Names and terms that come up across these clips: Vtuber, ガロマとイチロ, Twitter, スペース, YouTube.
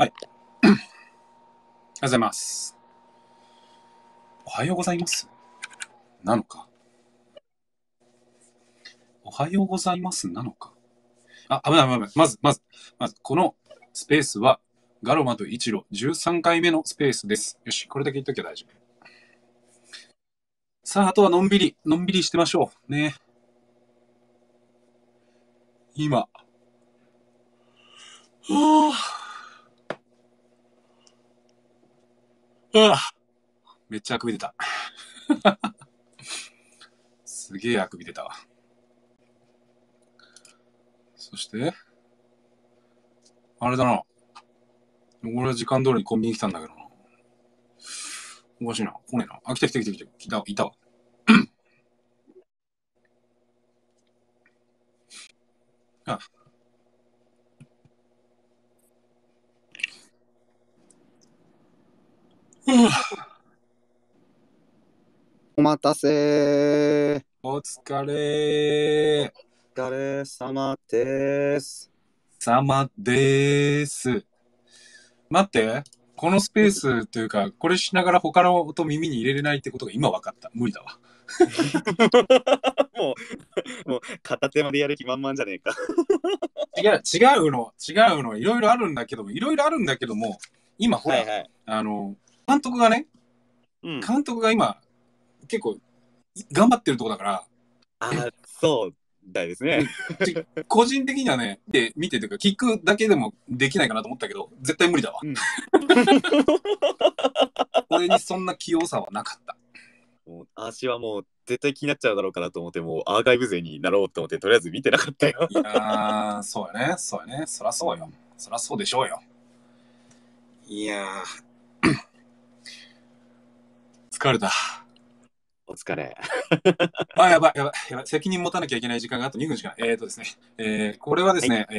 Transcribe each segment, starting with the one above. はい。おはようございます。おはようございます。なのか。おはようございます。なのか。あ、危ない危ない危ない。まず、このスペースは、ガロマとイチロ13回目のスペースです。よし、これだけ言っときゃ大丈夫。さあ、あとはのんびりしてましょう。ね。今。めっちゃあくび出た。すげえあくび出たわ。そして、あれだな。俺は時間通りにコンビニ来たんだけどな。おかしいな。来ねえな。あ、来た。いたわ。あ。お待たせ。お疲れ。お疲れ様です。待って、このスペースというか、これしながら他の音耳に入れれないってことが今分かった。無理だわ。もう片手までやる気満々じゃねえか。違うの。いろいろあるんだけども、今ほら、はいはい、監督が今、結構、頑張ってるとこだから。あ、そうですね。個人的にはね、で見てというか、聞くだけでもできないかなと思ったけど、絶対無理だわ。うん、俺にそんな器用さはなかった。足はもう、絶対気になっちゃうだろうかなと思って、もうアーカイブ勢になろうと思って、とりあえず見てなかったよ。いやー、そうやね。そらそうよ。そらそうでしょうよ。いやー、疲れた。お疲れ。あ、やばい。責任持たなきゃいけない時間があと2分しかない。ですね、これはですね、は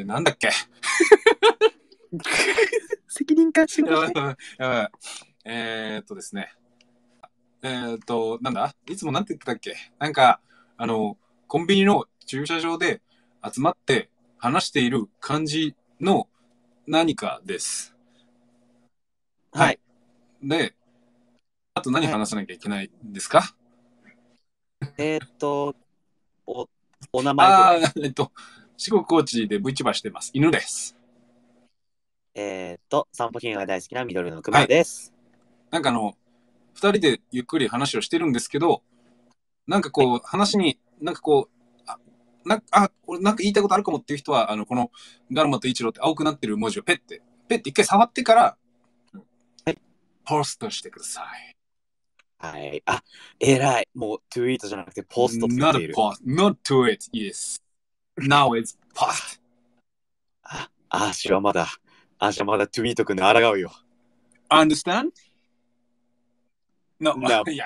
い、なんだっけ。責任感しない。やばい。ですね。なんだいつもなんて言ってたっけ、なんか、コンビニの駐車場で集まって話している感じの何かです。はい。で、あと何話さなきゃいけないですか？お名前で。四国高知で VTuber してます。犬です。散歩品が大好きな緑の熊です。はい、なんか2人でゆっくり話をしてるんですけど、なんかこう、話に、なんかこう、俺なんか言いたいことあるかもっていう人は、このガロマとイチロって青くなってる文字をペッて一回触ってから、はい、ポストしてください。はい。あ、偉い。もう、トゥイートじゃなくて、ポストって言っている。Not to it, yes. Now it's post. あ、足はまだトゥイート君に抗うよ。Understand? No. いや。いや。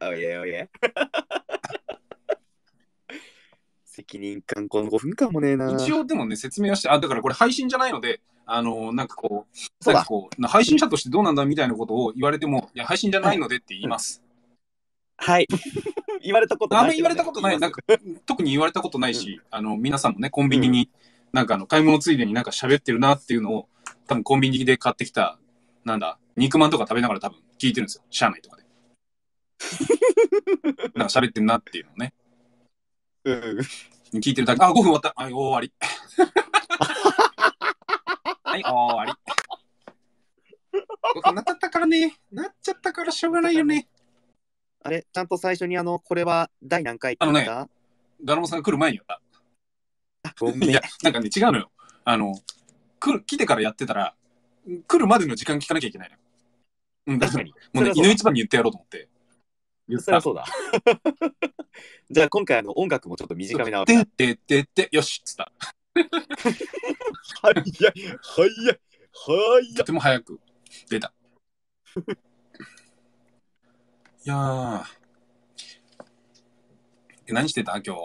おやおや。責任感、この5分間もねえな。一応でもね、説明はして、だからこれ配信じゃないので、配信者としてどうなんだみたいなことを言われても、いや、配信じゃないのでって言います。はい。言われたことない、ね。あんまり言われたことない。なんか特に言われたことないし、皆さんもね、コンビニに、なんか買い物ついでになんか喋ってるなっていうのを、多分コンビニで買ってきた、なんだ、肉まんとか食べながら多分聞いてるんですよ。車内とかで。なんか喋ってんなっていうのね。うん。聞いてるだけ。あ、5分終わった。はい、終わり。はい、終わり。5分なっちゃったからね。なっちゃったからしょうがないよね。あれ、ちゃんと最初にこれは第何回って言った？ガロマさんが来る前にやった。いや、なんかね、違うのよ。来てからやってたら、来るまでの時間聞かなきゃいけないの。うん、確かに。もうね、犬一番に言ってやろうと思って。そりゃそうだ。じゃあ今回音楽もちょっと短めなわけ。で、よしっつった。早い。とても早く出た。いやー。何してた今日、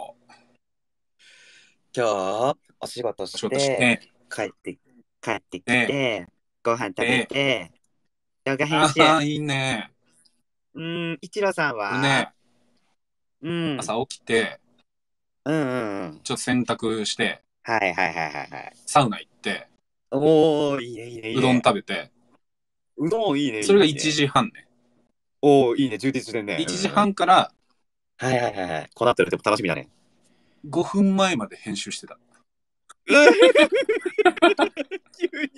お仕事して、帰ってきて、ご飯食べて、動画編集。ああ、いいね。イチローさんは、ね、朝起きて、ちょっと洗濯して、はいはいはいはい。サウナ行って、おー、いいねいいね。うどん食べて、うどんいいね。それが1時半ね。おー、いいね、充実してんね。1時半から、はいはいはいはい。この後でも楽しみだね。5分前まで編集してた。急に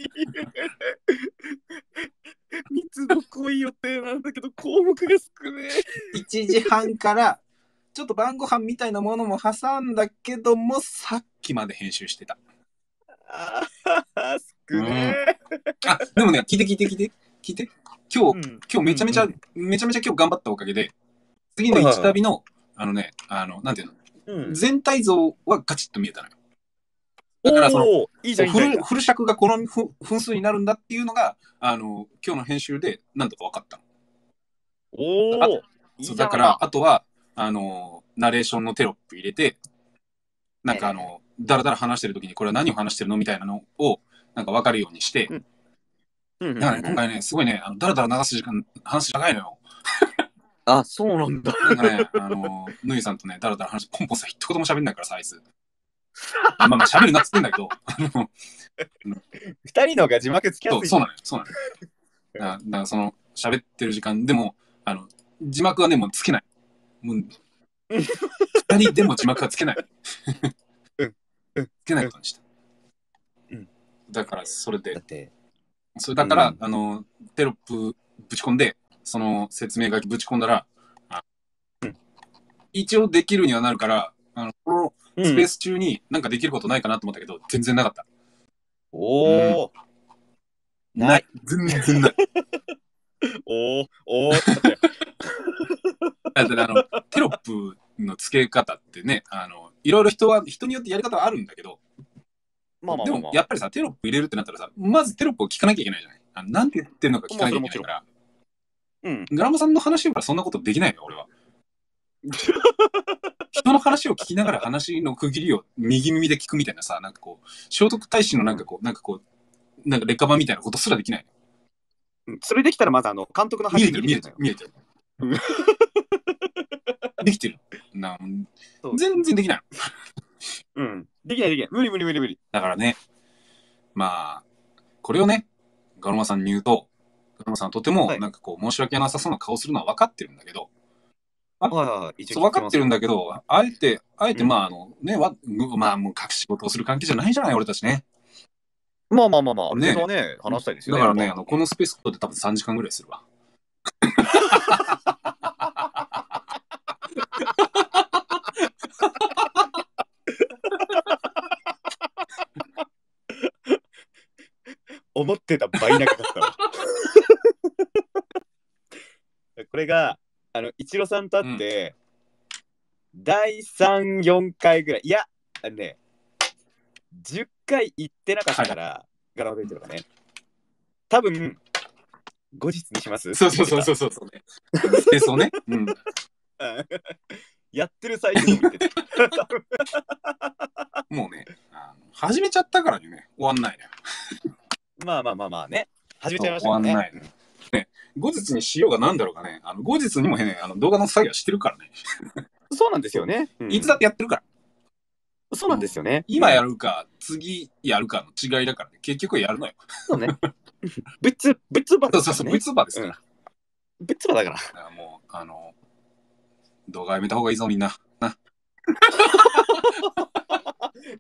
密度濃い予定なんだけど項目が少ねえ。1時半からちょっと晩ご飯みたいなものも挟んだけどもさっきまで編集してた。ああ少ねえ、うん、あでもね聞いて今日めちゃめちゃ今日頑張ったおかげで次の1旅のあのねなんていうの、うん、全体像はガチッと見えたのよ。だからそのフル尺がこの分数になるんだっていうのが今日の編集でなんとか分かったの。おお。だからあとはナレーションのテロップ入れてなんかだらだら話してる時にこれは何を話してるのみたいなのをなんか分かるようにして、うんうんうんうん、だからね今回ねすごいねだらだら流す時間話長いのよ。あそうなんだ。なんかねぬいさんとねだらだら話コンポさ一言も喋んないからさあいつ。まあ喋るなっつってんだけど2人の方が字幕つきやすい。そうなのだからその喋ってる時間でも字幕はねもうつけないもう2人でも字幕はつけないつけないことにした、うん、だからそれでだから、うん、テロップぶち込んでその説明書きぶち込んだら、うん、一応できるにはなるからこのスペース中になんかできることないかなと思ったけど、うん、全然なかった。おお、うん、ない全然ない。おお。だってテロップの付け方ってねいろいろ人によってやり方はあるんだけど、まあ、でもやっぱりさテロップ入れるってなったらさまずテロップを聞かなきゃいけないじゃない。なんて言ってるのか聞かなきゃいけないから。うん。グラマさんの話からそんなことできないよ俺は。人の話を聞きながら話の区切りを右耳で聞くみたいなさ、なんかこう聖徳太子のなんか劣化版みたいなことすらできない。それできたらまず監督の話が見えてるできてるなん全然できないうんできない無理だからね。まあこれをねガロマさんに言うとガロマさんはとてもなんかこう申し訳なさそうな顔するのは分かってるんだけど分かってるんだけど、あえて、まあ、ね、まあ、もう隠し事をする関係じゃないじゃない、俺たちね。まあ、ね、それはね、話したいですよね。だからね、このスペースコードで多分3時間ぐらいするわ。思ってた倍なかったわ。これが、一郎さんと会って、うん、第3、4回ぐらい、いや、ね、10回行ってなかったから、はい、ガラベイトとかね、多分後日にします。そう、ね、で、そうね、うん、やってる最中に見てた。もうね、始めちゃったからね、終わんないね。まあね、始めちゃいましたからね。終わんないね。後日にしようがなんだろうかね。後日にもね、動画の作業してるからね。そうなんですよね、うん。いつだってやってるから。そうなんですよね。今やるか、次やるかの違いだからね。結局やるのよ。そうね。ぶつばだからね。そう、ぶつばですから。うん、ぶつばだから。だからもう、動画やめた方がいいぞ、みんな。な。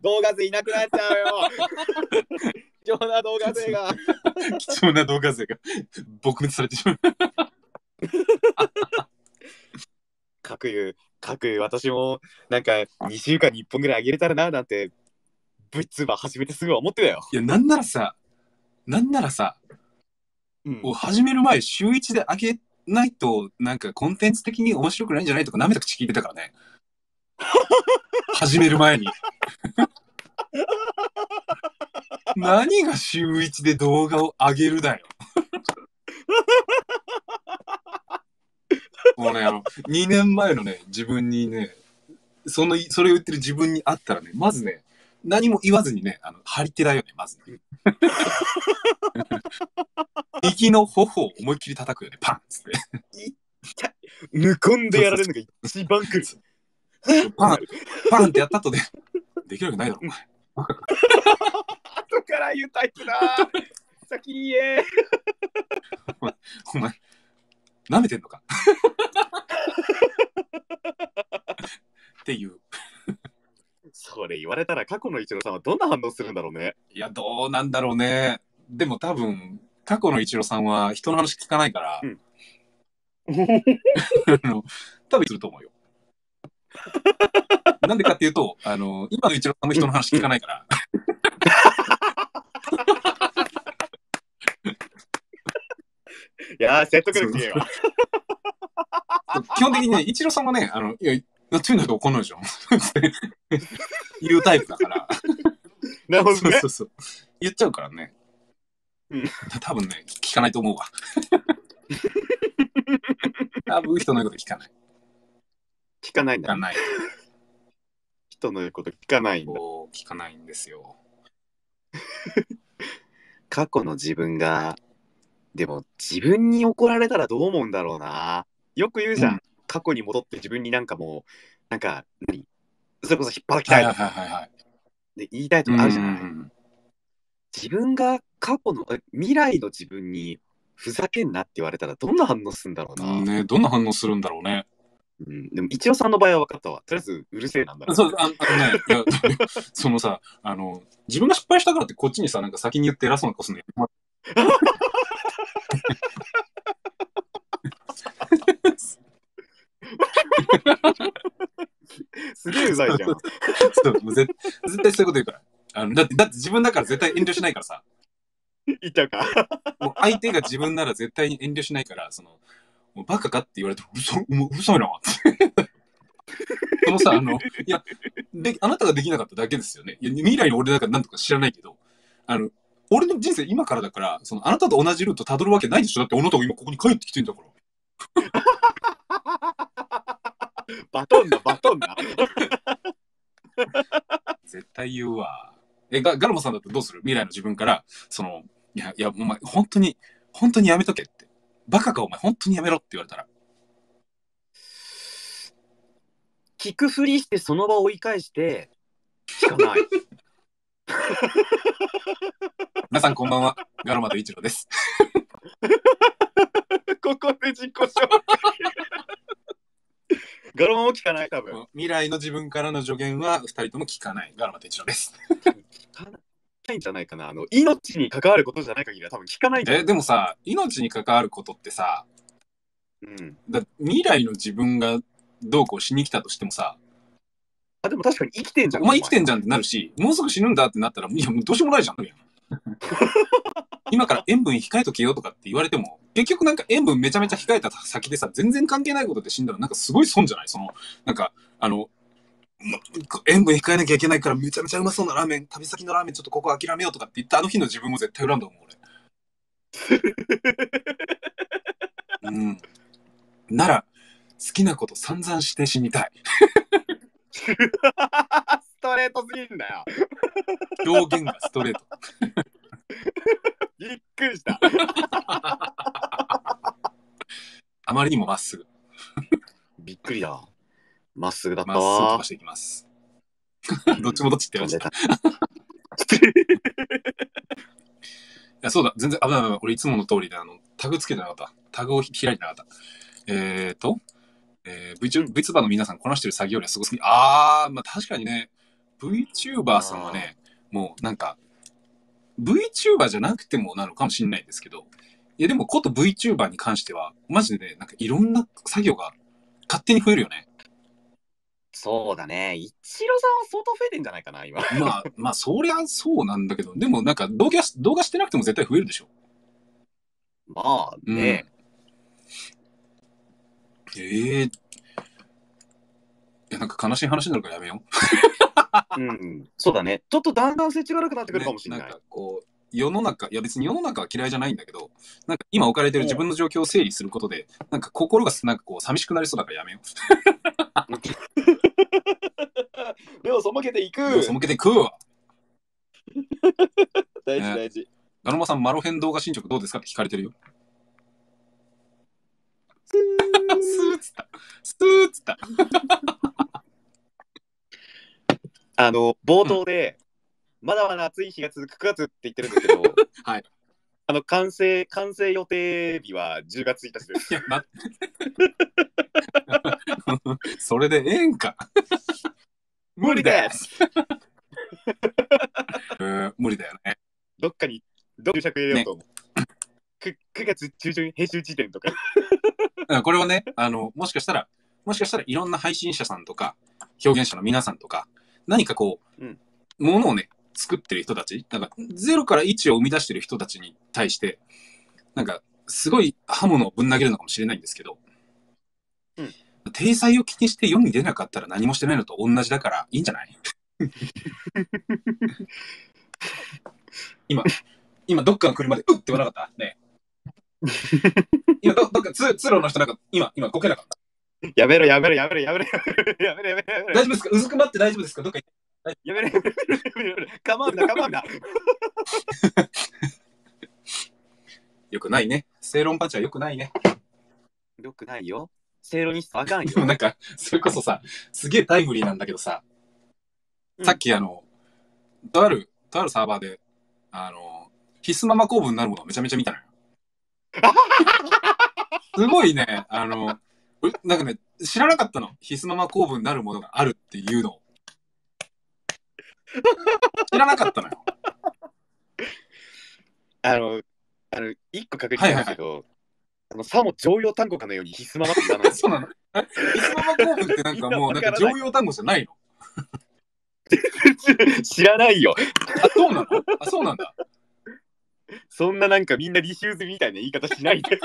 動画勢いなくなっちゃうよ。貴重な動画勢が貴重な動画勢が撲滅されてしまう。各有私もなんか2週間に1本ぐらいあげれたらななんてVTuber始めてすぐ思ってたよ。いやなんならさ、うん、もう始める前週1であげないとなんかコンテンツ的に面白くないんじゃないとかなめた口聞いてたからね。始める前に何が週1で動画を上げるだよ。もうね2年前のね自分にねそれを言ってる自分に会ったらねまずね何も言わずにね張り手だよねまずね。右の頬を思いっきり叩くよねパンっつって。抜こんでやられるのが一番くる。パンパンってやった後でできるわけないだろお前後から言うタイプだ先に言えお前舐めてんのかっていうそれ言われたら過去のイチローさんはどんな反応するんだろうね。いやどうなんだろうね。でも多分過去のイチローさんは人の話聞かないから、うん、多分すると思うよなんでかっていうと今のイチローさんも人の話聞かないからいやー説得力ねえわ基本的にねイチローさんはねいやとにかく怒んないでしょって言うタイプだからなるほどねそう言っちゃうからね、うん、多分ね聞かないと思うわ多分人の言うこと聞かないんだ、ね、人の言うこと聞かないんだ聞かないんですよ過去の自分がでも自分に怒られたらどう思うんだろうな。よく言うじゃん、うん過去に戻って自分になんかもうなんか何それこそ引っ張りたいで言いたいとかあるじゃない、うんうん、自分が過去の未来の自分にふざけんなって言われたらどんな反応するんだろうな、うんね、どんな反応するんだろうね、うん、でもイチローさんの場合は分かったわとりあえずうるせえなんだろうそうねいやそのさ自分が失敗したからってこっちにさなんか先に言って偉そうな顔するのよすげえうざいじゃんそう絶対そういうこと言うからだって自分だから絶対遠慮しないからさ言っちゃうかもう相手が自分なら絶対に遠慮しないからそのもうバカかって言われてうるさいなそのさいやであなたができなかっただけですよねいや未来の俺だからなんとか知らないけど俺の人生今からだからそのあなたと同じルートたどるわけないでしょだってあなたが今ここに帰ってきてんだからバトンだ絶対言うわガルモさんだってどうする未来の自分からそのいやお前本当にやめとけってバカかお前本当にやめろって言われたら聞くふりしてその場を追い返して聞かない皆さんこんばんはガルマとイチローですここで自己紹介ガルマも聞かない多分未来の自分からの助言は2人とも聞かないガルマとイチローです聞かないんじゃないかな命に関わることじゃない限りは多分聞かないんじゃないでもさ命に関わることってさ、うん、だ未来の自分がどうこうしに来たとしてもさあでも確かに生きてんじゃんお前生きてんじゃんってなるしもうすぐ死ぬんだってなったらいやもうどうしようもないじゃん今から塩分控えとけよとかって言われても結局なんか塩分めちゃめちゃ控えた先でさ全然関係ないことで死んだらなんかすごい損じゃないそのなんか塩分控えなきゃいけないからめちゃめちゃうまそうなラーメン旅先のラーメンちょっとここ諦めようとかって言ったあの日の自分も絶対恨んだもん俺うんなら好きなこと散々して死にたいストレートすぎるんだよ表現がストレートびっくりしたあまりにもまっすぐびっくりだまっすぐだったわまっすぐ飛ばしていきますどっちもどっちって感じだいやそうだ全然危ない危ない俺いつもの通りでタグつけてなかったタグを開いてなかったVTuber の皆さんこなしてる作業量すごすぎまあ確かにね VTuber さんはねもうなんかVTuber じゃなくてもなのかもしれないんですけど、いやでもこと VTuber に関してはマジでねなんかいろんな作業が勝手に増えるよね。そうだね。イチローさんは相当増えてんじゃないかな今。まあそりゃそうなんだけど、でもなんか動画してなくても絶対増えるでしょ。まあね。うん、いやなんか悲しい話になるからやめよう。うん、そうだね。ちょっとだんだん接地が悪くなってくるかもしれない。なんかこう世の中、いや別に世の中は嫌いじゃないんだけど、なんか今置かれてる自分の状況を整理することで、なんか心がなんかこう寂しくなりそうだからやめよう。目を背けていく。大事。ガルマさんマロ編動画進捗どうですかって聞かれてるよ。スーッつった。冒頭で、まだまだ暑い日が続く9月って言ってるんですけど、はい、完成予定日は10月1日です。いや、待って。それでええんか。無理です。無理だよね。どっかに、どういう尺入れようと思う。ね、9月中旬編集時点とか。これはね、もしかしたらいろんな配信者さんとか、表現者の皆さんとか、何かこう、ものをね、作ってる人たち、なんか0から1を生み出してる人たちに対して、なんかすごい刃物をぶん投げるのかもしれないんですけど、体裁を気にして世に出なかったら何もしてないのと同じだからいいんじゃない？今どっかの車でうって言わなかったね。今どっか通路の人なんか今こけなかった。やめろ。大丈夫ですか？うずくまって大丈夫ですか？どっかやめろ。構わんな。よくないね。正論パンチはよくないね。よくないよ。正論にあかんよ。でもなんか、それこそさ、すげえタイムリーなんだけどさ、さっきとあるサーバーで、必須ママ公文になるものをめちゃめちゃ見たのよ。すごいね、なんかね、知らなかったの。必須ママ公文になるものがあるっていうのを。知らなかったのよ。一個確認したんですけど、はいはいはい、さも常用単語かのように必須ママって言わない。そうなの？必須ママ公文ってなんかもう、なんか常用単語じゃないの？知らないよ。あ、そうなの？あ、そうなんだ。そんななんかみんな履修済みみたいな言い方しないで。い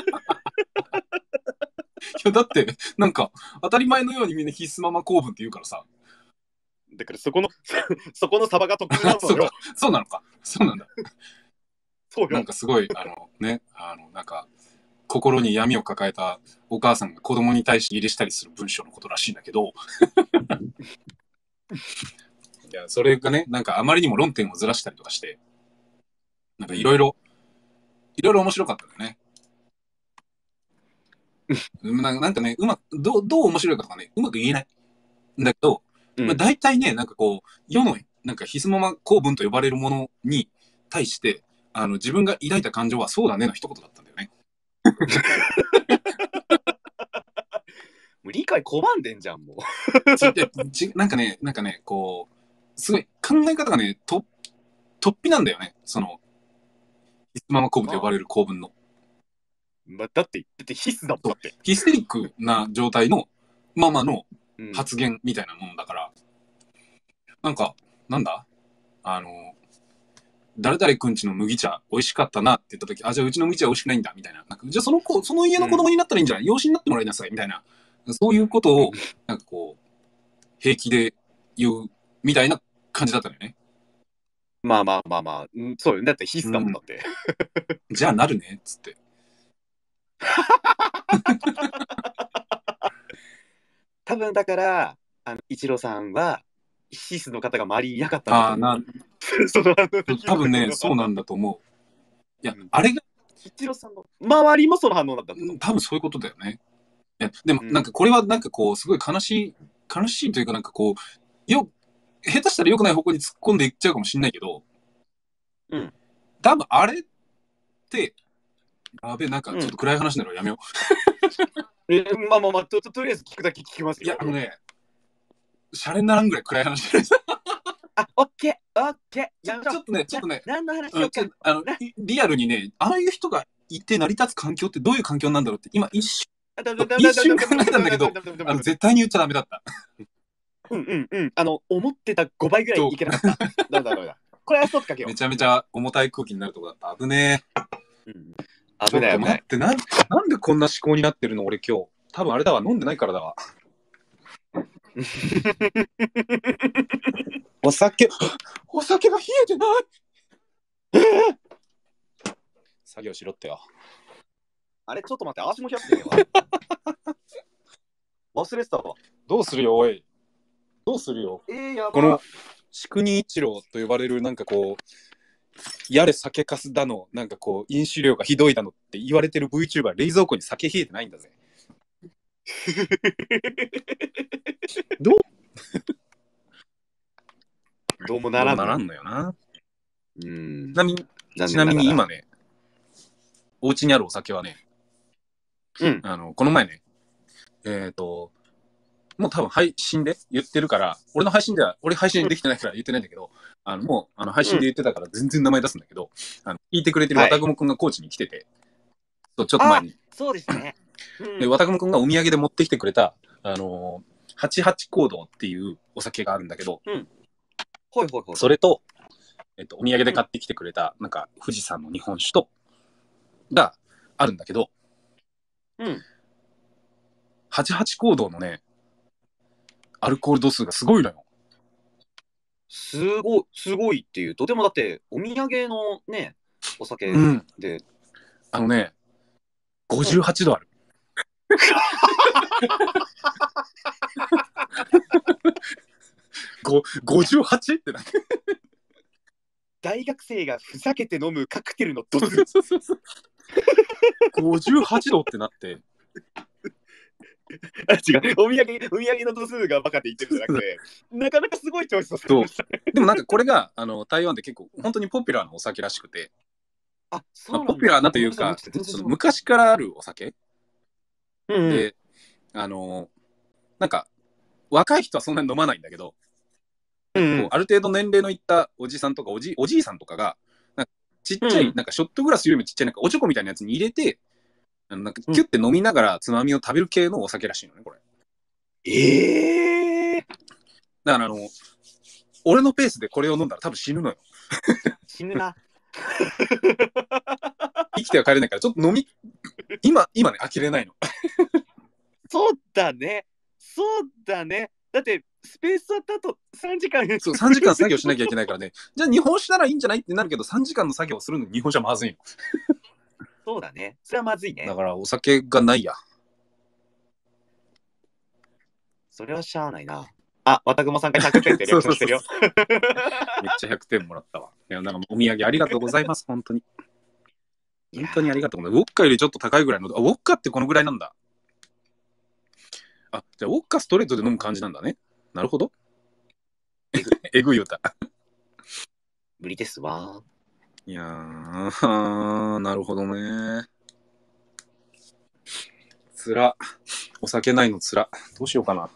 や、だって、なんか当たり前のようにみんな必須ママ公文って言うからさ。だからそこのサバが得意なのよ。そうなのか。そうなんだ。そうよ。なんかすごい、なんか心に闇を抱えたお母さんが子供に対して入れしたりする文章のことらしいんだけど。いや、それがね、なんかあまりにも論点をずらしたりとかして、なんかいろいろ面白かったよね。なんかね、どう面白いかとかね、うまく言えない。だけど、まあ、大体ね、なんかこう、世の、なんか、ひすまま公文と呼ばれるものに対して、自分が抱いた感情は、そうだねの一言だったんだよね。もう理解拒んでんじゃん、もう。なんかね、こう、すごい、考え方がね、突飛なんだよね、その、ひすまま公文と呼ばれる公文の。まあ、だって必須だもんって。ヒステリックな状態のママの、発言みたいなもんだから、なんか、なんだ？誰々くんちの麦茶美味しかったなって言ったとき、あ、じゃあうちの麦茶美味しくないんだみたいな、なんかじゃあその家の子供になったらいいんじゃない？養子になってもらいなさいみたいな、そういうことを、なんかこう、平気で言うみたいな感じだったのよね。まあ、そうよ。だって必須だもんだって。じゃあなるね、つって。多分だから、一郎さんは、必須の方が周りにいなかったんだと思う。多分ね、そうなんだと思う。いや、あれが、一郎さんの周りもその反応だったと思う。多分そういうことだよね。いや、でも、なんかこれは、なんかこう、すごい悲しいというか、なんかこう、下手したら良くない方向に突っ込んでいっちゃうかもしれないけど、多分あれって、やべえ、なんかちょっと暗い話なのやめよう。まあ、とりあえず聞くだけ聞きますよ。いや、シャレにならんぐらい暗い話じゃないですか。あ、オッケー。ちょっとね、何の話しようか。リアルにね、ああいう人がいて成り立つ環境ってどういう環境なんだろうって、今一瞬考えたんだけど、絶対に言っちゃダメだった。思ってた5倍ぐらいいけなかった。どうだ。これはストップかけよう。めちゃめちゃ重たい空気になるとこだった。危ねえ。ちょっと待って、なんでこんな思考になってるの俺今日。多分あれだわ、飲んでないからだわ。お酒が冷えてない作業しろってよ。あれ、ちょっと待って、足も冷えてねえわ。忘れてたわ。どうするよ。やばい。この、宿人一郎と呼ばれる、なんかこう、やれ酒かすだの、なんかこう飲酒量がひどいだのって言われてる VTuber、 冷蔵庫に酒冷えてないんだぜ。どうどうもならんのよな。うん。ちなみに今ね、お家にあるお酒はね、うん、この前ね、もう多分配信で言ってるから、俺配信できてないから言ってないんだけど、もう配信で言ってたから全然名前出すんだけど、聞いてくれてるわたぐもくんが高知に来てて、はい、ちょっと前に。そうですね。うん、で、わたぐもくんがお土産で持ってきてくれた、88行動っていうお酒があるんだけど、うん、ほいほいほい。それと、お土産で買ってきてくれた、なんか、富士山の日本酒と、があるんだけど、うん。88行動のね、アルコール度数がすごいのよ。すごいっていうと、でもだって、お土産のね、お酒で。うん、58度ある。58? ってなって。大学生がふざけて飲むカクテルの度数。58度ってなって。あ、違う、お土産の度数がバカって言ってるんじゃなくて、なかなかすごいチョイスをする。でもなんかこれが台湾で結構本当にポピュラーなお酒らしくて、あ、そうなんだ。まあ、ポピュラーなというか、昔からあるお酒、うん、で、なんか若い人はそんなに飲まないんだけど、うん、こうある程度年齢のいったおじさんとかおじいさんとかが、なんかちっちゃい、うん、なんかショットグラスよりもちっちゃいなんかおちょこみたいなやつに入れて、なんかキュッて飲みながらつまみを食べる系のお酒らしいのね、これ。だから俺のペースでこれを飲んだら多分死ぬのよ。死ぬな。生きては帰れないから、ちょっと今ね、呆れないの。そうだね。だってスペースあった後3時間そう3時間作業しなきゃいけないからね。じゃあ日本酒ならいいんじゃないってなるけど、3時間の作業をするのに日本酒はまずいの。そうだね。それはまずいね。だからお酒がないや。それはしゃあないな。あ、わたぐもさんから100点ってリアクションしてるよ。そう。めっちゃ100点もらったわ。いや、なんかお土産ありがとうございます、本当に。本当にありがとうございます。ウォッカよりちょっと高いぐらいの。あ、ウォッカってこのぐらいなんだ。あ、じゃあウォッカストレートで飲む感じなんだね。なるほど。えぐいよた。無理ですわ。いやー、なるほどね。つら。お酒ないのつら。どうしようかな。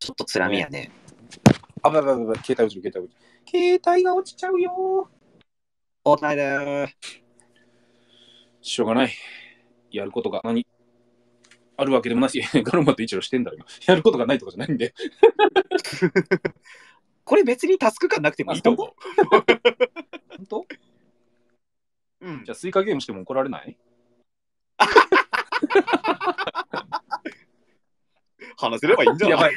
ちょっとつらみやね。あばばばば、携帯が落ちちゃうよー。おたいだー。しょうがない。やることが何あるわけでもないし、ガロマと一郎してんだろ、今。やることがないとかじゃないんで。これ別にタスク感なくてもいいと思う。本当？うん。じゃあスイカゲームしても怒られない？話せればいいんじゃない？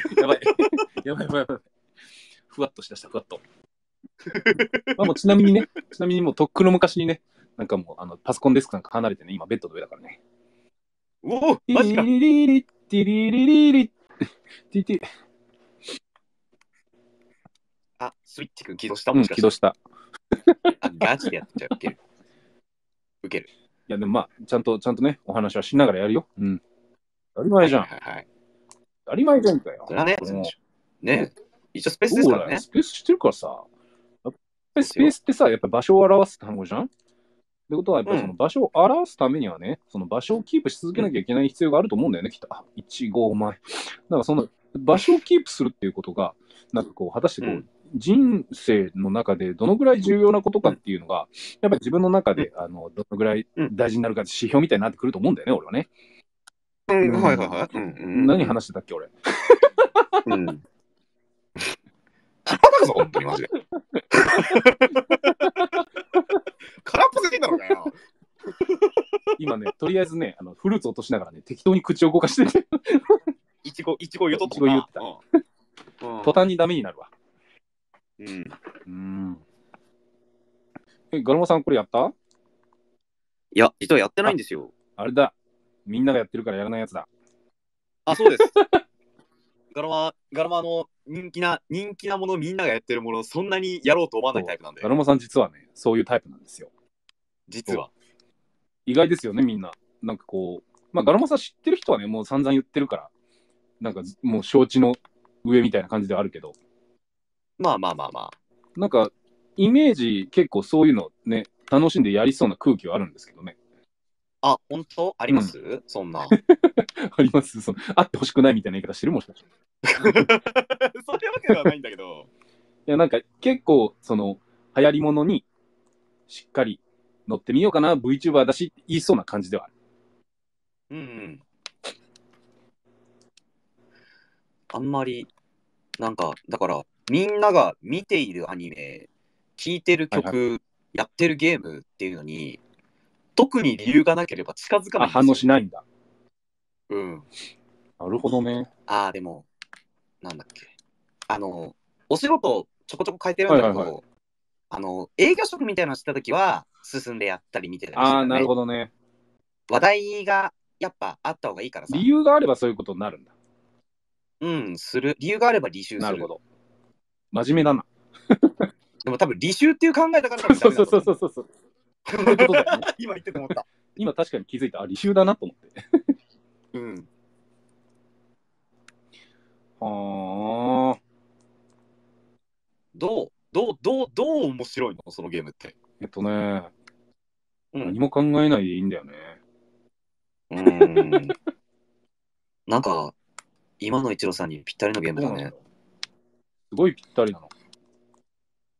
やばい。ふわっとしだした、まあもうちなみにもうとっくの昔にね、なんかもうパソコンデスクなんか離れてね、今ベッドの上だからね。おお、マジか。あ、スイッチ君起動したもんか。うん、起動した。ガチでやっちゃう。ウケる。いや、でもまあ、ちゃんとね、お話はしながらやるよ。うん。当たり前じゃん。はい。当たり前じゃんかよ。それはね、ね、一応スペースですからね。スペースしてるからさ。やっぱりスペースってさ、やっぱ場所を表す単語じゃん？ってことは、やっぱりその場所を表すためにはね、その場所をキープし続けなきゃいけない必要があると思うんだよね、きっと。あ、1、5、お前。だからその場所をキープするっていうことが、なんかこう、果たしてこう、人生の中でどのぐらい重要なことかっていうのが、やっぱり自分の中でどのぐらい大事になるかって指標みたいになってくると思うんだよね、俺はね。うん、はいはいはい。何話してたっけ、俺。うん。空っぽだぞ、本当にマジで。空っぽすぎだろうよ。今ね、とりあえずね、フルーツ落としながらね、適当に口を動かしてて。いちご言ってた。途端にダメになるわ。ガロマさん、これやった？いや、実はやってないんですよ。あれだ。みんながやってるからやらないやつだ。あ、そうです。ガロマの人気なもの、みんながやってるもの、そんなにやろうと思わないタイプなんで。ガロマさん、実はね、そういうタイプなんですよ。実は。意外ですよね、みんな。なんかこう、まあ、ガロマさん知ってる人はね、もう散々言ってるから、なんかもう承知の上みたいな感じではあるけど。まあまあまあまあ。なんか、イメージ結構そういうのね、楽しんでやりそうな空気はあるんですけどね。あ、本当あります、うん、そんな。ありますそのあってほしくないみたいな言い方してるもしかして。そういうわけではないんだけど。いや、なんか結構、その、流行りものにしっかり乗ってみようかな、VTuber だし、言いそうな感じではある。うんうん。あんまり、なんか、だから、みんなが見ているアニメ、聴いてる曲、はいはい、やってるゲームっていうのに、特に理由がなければ近づかない。あ、反応しないんだ。うん。なるほどね。ああ、でも、なんだっけ。お仕事ちょこちょこ変えてるんだけど、はいはいはい、営業職みたいなのしてたときは、進んでやったり見てたりしてたね。ああ、なるほどね。話題がやっぱあった方がいいからさ。理由があればそういうことになるんだ。うん、する。理由があれば履修する。なるほど。真面目だな。でも多分履修っていう考えだから多分ダメだと思う。そうそうそうそうそう。今言ってて思った。今確かに気づいた。あ、履修だなと思って。うん。はあ。どう面白いのそのゲームって。何も考えないでいいんだよね。なんか。今の一郎さんにぴったりのゲームだね。すごいぴったりなの、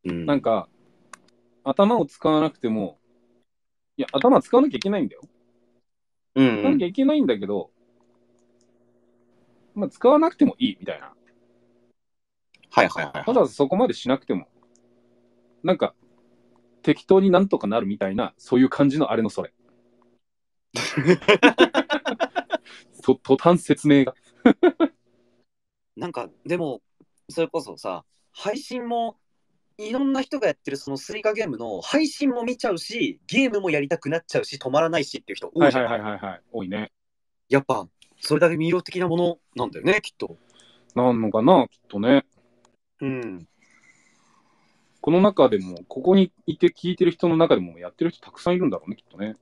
うん、なんか頭を使わなくてもいや頭使わなきゃいけないんだよ、うんうん、使わなきゃいけないんだけど、まあ、使わなくてもいいみたいな、はいはいはいはい、ただそこまでしなくてもなんか適当になんとかなるみたいなそういう感じのあれのそれ途端説明がなんかでもそれこそさ配信もいろんな人がやってるそのスイカゲームの配信も見ちゃうしゲームもやりたくなっちゃうし止まらないしっていう人多いじゃん。はいはいはいはい、多いね。やっぱそれだけ魅力的なものなんだよねきっと。なんのかなきっとね。うん。この中でもここにいて聞いてる人の中でもやってる人たくさんいるんだろうねきっとね。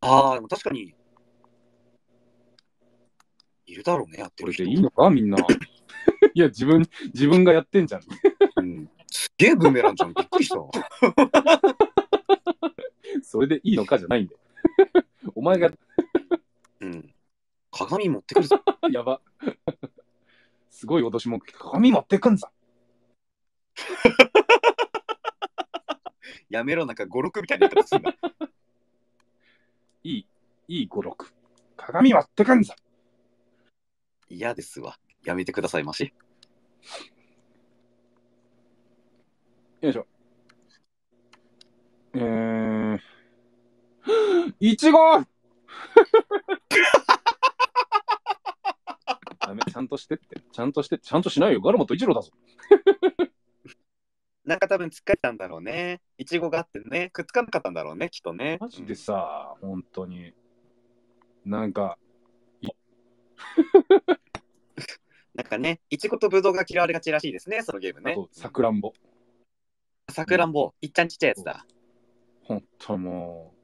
ああでも確かに。いるだろうね、やってる人。これでいいのかみんな。いや、自分がやってんじゃん。うん、すげえブーメランじゃん。びっくりした。それでいいのかじゃないんだよ。お前が。うん。鏡持ってくるぞ。やば。すごい脅し文句。鏡持ってくんぞ。やめろ、なんか5、6みたいなやつすんな。いい5、6。鏡持ってくんぞ。嫌ですわ。やめてくださいまし。よいしょ。いちご。ダメ、ちゃんとしてって、ちゃんとして、ちゃんとしないよ。ガルモとイチロだぞ。なんか多分つっかえたんだろうね。いちごがあってね、くっつかなかったんだろうね、きっとね。マジでさ、うん、本当になんか。なんかね、いちごとぶどうが嫌われがちらしいですね、そのゲームね。あと、さくらんぼ。さくらんぼ、うん、いっちゃんちっちゃいやつだ。ほんとも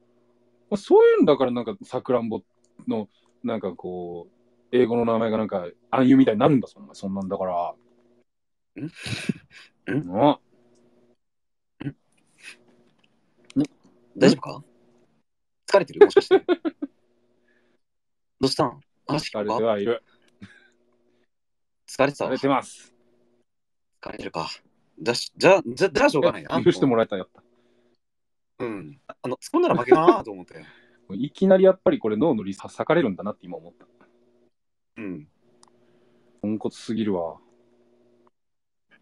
う、まあ、そういうんだから、なんかさくらんぼの、なんかこう、英語の名前がなんか暗喩みたいになるんだ、そんなんだから。ん？ん？大丈夫か？疲れてる？もしかして。どうしたん？疲れてはいる。疲れてた。疲れてます。疲れてるか。じゃあしょうがないな。許してもらえたやった。うん。突っ込んだら負けだなと思って。いきなりやっぱりこれ脳のリス裂かれるんだなって今思った。うん。ポンコツすぎるわ。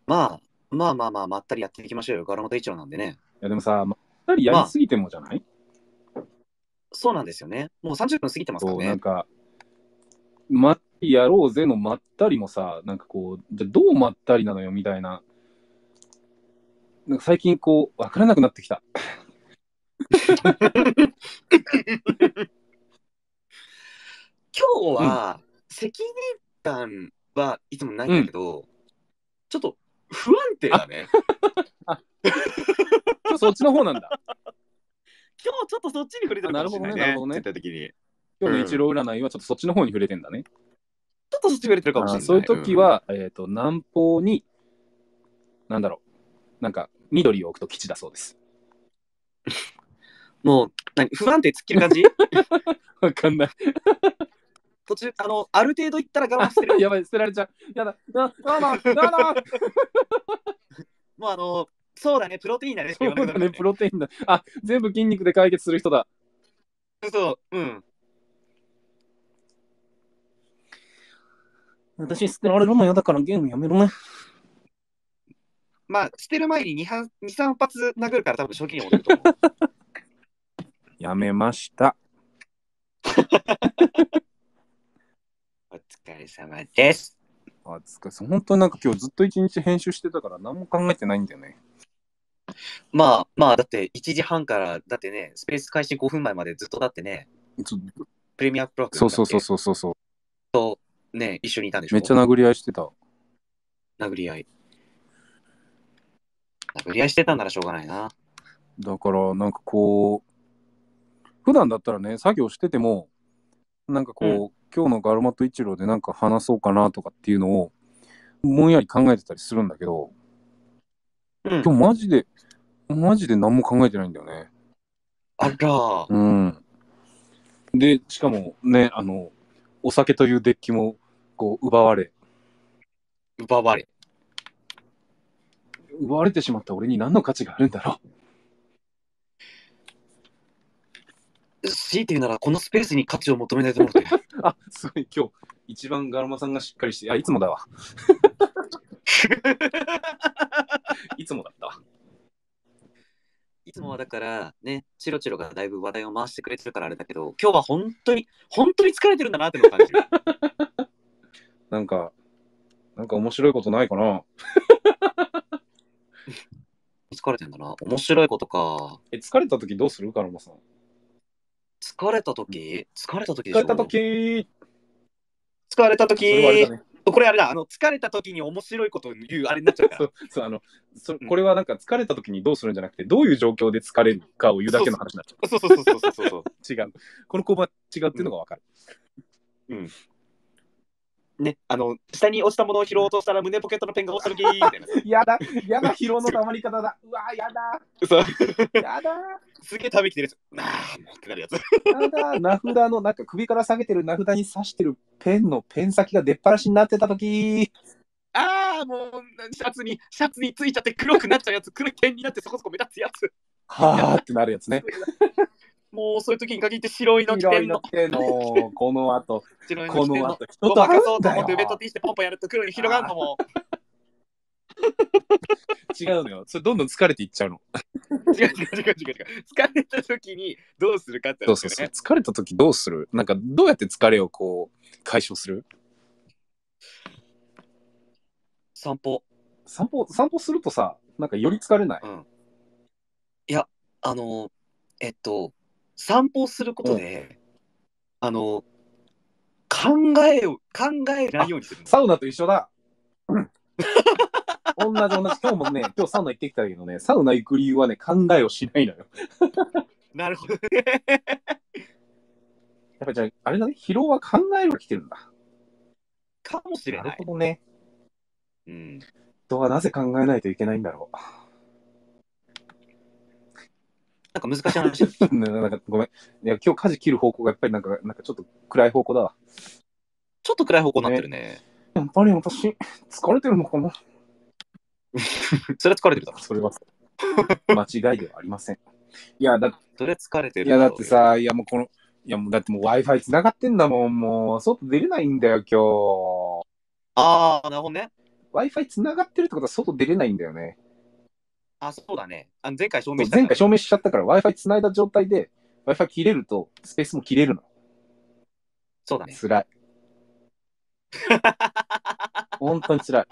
まあ、まったりやっていきましょうよ。ガラモト一郎なんでね。いやでもさ、まったりやりすぎてもじゃない、まあ、そうなんですよね。もう30分過ぎてますからね。なんかまったりやろうぜのまったりもさ、なんかこう、じゃどうまったりなのよみたいな、なんか最近こう、わからなくなってきた。今日は、うん、責任感はいつもないんだけど、うん、ちょっと不安定だね。今日そっちの方なんだ。今日ちょっとそっちに触れてるかもしれないね。なるほどね、なるほどね。的に今日の一郎占いはちょっとそっちの方に触れてんだね、うん、ちょっとそっち触れてるかもしれない。そういう時は、南方になんだろう、なんか緑を置くと吉だそうです。もう何不安定突っ切る感じ？わかんない。途中ある程度いったら我慢してる。やばい捨てられちゃう。やだ。なあ。もうそうだねプロテインだね。そうだねプロテインだ。あ全部筋肉で解決する人だ。そううん。私捨てられるの嫌だからゲームやめろね。まあ捨てる前に 2,3 発殴るから多分初期に戻ると思う。やめました。お疲れ様です。あ疲れ本当になんか今日ずっと一日編集してたから何も考えてないんだよね。まあだって1時半からだってねスペース開始5分前までずっとだってね。プレミアプログラムだって。そう。とね一緒にいたんでしょ。めっちゃ殴り合いしてた。殴り合いしてたんならしょうがないな。だからなんかこう普段だったらね作業しててもなんかこう、うん、今日のガルマとイチローでなんか話そうかなとかっていうのをもんやり考えてたりするんだけど、うん、今日マジで何も考えてないんだよね。あら。うん。でしかもねお酒というデッキもこう奪われてしまった俺に何の価値があるんだろう。強いて言うならこのスペースに価値を求めないと思ってあ、すごい今日一番ガルマさんがしっかりしていつもだわいつもだったわ。いつもはだからねチロチロがだいぶ話題を回してくれてるからあれだけど今日は本当に疲れてるんだなっての感じなんか面白いことないかな疲れてんだな。面白いことか。疲れたときどうするガルマさん。疲れたときでしょ。疲れたときね、これあれだ疲れたときに面白いことを言うあれになっちゃうからそうこれはなんか疲れたときにどうするんじゃなくてどういう状況で疲れるかを言うだけの話になっちゃう。そう違うこのコマ違うっていうのが分かる。ね、下に落ちたものを拾おうとしたら胸ポケットのペンが落ちたときみたいなやだ疲労のたまり方だうわやだやだすげえためきてるやつ持ってなるやつやだ名札のなんか首から下げてる名札に刺してるペンのペン先が出っ放しになってたときもうシャツについちゃって黒くなっちゃうやつ黒い点になってそこそこ目立つやつはーってなるやつねもうそういう時に限って白いの着てんの。この後、白いの着てんの人と赤そうと思ってウェットティーしてポンポンやると黒に広がるのも。違うのよ。それどんどん疲れていっちゃうの。違う。疲れた時にどうするかって、ね。そう。疲れた時どうする？なんかどうやって疲れをこう解消する？散歩するとさ、なんかより疲れない。うん、いや散歩することで、考えないようにする。サウナと一緒だ。同じ。今日サウナ行ってきたけどね、サウナ行く理由はね、考えをしないのよ。なるほどね。やっぱじゃあ、あれだね、疲労は考えるが来てるんだ。かもしれない。なるほどね。うん。人はなぜ考えないといけないんだろう。なんか難しい話なんかごめん。いや今日舵切る方向がやっぱりなんかちょっと暗い方向だわ。ちょっと暗い方向になってるね。やっぱり私、疲れてるのかなそれは疲れてるだろ。それは間違いではありません。いや、だって、それ疲れてる。いや、だってさ、いやもうこの、いやもうだってもう Wi-Fi 繋がってんだもん、もう、外出れないんだよ、今日。あー、なるほどね。Wi-Fi 繋がってるってことは外出れないんだよね。あ、そうだね。前回証明しちゃったから Wi-Fi つないだ状態で Wi-Fi 切れるとスペースも切れるの。そうだね。つらい。本当につらい。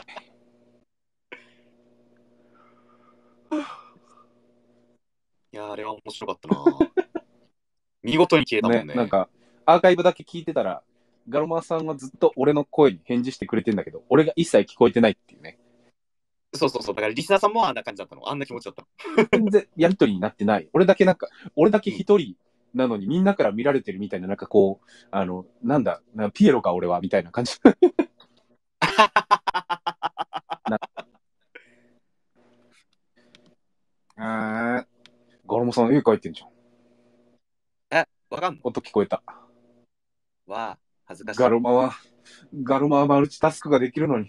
いやあれは面白かったな。見事に消えたもんね。なんかアーカイブだけ聞いてたらガルマさんはずっと俺の声に返事してくれてんだけど、俺が一切聞こえてないっていうね。そうだからリスナーさんもあんな感じだったの、あんな気持ちだったの全然やりとりになってない。俺だけ一人なのにみんなから見られてるみたいな、なんかこうなんだピエロか俺はみたいな感じな絵描いてんじゃん。え、わかんない。音聞こえた。わあ、恥ずかしい。ガルマはマルチタスクができるのに。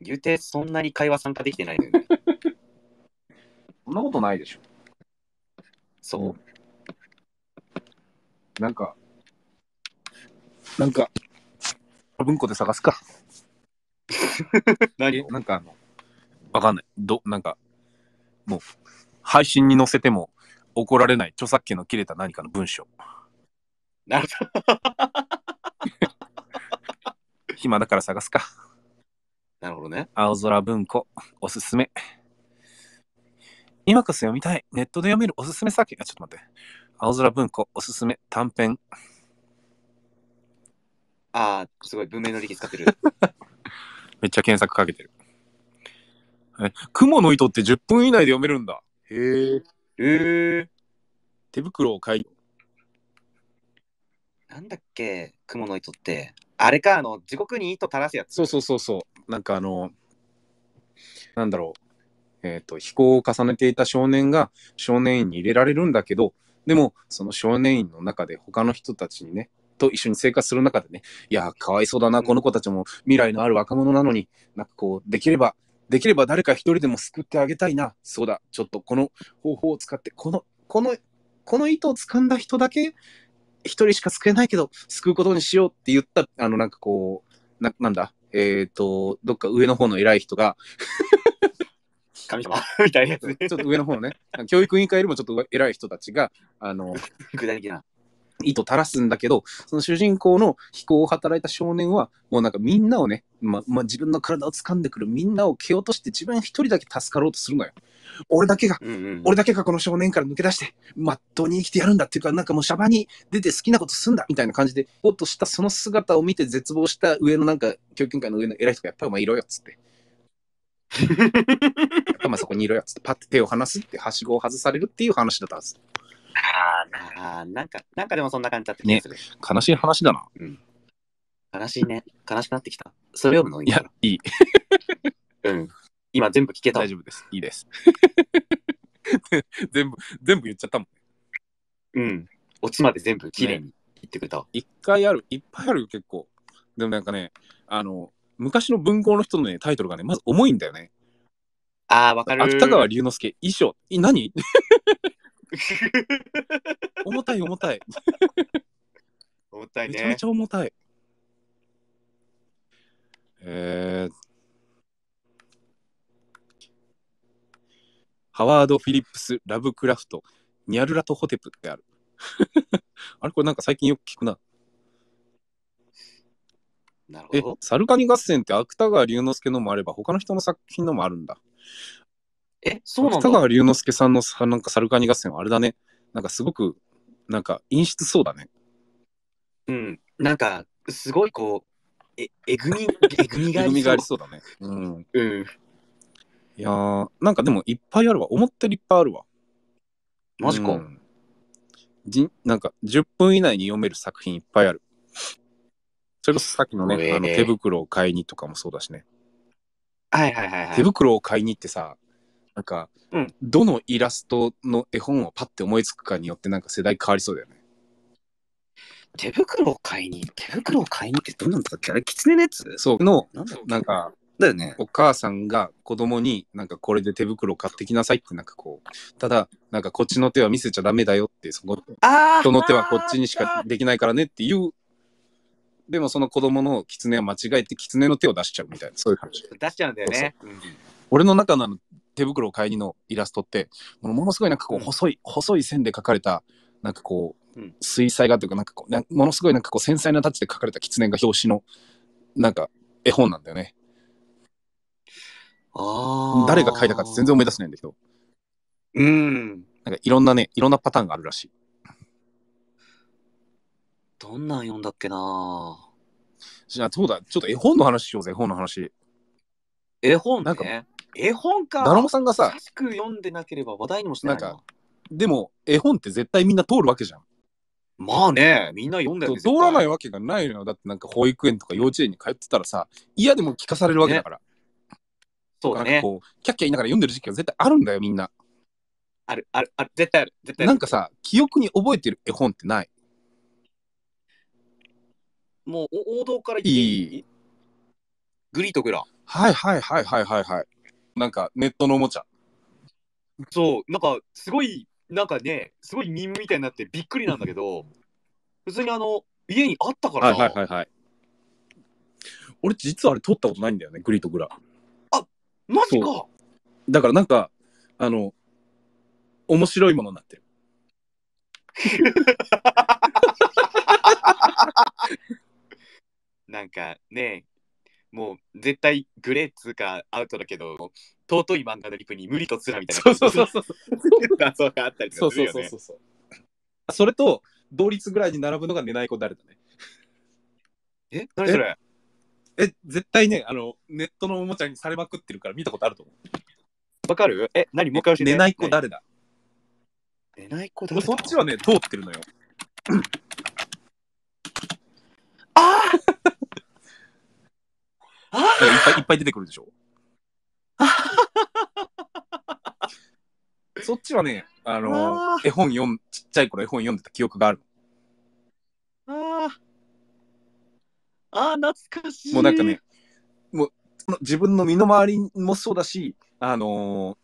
言うて、そんなに会話参加できてないのよね。そんなことないでしょ。そう。なんか、文庫で探すか。何？なんかわかんない。なんか、もう、配信に載せても怒られない著作権の切れた何かの文章。なるほど。暇だから探すか。なるほどね。青空文庫、おすすめ。今こそ読みたい。ネットで読めるおすすめ作品。あ、ちょっと待って。青空文庫、おすすめ、短編。ああ、すごい、文明の利器使ってる。めっちゃ検索かけてる。雲の糸って10分以内で読めるんだ。へえ。へえ。手袋を買い。なんだっけ、雲の糸って。あれか、地獄に糸垂らすやつ。そうそうそうそう。なんかなんだろう。非行を重ねていた少年が少年院に入れられるんだけど、でも、その少年院の中で他の人たちにね、と一緒に生活する中でね、いや、かわいそうだな、この子たちも未来のある若者なのに、なんかこう、できれば誰か一人でも救ってあげたいな。そうだ、ちょっとこの方法を使って、この糸を掴んだ人だけ、一人しか救えないけど、救うことにしようって言った、なんかこう、どっか上の方の偉い人が、神様みたいなやつね。ちょっと上の方のね、教育委員会よりもちょっと偉い人たちが、具体的な。糸垂らすんだけど、その主人公の非行を働いた少年はもうなんかみんなをね、自分の体を掴んでくるみんなを蹴落として自分一人だけ助かろうとするのよ。俺だけがこの少年から抜け出してまっとうに生きてやるんだっていうか、なんかもうシャバに出て好きなことすんだみたいな感じでおっとしたその姿を見て絶望した上のなんか教育委員会の上の偉い人がやっぱりお前いろよっつってやっぱまあそこにいろよっつってパッて手を離すってはしごを外されるっていう話だったはず。なんかでもそんな感じだった気がする、ね、悲しい話だな、うん、悲しいね。悲しくなってきた。それ読むのいい。いや、いい。うん。今全部聞けた。大丈夫です。いいです。全部言っちゃったもん。うん。オチまで全部きれいに言ってくれた。いっぱいある結構。でもなんかね、昔の文豪の人のね、タイトルがね、まず重いんだよね。あー、わかる。芥川龍之介、衣装。何重たい重たいね。めちゃめちゃ重たい。ハワード・フィリップス・ラブクラフトニャルラト・ホテプってある。あれこれなんか最近よく聞くな。なるほど。サルカニ合戦って芥川龍之介のもあれば他の人の作品のもあるんだ。え、そうなんだ。芥川龍之介さんのなんかサルカニ合戦はあれだね。なんかすごくなんか陰湿そうだね。うん。なんかすごいこうえぐみがありそうだね。うん。うん。いやー、なんかでもいっぱいあるわ。思ったよりいっぱいあるわ。マジか。うん、なんか10分以内に読める作品いっぱいある。それこそさっきのね、手袋を買いにとかもそうだしね。はいはいはいはい。手袋を買いにってさ。なんか、うん、どのイラストの絵本をパッて思いつくかによってなんか世代変わりそうだよね。手袋を買いにってどんなんだっけ。あれキツネのやつそうのなんかだよね。お母さんが子供になんかこれで手袋を買ってきなさいってなんかこうただなんかこっちの手は見せちゃダメだよってそこ人の手はこっちにしかできないからねっていう。でもその子供のキツネは間違えてキツネの手を出しちゃうみたいなそういう感じ。出しちゃうんだよね。そうそう、うん、俺の中の手袋を買いにのイラストってものすごいなんかこう細い線で描かれたなんかこう水彩画というかなんかこうものすごいなんかこう繊細なタッチで描かれた狐が表紙のなんか絵本なんだよね。ああ。誰が描いたかって全然思い出せないんだけど。なんかいろんなねいろんなパターンがあるらしい。どんなん読んだっけな。じゃあそうだちょっと絵本の話しようぜ。絵本ね。なんか絵本か。だるまさんがさ、詳しく読んでなければ話題にもしてないな。なんかでも絵本って絶対みんな通るわけじゃん。まあね、みんな読んでる。通らないわけがないのよ。だってなんか保育園とか幼稚園に通ってたらさ、嫌でも聞かされるわけだから。ね、そうだね。なんかこうキャッキャ言いながら読んでる時期が絶対あるんだよみんな。ある、絶対ある、絶対ある。なんかさ、記憶に覚えてる絵本ってない？もう王道から言っていい？グリートグラ。はいはいはいはいはいはい。なんかネットのおもちゃ。そう、なんかすごい、なんかね、すごいミームみたいになってびっくりなんだけど、普通に家にあったからな。はいはいはいはい。俺実はあれ撮ったことないんだよね、グリートグラ。あ、マジか。だからなんか面白いものになってる。なんかね、もう絶対グレーっつうかアウトだけど、尊い漫画のリプに無理とつらみたいな。そう感想があったりとかするよね。そう。それと同率ぐらいに並ぶのが寝ない子誰だね。え？何それ？え、絶対ね、ネットのおもちゃにされまくってるから見たことあると思う。わかる？え、何？もう一回教えて。寝ない子誰だ？寝ない子誰だ？そっちはね、通ってるのよ。ああいっぱい出てくるでしょ。そっちはね、ちっちゃい頃絵本読んでた記憶がある。懐かしい。もうなんかね、もう自分の身の回りもそうだし、世の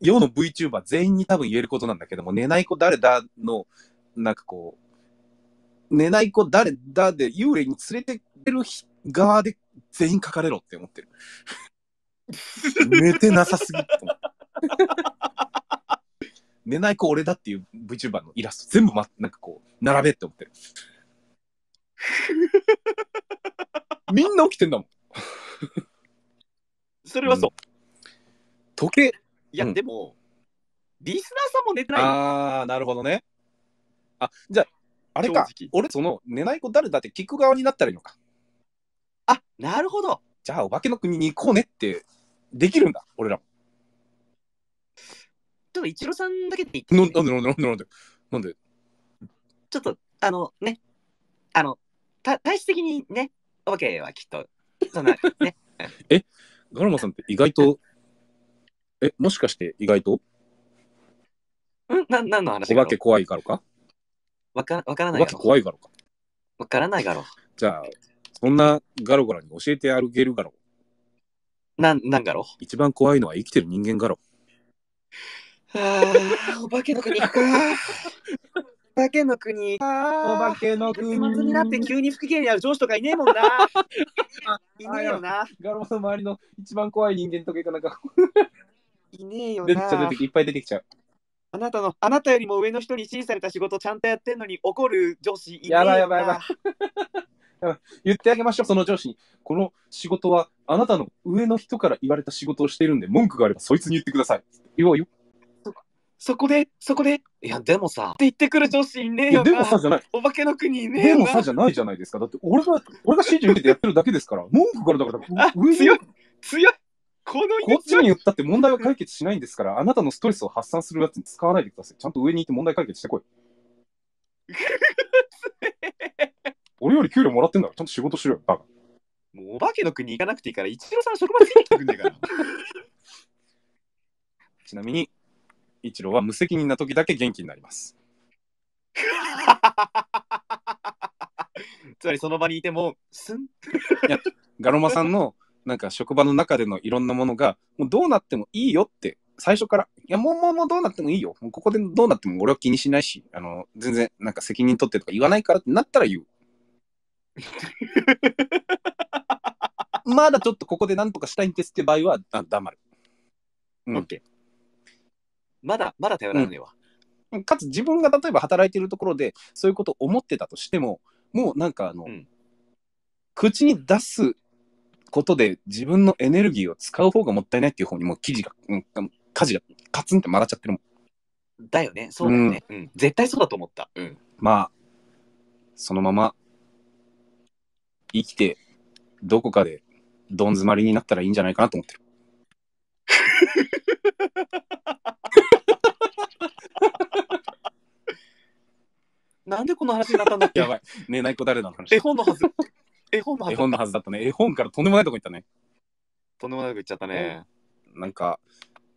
VTuber 全員に多分言えることなんだけども、寝ない子誰だの、なんかこう、寝ない子誰だで幽霊に連れてくる側で全員書かれろって思ってる。寝てなさすぎって思って。寝ない子俺だっていう VTuber のイラスト全部、なんかこう並べって思ってる。みんな起きてんだもん。それはそう、時計。いや、でもリスナーさんも寝てない。ああ、なるほどね。あ、じゃああれか、俺寝ない子誰だって聞く側になったらいいのか。あ、なるほど。じゃあお化けの国に行こうねってできるんだ、俺らも。ちょっとイチローさんだけで言って、ね、なんでちょっとね、体質的にね、お化けはきっとそんなね。え、ガルマさんって意外ともしかして意外と何の話？お化け怖いからか？わからない。お化け怖いからか。わからないだろう。じゃあそんなガロガロに教えてあげるガロ。なんガロ？一番怖いのは生きてる人間ガロ。お化けの国か。お化けの国。月末になって急に不機嫌になる上司とかいねえもんな。いねえよな。ガロの周りの一番怖い人間とかいかなんか。いねえよな。いっぱい出てきちゃう。あなたよりも上の人に指示された仕事ちゃんとやってんのに怒る上司いねえよな。やばい。言ってあげましょう、その上司に。この仕事はあなたの上の人から言われた仕事をしているんで、文句があればそいつに言ってください。言おうよ。そこでいやでもさって言ってくる上司いねえよな。でもさじゃない。お化けの国いねえよな。でもさじゃないじゃないですか。だって俺が指示受けてやってるだけですから。文句からだから強い。こっちに言ったって問題は解決しないんですから、あなたのストレスを発散するやつに使わないでください。ちゃんと上に行って問題解決してこい。俺より給料もらってんだからちゃんと仕事しろよ、バカ。もうお化けの国行かなくていいから、一郎さんの職場ついてきてくんねえから。ちなみに一郎は無責任な時だけ元気になります。つまりその場にいてもすん。いや、ガロマさんのなんか職場の中でのいろんなものが、もうどうなってもいいよって最初から、いやもうどうなってもいいよ、もうここでどうなっても俺は気にしないし、全然なんか責任取ってとか言わないからってなったら言う。まだちょっとここで何とかしたいんですって場合は黙る。OK。まだ頼らないわ。かつ自分が例えば働いているところでそういうことを思ってたとしても、もうなんか口に出すことで自分のエネルギーを使う方がもったいないっていう方にもう舵がカツンって曲がっちゃってるもん。だよね、そうだよね。絶対そうだと思った。まあそのまま生きてどこかでどん詰まりになったらいいんじゃないかなと思ってる。なんでこの話になったんだっけ。やばい。寝ない子誰だの話。絵本のはずだったね。絵本からとんでもないとこ行ったね。とんでもないとこ行っちゃったね。なんか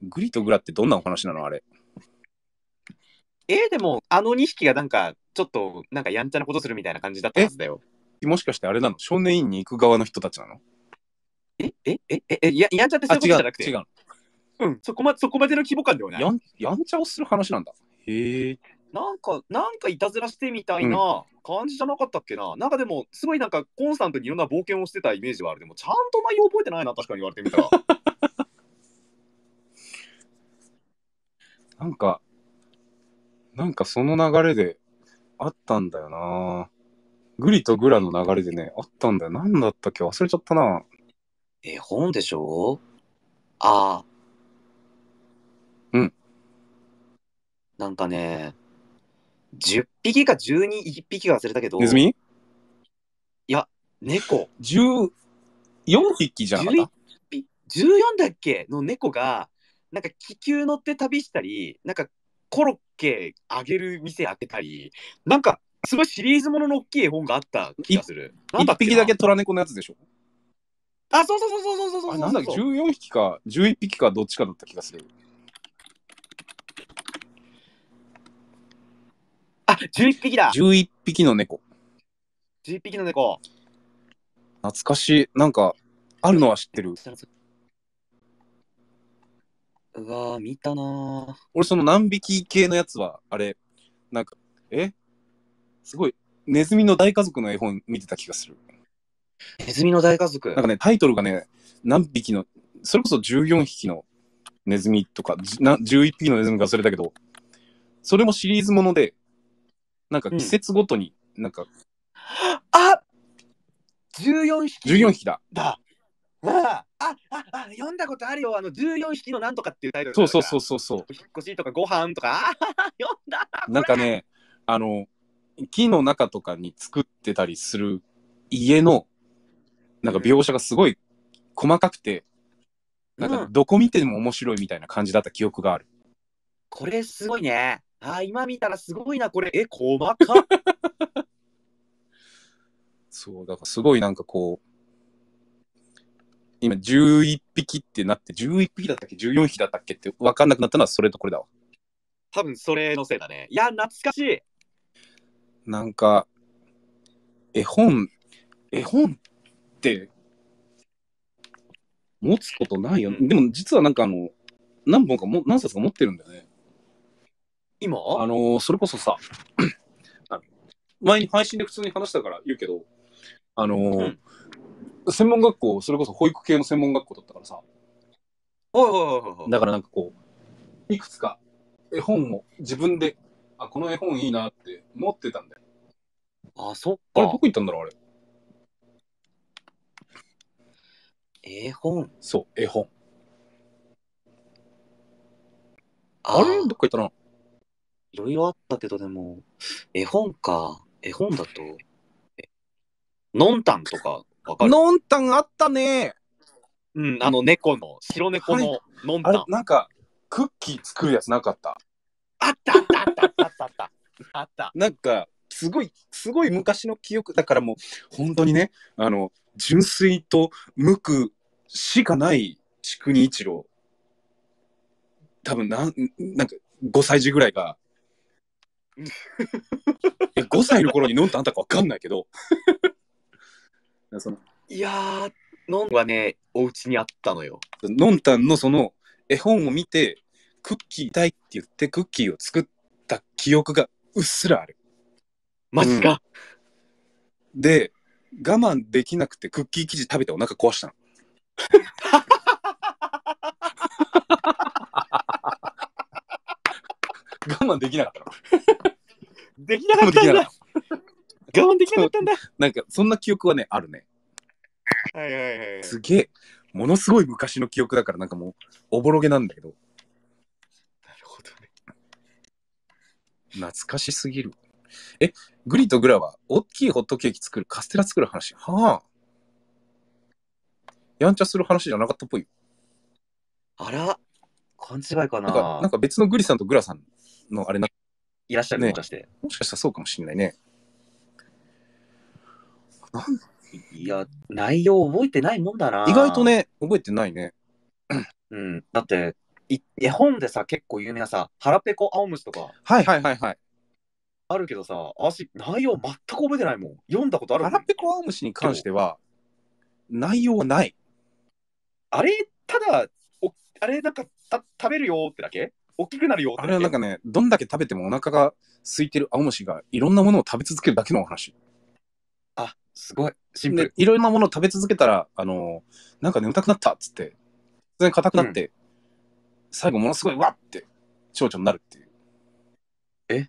グリとグラってどんなお話なのあれ。でもあの2匹がなんかちょっとなんかやんちゃなことするみたいな感じだったはずだよ。もしかしてあれなの、少年院に行く側の人たちなの？やんちゃってそういうことじゃなくて、違う、うん、そこまでの規模感ではない。やんちゃをする話なんだ。へえ。なんかいたずらしてみたいな感じじゃなかったっけな、うん、なんかでもすごいなんかコンスタントにいろんな冒険をしてたイメージはある。でもちゃんと内容覚えてないな、確かに言われてみたら。なんかその流れであったんだよな。グリとグラの流れでね、あったんだよ。なんだったっけ、忘れちゃったな。絵本でしょ？ああ。うん。なんかね、10匹か12匹か忘れたけど。ネズミ？いや、猫。14匹じゃなかった？ 14 だっけの猫が、なんか気球乗って旅したり、なんかコロッケあげる店開けたり、なんかすごいシリーズものの大きい絵本があった気がする。1匹だけ虎猫のやつでしょ？あ、そうそうそうそうそうそう。あ、なんだっけ、14匹か11匹かどっちかだった気がする。あ、11匹だ。11匹の猫。11匹の猫。懐かしい。なんかあるのは知ってる。うわー、見たなー。俺その何匹系のやつはあれ、なんかすごいネズミの大家族の絵本見てた気がする。ネズミの大家族、なんかね、タイトルがね、何匹の、それこそ14匹のネズミとか11匹のネズミが忘れたけど、それもシリーズもので、なんか季節ごとになんか、うん、あ、14匹だ。あ、読んだことあるよ。あの14匹のなんとかっていうタイトル。そう。お引っ越しとかご飯とか、読んだ。なんかね、あの木の中とかに作ってたりする家のなんか描写がすごい細かくて、なんかどこ見ても面白いみたいな感じだった記憶がある。うん、これすごいね。あ、今見たらすごいなこれ。細か。そう、だからすごいなんかこう。今11匹ってなって、11匹だったっけ14匹だったっけって分かんなくなったのはそれとこれだわ。多分それのせいだね。いや懐かしい。なんか絵本って持つことないよね。でも実はなんか何本かも何冊か持ってるんだよね今。それこそさ前に配信で普通に話したから言うけど、うん、専門学校、それこそ保育系の専門学校だったからさ、だからなんかこういくつか絵本を自分で、あ、この絵本いいなって持ってたんだよ。あ、そっか。あれどこ行ったんだろうあれ。絵本。そう、絵本。あれどっか行ったな。いろいろあったけど、でも絵本か。絵本だとノンタンとか。ノンタンあったね。うん、猫の、白猫のノンタン。あれ、なんか、クッキー作るやつなかった？あった。なんか、すごい昔の記憶だからもう、本当にね、純粋と無垢しかないシクニイチロー。多分なんか、5歳児ぐらいが。5歳の頃にノンタンあったかわかんないけど。いやー、ノンはね、お家にあったのよ。ノンタンのその絵本を見て、クッキーたいって言ってクッキーを作った記憶がうっすらある。マジか、うん、で、我慢できなくてクッキー生地食べてお腹壊したの。我慢できなかったの。できなかったんだ。我慢できなかったんだ。なんかそんな記憶はねあるね。はい。すげえものすごい昔の記憶だからなんかもうおぼろげなんだけど。なるほどね。懐かしすぎる。グリとグラは大きいホットケーキ作る、カステラ作る話。はあ。やんちゃする話じゃなかったっぽい。あら、勘違いかな。なんか別のグリさんとグラさんのあれないらっしゃる、ね、もしかしたらそうかもしれないね。いや、内容覚えてないもんだな。意外とね、覚えてないね。うん。だって、絵本でさ、結構有名なさ、腹ペコ青虫とか。はいはいはいはい。あるけどさ、私、内容全く覚えてないもん。読んだことあるもん。腹ペコ青虫に関しては、内容はない。あれ、ただ、あれ、なんか食べるよってだけ？大きくなるよってだけ？あれはなんかね、どんだけ食べてもお腹が空いてる青虫がいろんなものを食べ続けるだけのお話。あ、すごい。シンプル。いろんなものを食べ続けたら、なんか眠たくなったっつって、突然硬くなって、うん、最後ものすごいわって蝶々になるっていう。え？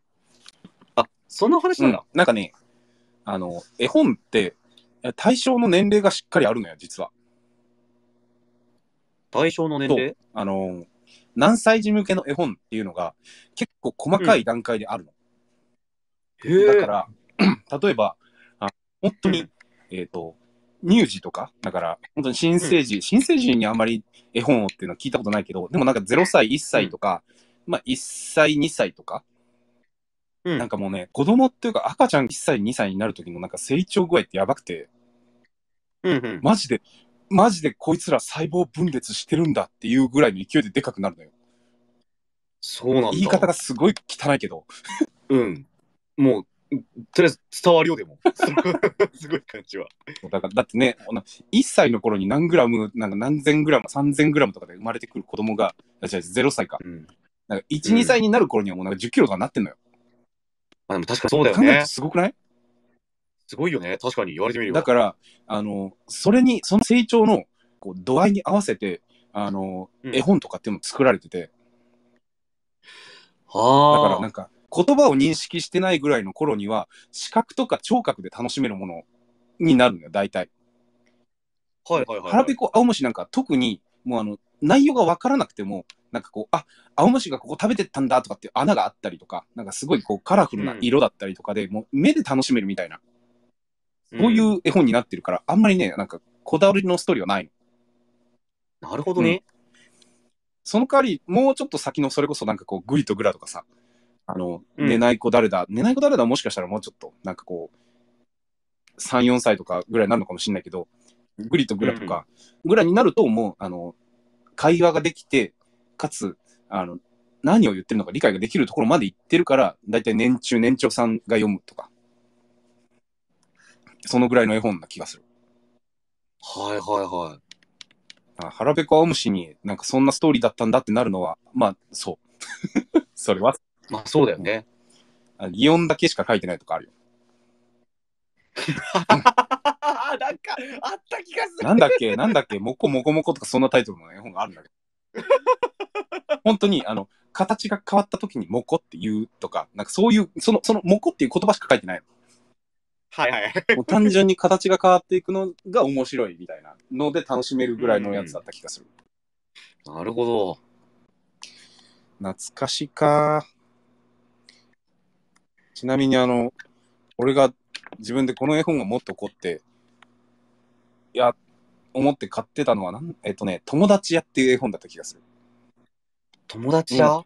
あ、そんな話なんだ。うん、なんかね、絵本って対象の年齢がしっかりあるのよ、実は。対象の年齢？何歳児向けの絵本っていうのが結構細かい段階であるの。うん、だから、例えば、本当に、乳児とか、だから、本当に新生児、うん、新生児にあんまり絵本をっていうのは聞いたことないけど、でもなんか0歳、1歳とか、うん、まあ1歳、2歳とか、うん、なんかもうね、子供っていうか赤ちゃん1歳、2歳になる時のなんか成長具合ってやばくて、うんうん、マジでこいつら細胞分裂してるんだっていうぐらいの勢いででかくなるのよ。そうなんだ。言い方がすごい汚いけど。うん。もう、とりあえず伝わるよ、でも。すごい感じは。だから、だってね、1歳の頃に何グラム、なんか何千グラム、3000グラムとかで生まれてくる子供が、0歳か。うん、なんか1、2歳になる頃にはもうなんか10キロとかなってんのよ。まあでも確かにそうだよね。考えるとすごくない？すごいよね。確かに言われてみれば。だから、その成長のこう度合いに合わせて、絵本とかっていうの作られてて。はあ。だからなんか、言葉を認識してないぐらいの頃には、視覚とか聴覚で楽しめるものになるんだよ、大体。はいはいはい。腹ペコ青虫なんか特に、もう内容がわからなくても、なんかこう、あ、青虫がここ食べてったんだとかっていう穴があったりとか、なんかすごいこうカラフルな色だったりとかで、もう目で楽しめるみたいな。そういう絵本になってるから、あんまりね、なんか、こだわりのストーリーはないの。なるほどね。その代わり、もうちょっと先の、それこそなんかこう、グリとグラとかさ、寝ない子誰だ、寝ない子誰だもしかしたらもうちょっと、なんかこう、3、4歳とかぐらいになるのかもしれないけど、グリとグラとかぐらいになると、もう、会話ができて、かつ、何を言ってるのか理解ができるところまで行ってるから、だいたい年長さんが読むとか。そのぐらいの絵本な気がする。はいはいはい。腹ペコ青虫になんかそんなストーリーだったんだってなるのは、まあそう。それは。まあそうだよね。擬音だけしか書いてないとかあるよ。なんかあった気がする。なんだっけ、もこもこもことかそんなタイトルの絵本があるんだけど。本当に形が変わった時にもこって言うとか、なんかそういう、そのもこっていう言葉しか書いてないの。はいはい、もう単純に形が変わっていくのが面白いみたいなので楽しめるぐらいのやつだった気がする。うん、なるほど。懐かしか。ちなみに俺が自分でこの絵本がもっと凝って、思って買ってたのは友達屋っていう絵本だった気がする。友達屋、う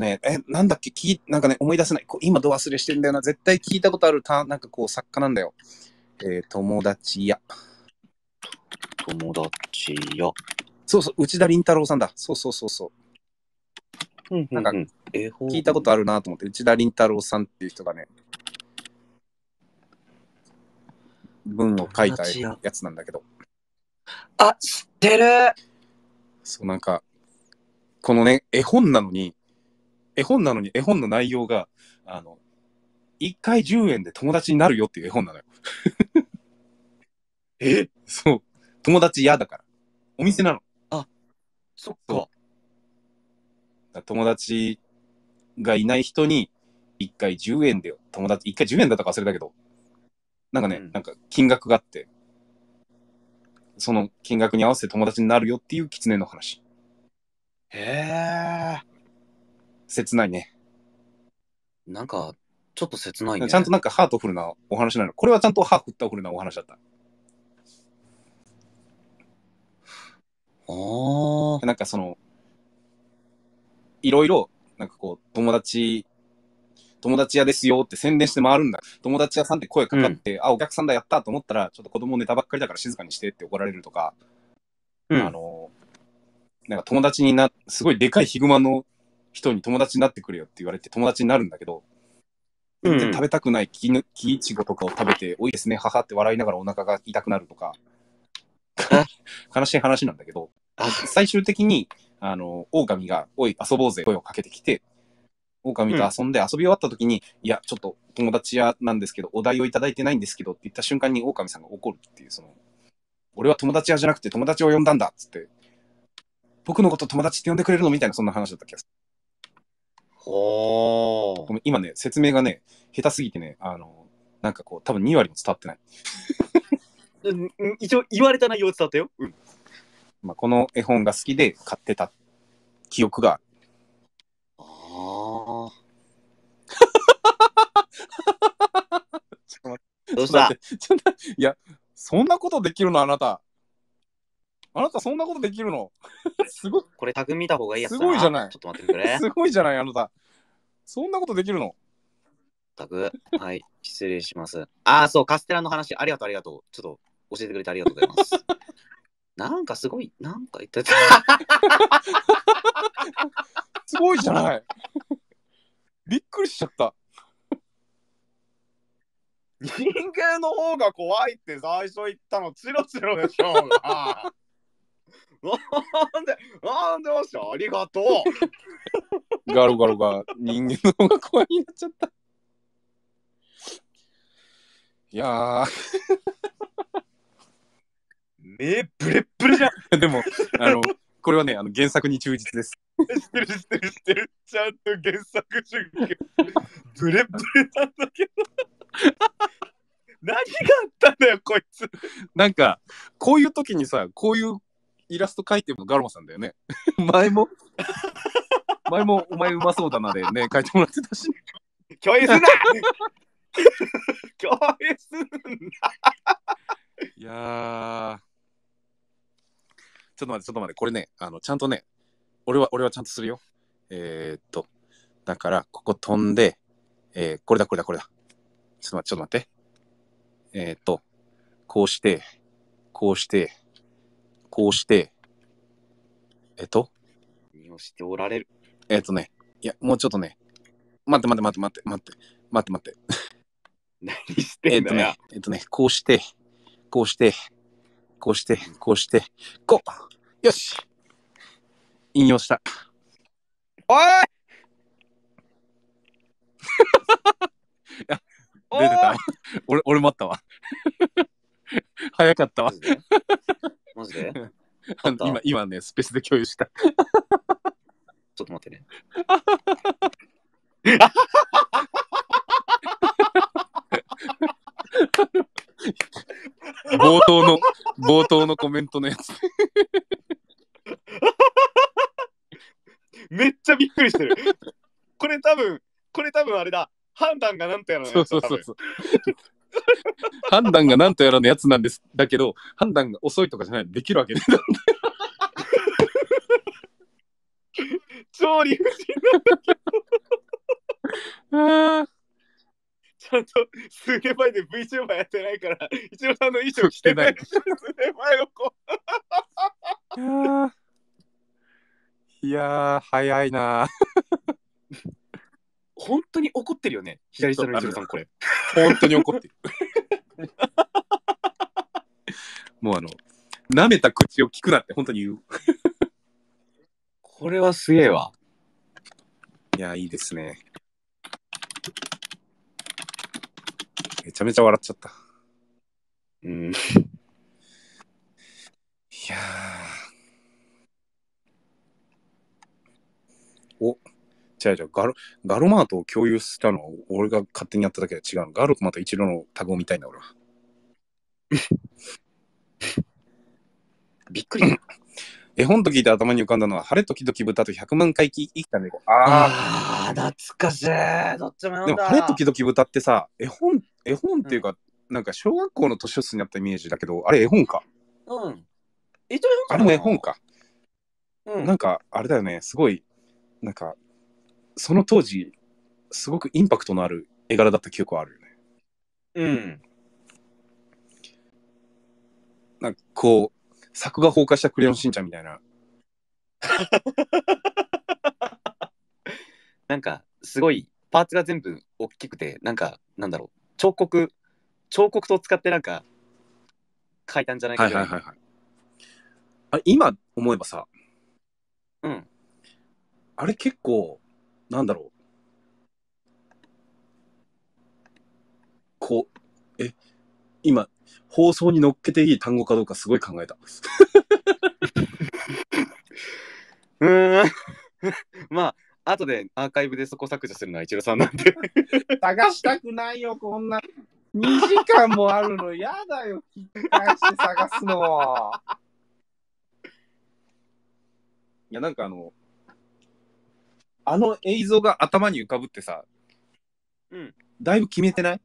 ん、なんだっけ、なんかね、思い出せない。今、ど忘れしてんだよな。絶対聞いたことある、なんかこう、作家なんだよ。友達や。友達や。そうそう、内田倫太郎さんだ。そうそうそうそう。うん、なんか、聞いたことあるなと思って、内田倫太郎さんっていう人がね、文を書いたやつなんだけど。あ、知ってる。そう、なんか、このね、絵本の内容が、1回10円で友達になるよっていう絵本なのよ。え？そう。友達嫌だから。お店なの。あ、そっか。友達がいない人に、1回10円だったか忘れたけど、なんかね、うん、なんか金額があって、その金額に合わせて友達になるよっていう狐の話。へー。切ないね。なんか、ちょっと切ないね。ちゃんとなんかハートフルなお話なの。これはちゃんとハートフルなお話だった。なんかいろいろ、なんかこう、友達屋ですよって宣伝して回るんだ。友達屋さんって声かかって、お客さんだ、やったと思ったら、ちょっと子供ネタばっかりだから静かにしてって怒られるとか、なんか友達にな、すごいでかいヒグマの人に友達になってくれよって言われて友達になるんだけど、全然食べたくない木イチゴとかを食べて、おいですね、母って笑いながらお腹が痛くなるとか、悲しい話なんだけど、最終的に、狼が、おい、遊ぼうぜ、声をかけてきて、狼と遊んで遊び終わった時に、いや、ちょっと友達やなんですけど、お題をいただいてないんですけどって言った瞬間に狼さんが怒るっていう、その、俺は友達やじゃなくて友達を呼んだんだっつって、僕のこと友達って呼んでくれるのみたいな、そんな話だった気がする。おー、今ね、説明がね、下手すぎてね、なんかこう、多分2割も伝わってない。一応、言われた内容伝わったよ。うん。まあ、この絵本が好きで買ってた記憶がある。ああ。どうした？いや、そんなことできるの、あなた。あなたそんなことできるのすごい。これタグ見た方がいいやつだな。すごいじゃない。ちょっと待ってくれ。すごいじゃない、あなた。そんなことできるのタグ。はい、失礼します。ああ、そう、カステラの話、ありがとう、ありがとう。ちょっと教えてくれてありがとうございます。なんかすごい、なんか言ってた。すごいじゃない。びっくりしちゃった。人間の方が怖いって最初言ったの、チロチロでしょうが。なんでましたありがとうガロガロが人間の方が怖いになっちゃったいやー目ブレッブレじゃんでもこれはね原作に忠実です知ってるちゃんと原作中ブレッブレなんだけど何があったんだよこいつなんかこういう時にさこういうイラスト描いてるのガロマさんだよね前もお前うまそうだなでね描いてもらってたし共有すんな共有すんないやちょっと待ってこれねちゃんとね俺はちゃんとするよだからここ飛んで、これだちょっと待ってこうして、何をしておられるね、いや、もうちょっとね、待って。何してんだよ。こうして、こうよし引用した。おいいや、出てた。俺待ったわ。早かったわ。マジで今ね、スペースで共有した。ちょっと待ってね。冒頭のコメントのやつ。めっちゃびっくりしてる。これ多分あれだ。判断がなんとやらのやつだ。そう。判断がなんとやらのやつなんですだけど判断が遅いとかじゃないできるわけね超理不尽なんだけどちゃんと数年前で VTuber やってないから一郎さんの衣装着てない数年前の子いやー早いな本当に怒ってるよね左下の一郎さんこれ本当に怒ってるもう舐めた口を聞くなって本当に言うこれはすげえわいやいいですねめちゃめちゃ笑っちゃったうんいやお違うガロマートを共有したのは俺が勝手にやっただけで違うのガロマート一郎のタグを見たいんだ俺はびっくり絵本と聞いて頭に浮かんだのは晴れ時々豚と100万回生きた猫あ懐かしいどっちも読んだでも晴れ時々豚ってさ絵本っていうか、うん、なんか小学校の図書室にあったイメージだけどあれ絵本かうん一応あれも絵本か、うん、なんかあれだよねすごいなんかその当時すごくインパクトのある絵柄だった記憶はあるよねうんなんかこう作画崩壊したクレヨンしんちゃんみたいななんかすごいパーツが全部大きくて、なんかなんだろう、彫刻刀使ってなんか描いたんじゃないかな。はいはいはいはい。あ、今思えばさ、うん、あれ結構なんだろう、こう今放送に乗っけていい単語かどうかすごい考えた。まあ後でアーカイブでそこ削除するのは一郎さんなんで。探したくないよ、こんな2時間もあるの。やだよ、引っ返して探すの。いや、なんかあの映像が頭に浮かぶってさ、うん、だいぶ決めてない？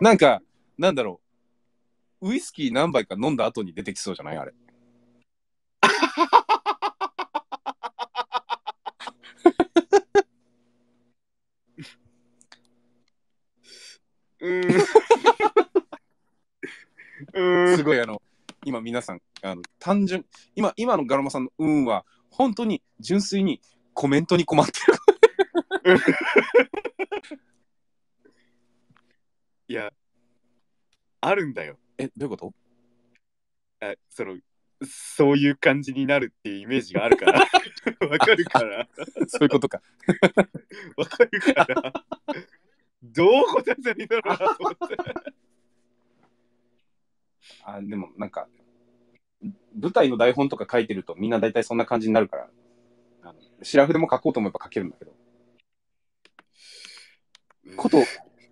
なんかなんだろう、ウイスキー何杯か飲んだ後に出てきそうじゃないあれ。すごい今皆さん単純、今のガラマさんの運は本当に純粋にコメントに困ってる。いや、あるんだよ。どういうこと？そういう感じになるっていうイメージがあるから。わかるから。そういうことか。わかるから。どう答えたらいいだろうなと思って。でもなんか、舞台の台本とか書いてるとみんな大体そんな感じになるから、白筆も書こうと思えば書けるんだけど。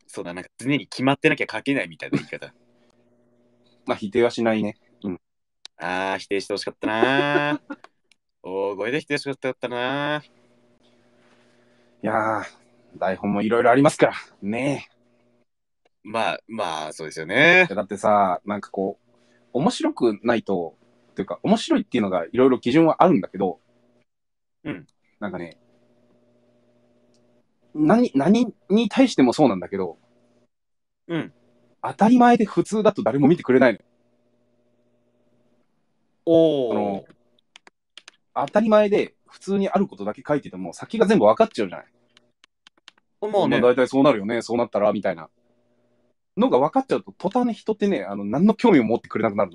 そうだ、なんか常に決まってなきゃ書けないみたいな言い方。まあ否定はしないね。うん、否定してほしかったな。大声で否定してほしかったな。いやー、台本もいろいろありますからね。まあそうですよね。だってさ、なんかこう面白くないと、というか面白いっていうのがいろいろ基準はあるんだけど、うん、なんかね。何に対してもそうなんだけど、うん、当たり前で普通だと誰も見てくれないのよ。当たり前で普通にあることだけ書いてても先が全部分かっちゃうじゃない。まあね、大体そうなるよね、そうなったらみたいなのが分かっちゃうと、途端に人ってね、何の興味を持ってくれなくなる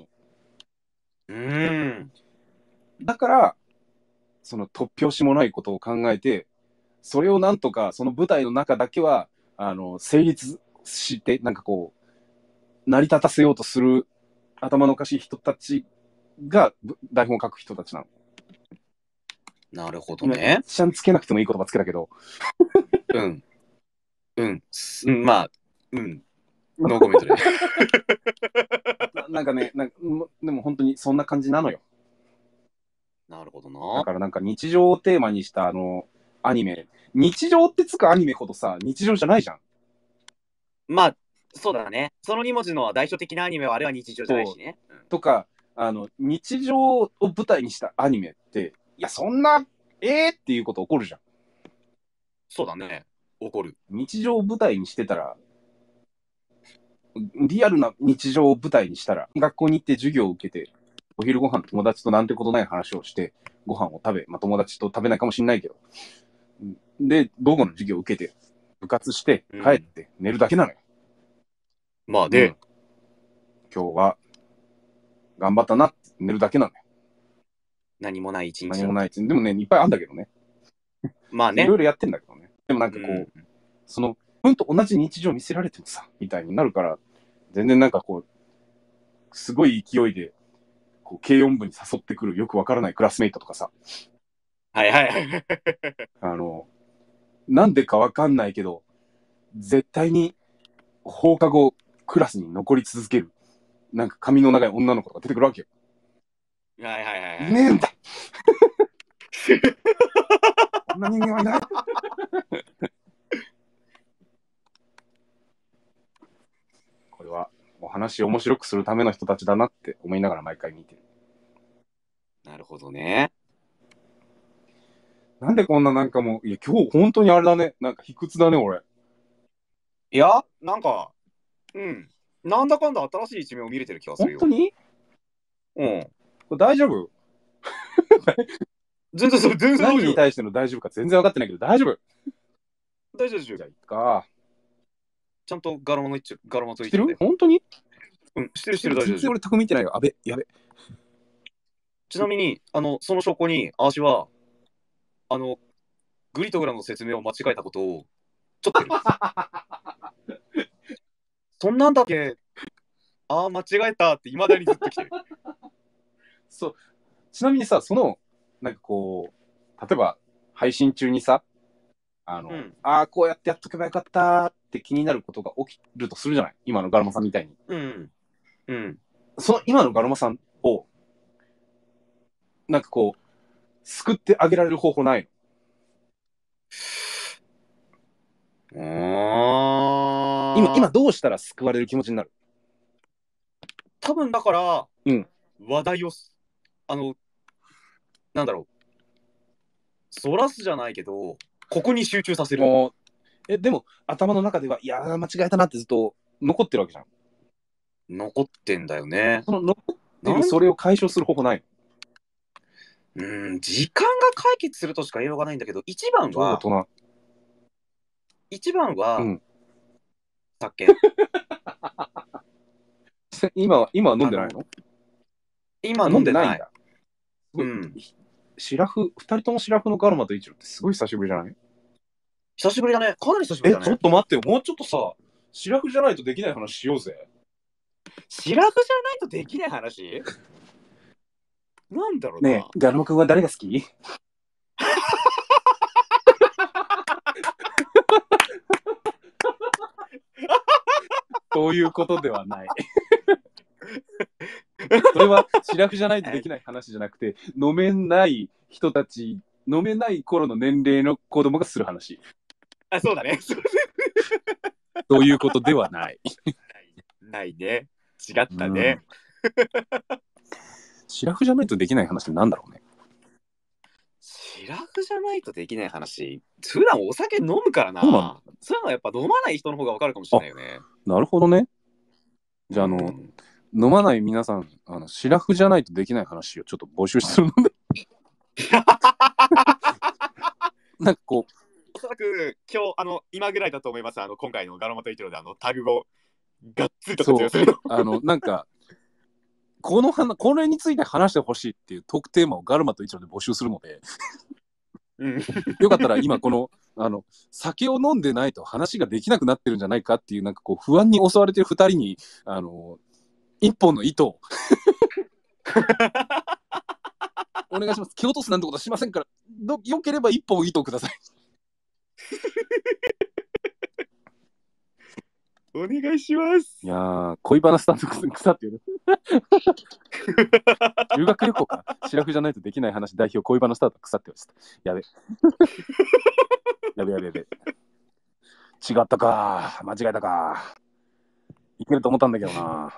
の。だからその突拍子もないことを考えて、それをなんとかその舞台の中だけは成立して、なんかこう成り立たせようとする頭のおかしい人たちが台本を書く人たちなの。なるほどね。ちゃんつけなくてもいい言葉つけたけど。うんうん、まあ、うん、ノーコメントで。なんかね、でも本当にそんな感じなのよ。なるほどな。だからなんか日常をテーマにしたアニメ、日常ってつくアニメほどさ、日常じゃないじゃん。まあそうだね、その2文字の代表的なアニメはあれは日常じゃないしね。とか日常を舞台にしたアニメって、いやそんなっていうこと起こるじゃん。そうだね、起こる。日常を舞台にしてたら、リアルな日常を舞台にしたら、学校に行って授業を受けて、お昼ご飯友達となんてことない話をしてご飯を食べ、まあ友達と食べないかもしれないけど、で午後の授業を受けて部活して帰って寝るだけなのよ。まあね、今日は頑張ったなって寝るだけなのよ。何もない一日。何もない一日。でもね、いっぱいあるんだけどね。まあね、いろいろやってんだけどね。でもなんかこう、そのと同じ日常見せられてもさみたいになるから、全然なんかこうすごい勢いでこう軽音部に誘ってくるよくわからないクラスメイトとかさ。はいはい。なんでかわかんないけど、絶対に放課後クラスに残り続ける、なんか髪の長い女の子が出てくるわけよ。はいはいはい。いねえんだ。こんな人間はいない。これはお話を面白くするための人たちだなって思いながら毎回見てる。なるほどね。なんでこんな、なんかもう、いや今日本当にあれだね、なんか卑屈だね俺。いや、なんか、うん、なんだかんだ新しい一面を見れてる気がするよ。本当に？うん。これ大丈夫？全然何に対しての大丈夫か全然分かってないけど大丈夫。大丈夫。じゃあいっか。ちゃんとガラマの一ガラマと一緒で。知ってる？本当に？うん、知ってる知ってる大丈夫。全然俺匠見てないよ。あべやべ。ちなみにその証拠にあーしはグリトグラムの説明を間違えたことをちょっと言るそんなんだっけああ間違えたっていまだにずっときてるそうちなみにさそのなんかこう例えば配信中にさうん、ああこうやってやっとけばよかったって気になることが起きるとするじゃない今のガルマさんみたいにうんうんその今のガルマさんをなんかこう救ってあげられる方法ないの？今どうしたら救われる気持ちになる？多分だから、うん、話題をなんだろうそらすじゃないけどここに集中させる。でも頭の中ではいや間違えたなってずっと残ってるわけじゃん。残ってんだよね。その残ってるそれを解消する方法ない？時間が解決するとしか言いようがないんだけど、一番は、うん、酒今は飲んでないの？今飲んでないんだ。うん。2人ともシラフのガルマとイチロってすごい久しぶりじゃない？久しぶりだね。かなり久しぶりだね。ちょっと待ってよ。もうちょっとさ、シラフじゃないとできない話しようぜ。シラフじゃないとできない話なんだろうな。ねえ、ガルマくんは誰が好き？そういうことではない。それはシラフじゃないとできない話じゃなくて、飲めない人たち、飲めない頃の年齢の子供がする話。あ、そうだね。そういうことではない。ないね。違ったね。シラフじゃないとできない話ってなんだろうね。シラフじゃないとできない話、普段お酒飲むからな。そういうのはやっぱ飲まない人の方がわかるかもしれないよね。なるほどね。じゃあ飲まない皆さん、シラフじゃないとできない話をちょっと募集するので。なんかこうおそらく今日今ぐらいだと思います。今回のガラマとイチロでタグをがっつりと活用するの。なんか。これについて話してほしいっていうトークテーマをガルマとイチロで募集するので、うん、よかったら今この、酒を飲んでないと話ができなくなってるんじゃないかっていうなんかこう不安に襲われてる2人に一本の糸をお願いします。気落とすなんてことはしませんからよければ一本糸をくださいお願いします。いやー、恋バナスタンド腐ってる。留学旅行か。シラフじゃないとできない話代表恋バナスタンド腐ってました。やべ。やべ。違ったか。間違えたか。いけると思ったんだけどな。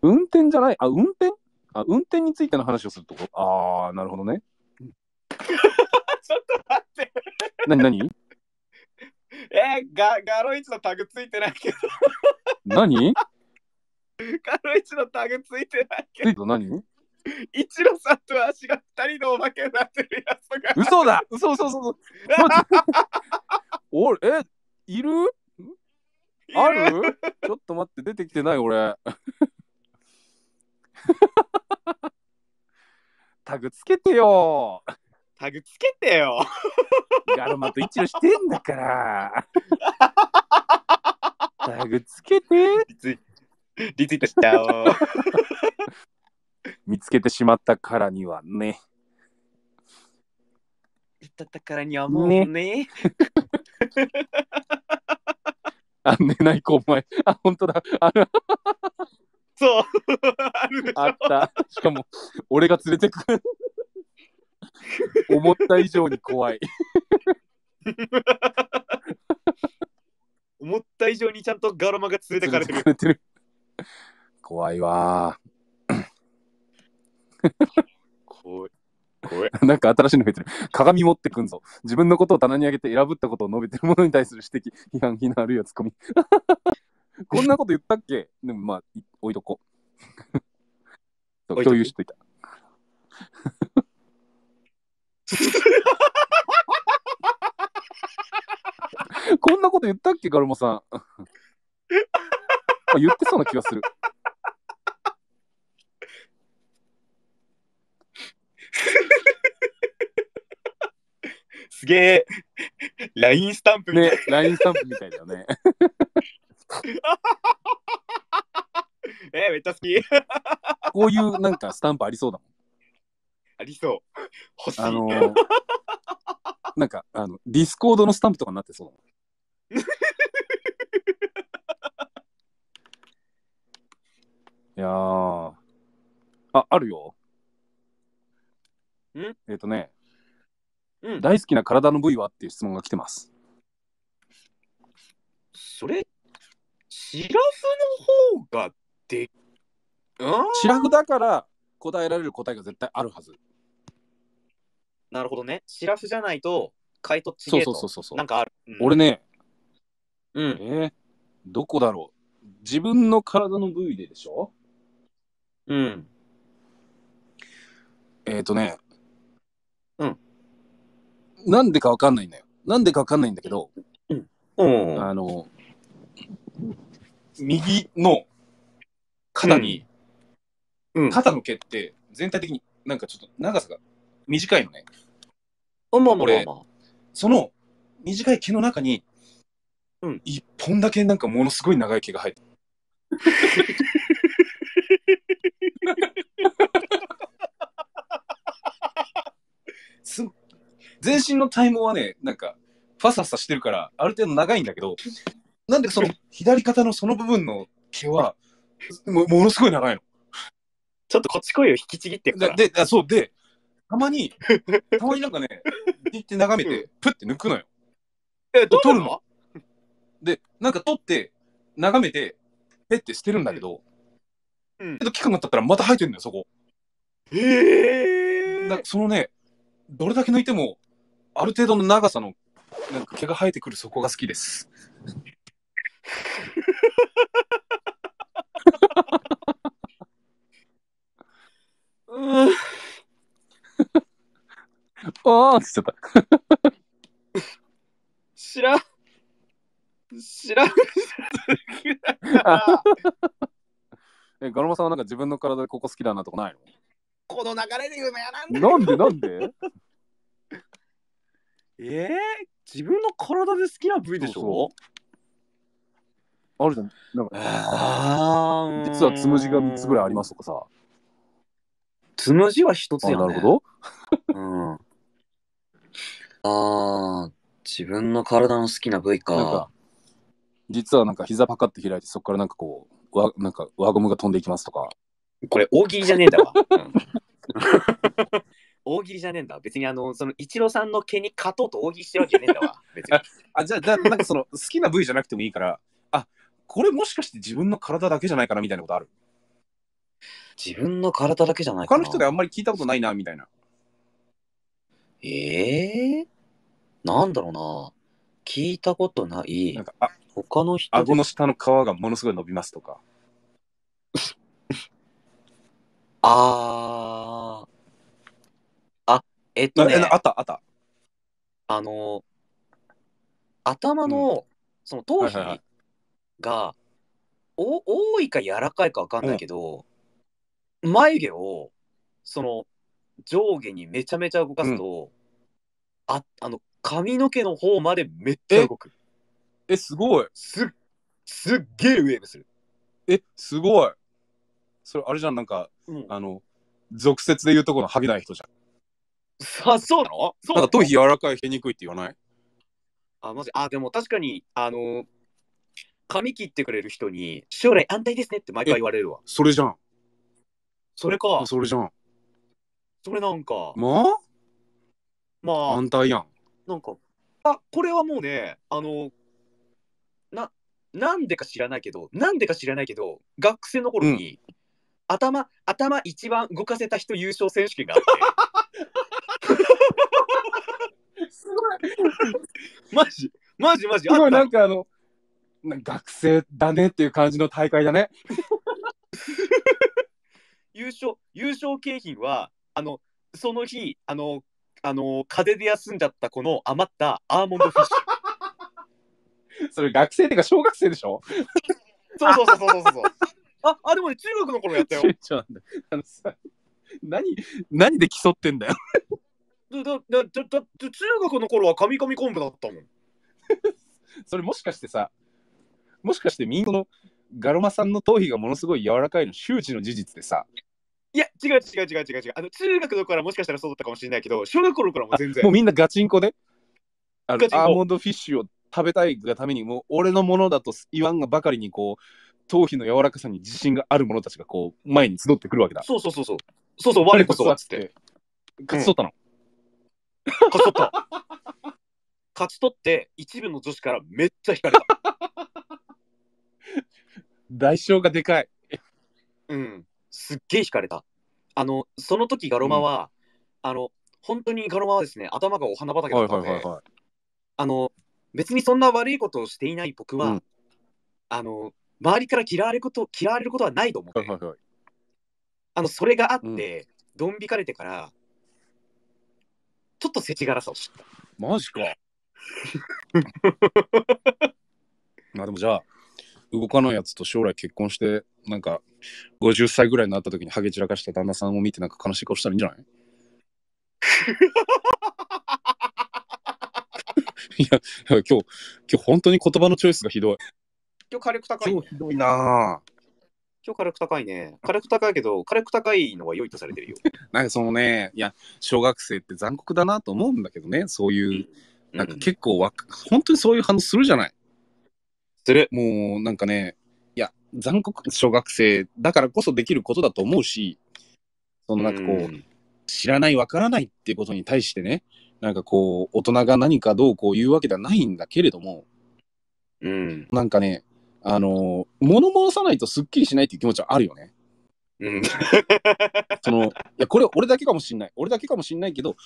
運転じゃない。運転についての話をするとこ。あー、なるほどね。ちょっと待って何ガロイチのタグついてないけどガロイチのタグついてないけどイチロさんと足が2人のお化けになってるやつが嘘だ嘘おいるあるちょっと待って出てきてない俺タグつけてよタグつけてよガルマとイチロしてんだからタグつけてリツイートしちゃおう見つけてしまったからにはね言ったったからにはもうねあ寝ない子お前あ本当だあるそうあるでしょあったしかも俺が連れてくる思った以上に怖い思った以上にちゃんとガルマが連れてかれてる怖いわ怖いなんか新しいの増えてる。鏡持ってくんぞ。自分のことを棚に上げて選ぶったことを述べてるものに対する指摘、批判、非難あるいはツッコミ。こんなこと言ったっけ？でもまあ、置いとこう。共有しといた。こんなこと言ったっけ、ガルモさん。言ってそうな気がする。すげえ、LINE スタンプみたいね。LINE スタンプみたいだよね。めっちゃ好き。こういうなんかスタンプありそうだもん。ありそう。欲しい。なんかディスコードのスタンプとかになってそうだもん。いやー、あるよ。ん？ね、うん、大好きな体の部位はっていう質問が来てます。それ、シラフの方がシラフだから答えられる答えが絶対あるはず。なるほどね。シラフじゃないと回答違えと。そう。なんかある。うん、俺ね、うん、どこだろう。自分の体の部位でしょ？うん。うん。なんでかわかんないんだよ。なんでかわかんないんだけど、うん。うん、右の肩に、うん、肩の毛って全体的になんかちょっと長さが短いのね。俺、その短い毛の中に、うん、一本だけなんかものすごい長い毛が生えてる。全身の体毛はね、なんかファサファしてるからある程度長いんだけど、なんでその左肩のその部分の毛は ものすごい長いの。ちょっとこっち来いよ、引きちぎってるから。そうでたまになんかね、引いて眺めてプッて抜くのよ。取るので、なんか取って眺めてペッて捨てるんだけど、期間が経ったらまた生えてるんだよ、そこ。だそのね、どれだけ抜いてもある程度の長さのなんか毛が生えてくる、そこが好きです。ああつっちゃった。知らんガルマさんはなんか自分の体でここ好きだなとかないの？この流れで言うのやなんだ。なんで自分の体で好きな部位でしょ？そうあるじゃん。なんか実はつむじが3つぐらいありますとかさ。つむじは1つやね。なるほど。うん。自分の体の好きな部位か。なんか実はなんか膝パカって開いて、そこからなんかこうなんか輪ゴムが飛んでいきますとか。これ大喜利じゃねえんだわ。大喜利じゃねえんだ。別にそのイチローさんの毛に勝とうと大喜利してるわけじゃねえんだわ。別に。じゃあなんかその好きな部位じゃなくてもいいから、これもしかして自分の体だけじゃないかなみたいなことある？自分の体だけじゃないかな。他の人であんまり聞いたことないなみたいな。なんだろうな。聞いたことない。なんか他の人。顎の下の皮がものすごい伸びますとか。あった。頭の、その頭皮が、多いか柔らかいかわかんないけど、眉毛を、その、上下にめちゃめちゃ動かすと、髪の毛の方までめっちゃ動く。すごい。すっげえウェーブする。すごい。それあれじゃん、なんか、俗説で言うとこのハゲない人じゃん。そうなの？そうなの？なんか頭皮柔らかい、毛にくいって言わない？マジ。でも確かに、髪切ってくれる人に、将来安泰ですねって毎回言われるわ。それじゃん。それか。それじゃん。それなんか。まあ。安泰やん。なんか。これはもうね、なんでか知らないけど、学生の頃に頭一番動かせた人優勝選手権があって。すごい。マジすごい、なんか学生だねっていう感じの大会だね。優勝景品はその日風邪で休んじゃった子の余ったアーモンドフィッシュ。それ学生ってか小学生でしょ。そう。あでもね、中学の頃やったよ。さ、何で競ってんだよ。だって中学の頃はカミカミ昆布だったもん。それもしかしてみんなのガロマさんの頭皮がものすごい柔らかいの周知の事実でさ。いや違う、中学の頃はもしかしたらそうだったかもしれないけど、小学校の頃はもう全然もうみんなガチンコでアーモンドフィッシュを食べたいがために、もう俺のものだと言わんがばかりに、こう頭皮の柔らかさに自信がある者たちがこう前に集ってくるわけだ。そう、我こそはっつって勝ち取ったの、勝ち取って一部の女子からめっちゃ惹かれた。代償がでかい。うん、すっげえ惹かれた。その時ガロマは、本当にガロマはですね、頭がお花畑だったので、はい、別にそんな悪いことをしていない僕は、周りから嫌われることはないと思って、それがあって、ドン引かれてから、ちょっと世知辛さを知った。マジか。まあでもじゃあ、動かないやつと将来結婚して、なんか50歳ぐらいになった時にハゲ散らかした旦那さんを見てなんか悲しい顔したらいいんじゃない？いや今日本当に言葉のチョイスがひどい。今日火力高いね。今日ひどいな。今日火力高いね。火力高いけど、火力高いのは良いとされてるよ。なんかそのね、いや、小学生って残酷だなと思うんだけどね、そういう、なんか結構本当にそういう反応するじゃない。する。もうなんかね、いや、残酷、小学生だからこそできることだと思うし、そのなんかこう、知らない、わからないっていうことに対してね、なんかこう、大人が何かどうこう言うわけではないんだけれども、なんかね、物申さないとすっきりしないっていう気持ちはあるよね。いや、これ俺だけかもしんないけど、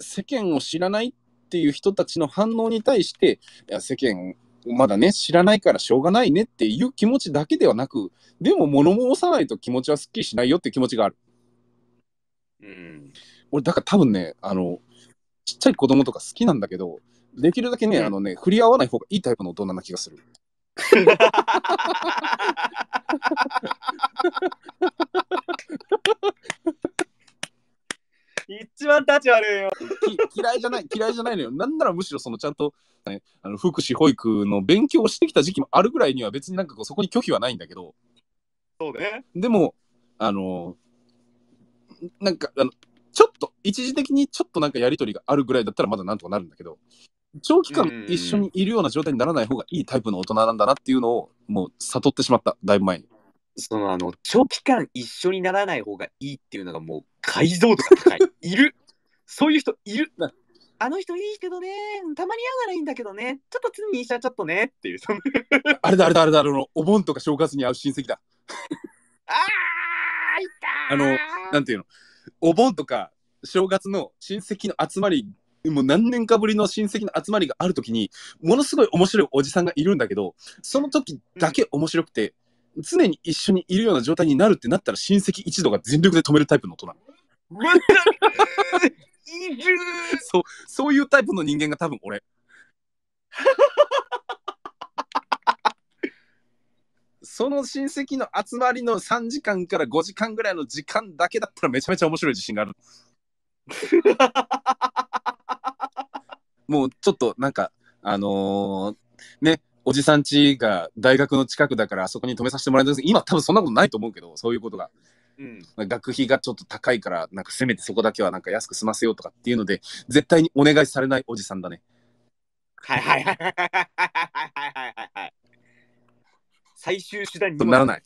世間を知らないっていう人たちの反応に対して、いや、世間まだね、知らないからしょうがないねっていう気持ちだけではなく、でも物申さないと気持ちはすっきりしないよっていう気持ちがある。俺だから多分ね、ちっちゃい子供とか好きなんだけど、できるだけね、振り合わない方がいいタイプの大人な気がする。一番立ち悪いよ。嫌いじゃないのよ。なんならむしろそのちゃんと、ね、福祉保育の勉強をしてきた時期もあるぐらいには別になんかこうそこに拒否はないんだけど、そうね。でもなんかちょっと一時的にちょっとなんかやり取りがあるぐらいだったらまだなんとかなるんだけど、長期間一緒にいるような状態にならない方がいいタイプの大人なんだなっていうのをもう悟ってしまった、だいぶ前に。その長期間一緒にならない方がいいっていうのがもう解像度が高い。いる、そういう人いる。人いいけどね、たまに会うならいいんだけどね、ちょっと常に一緒はちょっとねっていう。あれだ、お盆とか正月に会う親戚だ。いたー。なんていうの、お盆とか正月の親戚の集まり、もう何年かぶりの親戚の集まりがあるときに、ものすごい面白いおじさんがいるんだけど、その時だけ面白くて、常に一緒にいるような状態になるってなったら、親戚一同が全力で止めるタイプの大人。そういうタイプの人間が多分俺。その親戚の集まりの3時間から5時間ぐらいの時間だけだったらめちゃめちゃ面白い自信がある。もうちょっとなんかね、おじさん家が大学の近くだからあそこに止めさせてもらえたんですけど、今多分そんなことないと思うけど、そういうことが、学費がちょっと高いからなんかせめてそこだけはなんか安く済ませようとかっていうので絶対にお願いされないおじさんだね。はい、最終手段にならない。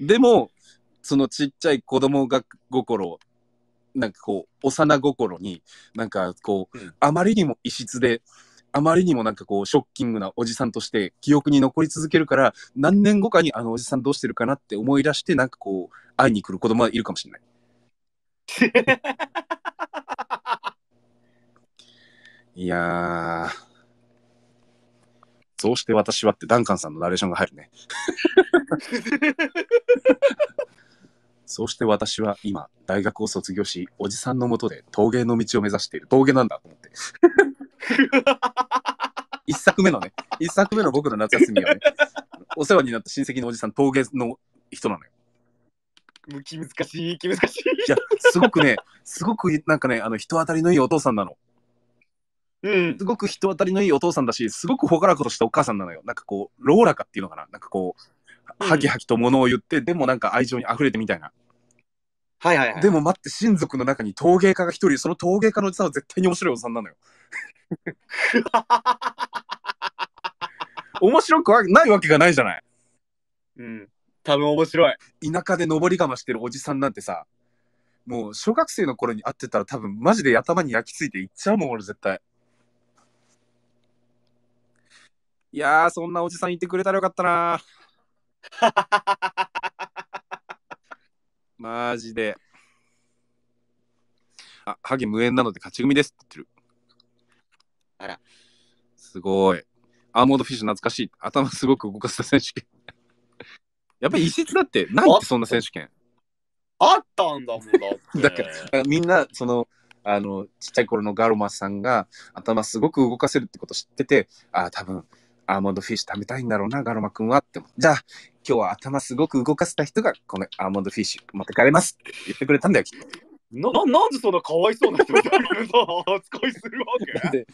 でもそのちっちゃい子供が心、なんかこう幼心になんかこう、あまりにも異質で、あまりにもなんかこうショッキングなおじさんとして記憶に残り続けるから、何年後かにおじさんどうしてるかなって思い出してなんかこう会いに来る子供はいるかもしれない。いやー、そうして私はってダンカンさんのナレーションが入るね。そうして私は今大学を卒業し、おじさんのもとで陶芸の道を目指している。陶芸なんだと思って。一作目のね、一作目の僕の夏休みはね、お世話になった親戚のおじさん、陶芸の人なのよ。むき難しい、気難しい。いや、すごくね、すごくなんかね、人当たりのいいお父さんなの。うん、すごく人当たりのいいお父さんだし、すごくほがらかとしたお母さんなのよ。なんかこう、ローラかっていうのかな。なんかこう、はきはきと物を言って、でもなんか愛情に溢れてみたいな。はいはいはい。でも待って、親族の中に陶芸家が一人、その陶芸家のおじさんは絶対に面白いおじさんなのよ。面白くはないわけがないじゃない。うん。多分面白い。田舎で登り釜してるおじさんなんてさ、もう小学生の頃に会ってたら多分マジで頭に焼き付いていっちゃうもん、俺絶対。いやー、そんなおじさんいてくれたらよかったな。マジで。あ、ハゲ無縁なので勝ち組ですって言ってる。あら。すごい。アーモンドフィッシュ懐かしい。頭すごく動かした選手権。やっぱり異質だって、ないってそんな選手権。あったんだもんだって。だからみんな、その、ちっちゃい頃のガロマさんが頭すごく動かせるってこと知ってて、ああ、多分アーモンドフィッシュ食べたいんだろうな、ガロマくんはって。じゃあ、今日は頭すごく動かせた人が、このアーモンドフィッシュ持ってかれますって言ってくれたんだよ、きっと。なんでそんなかわいそうな人みたいな扱いするわけい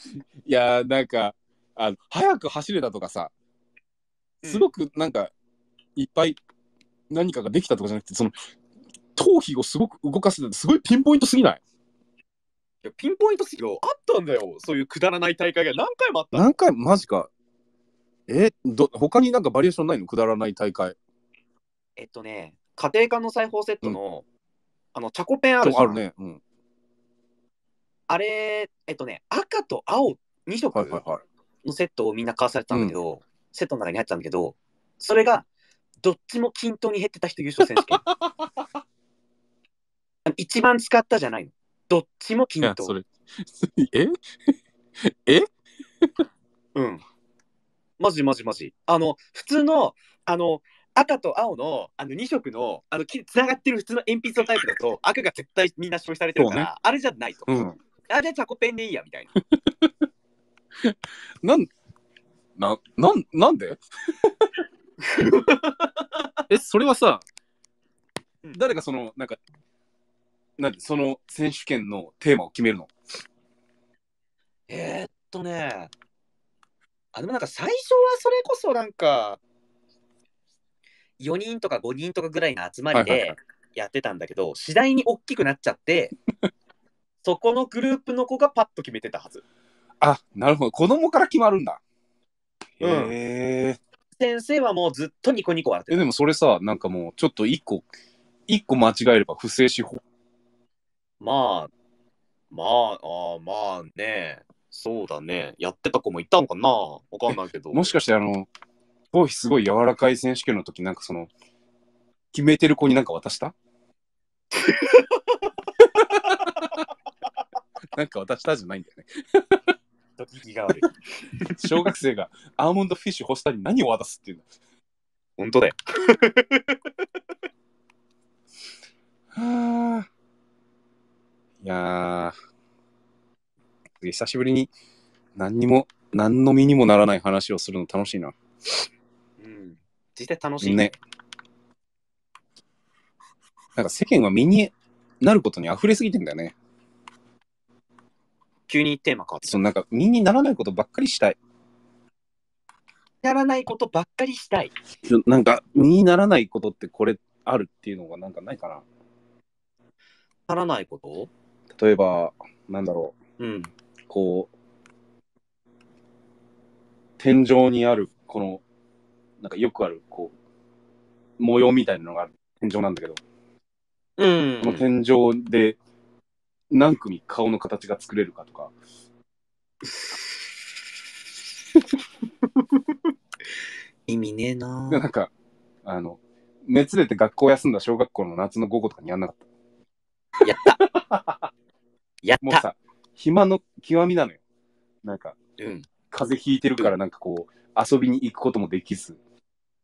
や、なんか、早く走れたとかさ、すごくなんか、いっぱい何かができたとかじゃなくて、その頭皮をすごく動かすなんてすごいピンポイントすぎない？いや、ピンポイントすぎる。あったんだよ、そういうくだらない大会が何回もあった。何回も？マジか。他になんかバリエーションないの？くだらない大会。家庭科の裁縫セットの、うん、チャコペンあるじゃん。あるね。うん、あれ、赤と青2色のセットをみんな買わされてたんだけど、はいはいはい、セットの中に入ってたんだけど、それがどっちも均等に減ってた人優勝選手権。一番使ったじゃないの。どっちも均等。それうん。マジ。普通の、赤と青の、2色の、つながってる普通の鉛筆のタイプだと、赤が絶対みんな消費されてるから、ね、あれじゃないと。うん、あれじゃチャコペンでいいや、みたいな。なんでそれはさ、誰がそのその選手権のテーマを決めるの？でもなんか最初はそれこそなんか4人とか5人とかぐらいの集まりでやってたんだけど、はいはいはい、次第に大きくなっちゃってそこのグループの子がパッと決めてたはず。あ、なるほど、子供から決まるんだ。へえ、うん、先生はもうずっとニコニコ笑ってる。でもそれさ、なんかもうちょっと一個間違えれば不正司法。まあね、そうだね。やってた子もいたのかな、わかんないけど。もしかして頭皮すごい柔らかい選手権の時、なんかその決めてる子になんか渡した？なんか渡したじゃないんだよね。が悪い小学生がアーモンドフィッシュ干したに何を渡すっていうの。本当だよ。はあ。いやー、久しぶりに何の身にもならない話をするの楽しいな。うん。実際楽しいね。なんか世間は身になることに溢れすぎてんだよね。急にテーマ変わって、なんか身にならないことばっかりしたい。ならないことばっかりしたい。なんか身にならないことってこれあるっていうのがなんかないかな。ならないこと？例えばなんだろう。うん。こう天井にあるこのなんかよくあるこう模様みたいなのがある天井なんだけど。うん。この天井で何組顔の形が作れるかとか。意味ねえな。なんか熱出て学校休んだ小学校の夏の午後とかにやんなかった？やった。やった。もうさ、暇の極みなのよ。なんか、うん、風邪ひいてるからなんかこう、遊びに行くこともできず、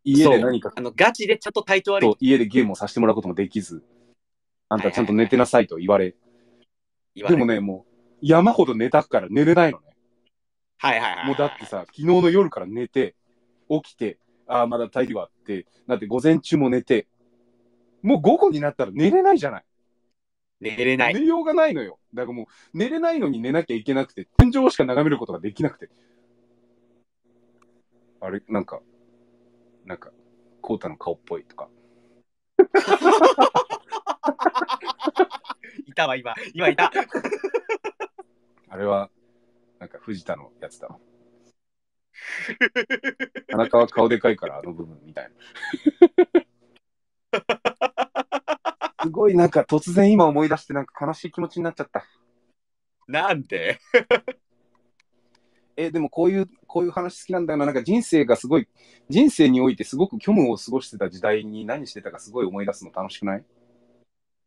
家で何かガチでちゃんと体調悪い。家でゲームをさせてもらうこともできず、あんたちゃんと寝てなさいと言われ。でもね、もう山ほど寝たから寝れないのね。はいはいはい。もうだってさ、昨日の夜から寝て、起きて、ああ、まだ体力はあって、だって午前中も寝て、もう午後になったら寝れないじゃない。寝れない。寝ようがないのよ。だからもう寝れないのに寝なきゃいけなくて、天井しか眺めることができなくて。あれ、なんか、コータの顔っぽいとか。いたわ、今いた。あれは、なんか藤田のやつだわ。田中は顔でかいから、あの部分みたいな。すごいなんか突然今思い出して、なんか悲しい気持ちになっちゃった。なんででもこういう話好きなんだよな。なんか人生においてすごく虚無を過ごしてた時代に何してたかすごい思い出すの楽しくない？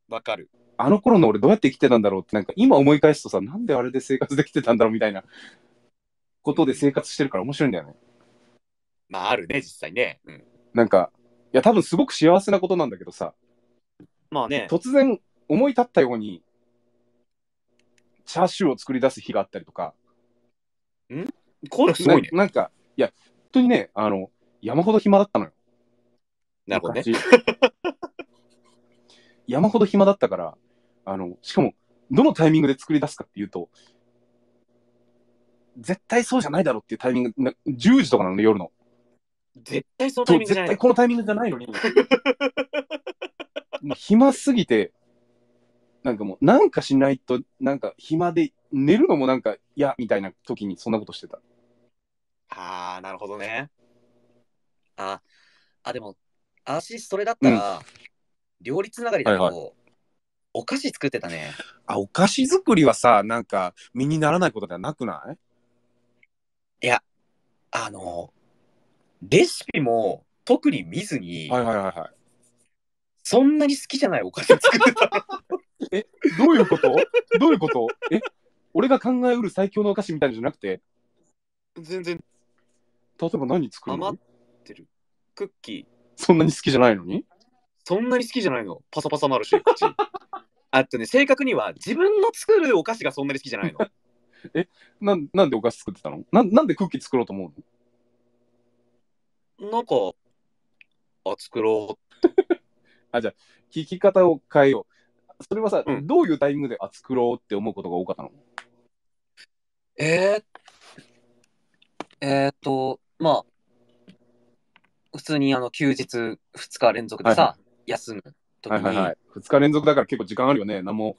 わかる。あの頃の俺どうやって生きてたんだろうって、なんか今思い返すとさ、なんであれで生活できてたんだろうみたいなことで生活してるから面白いんだよね。まああるね、実際ね。うん、なんか、いや多分すごく幸せなことなんだけどさ、まあね、突然思い立ったようにチャーシューを作り出す日があったりとか、これすごいね。なんか、いや、本当にね、山ほど暇だったのよ。なるほどね。山ほど暇だったから、しかも、どのタイミングで作り出すかっていうと、絶対そうじゃないだろうっていうタイミング、10時とかなので、夜の。絶対そのタイミングじゃない。絶対このタイミングじゃないのに。暇すぎて、なんかもう、なんかしないと、なんか暇で、寝るのもなんか嫌みたいな時にそんなことしてた。ああ、なるほどね。でも私それだったら、料理つながりだと、はいはい、お菓子作ってたね。お菓子作りはさ、なんか身にならないことではなくない？いや、レシピも特に見ずに、はいはいはいはい、そんなに好きじゃないお菓子作ってた。どういうこと？俺が考えうる最強のお菓子みたいなじゃなくて、全然。例えば何作るの？余ってるクッキー。そんなに好きじゃないのに？そんなに好きじゃないの。パサパサもあるし、口。あとね、正確には自分の作るお菓子がそんなに好きじゃないの。なんでお菓子作ってたの？なんでクッキー作ろうと思うの？なんか作ろう。じゃあ聞き方を変えよう。それはさ、どういうタイミングで作ろうって思うことが多かったの？まあ普通に休日2日連続でさ、はいはい、休む時に、はいはいはい、2日連続だから結構時間あるよね。何も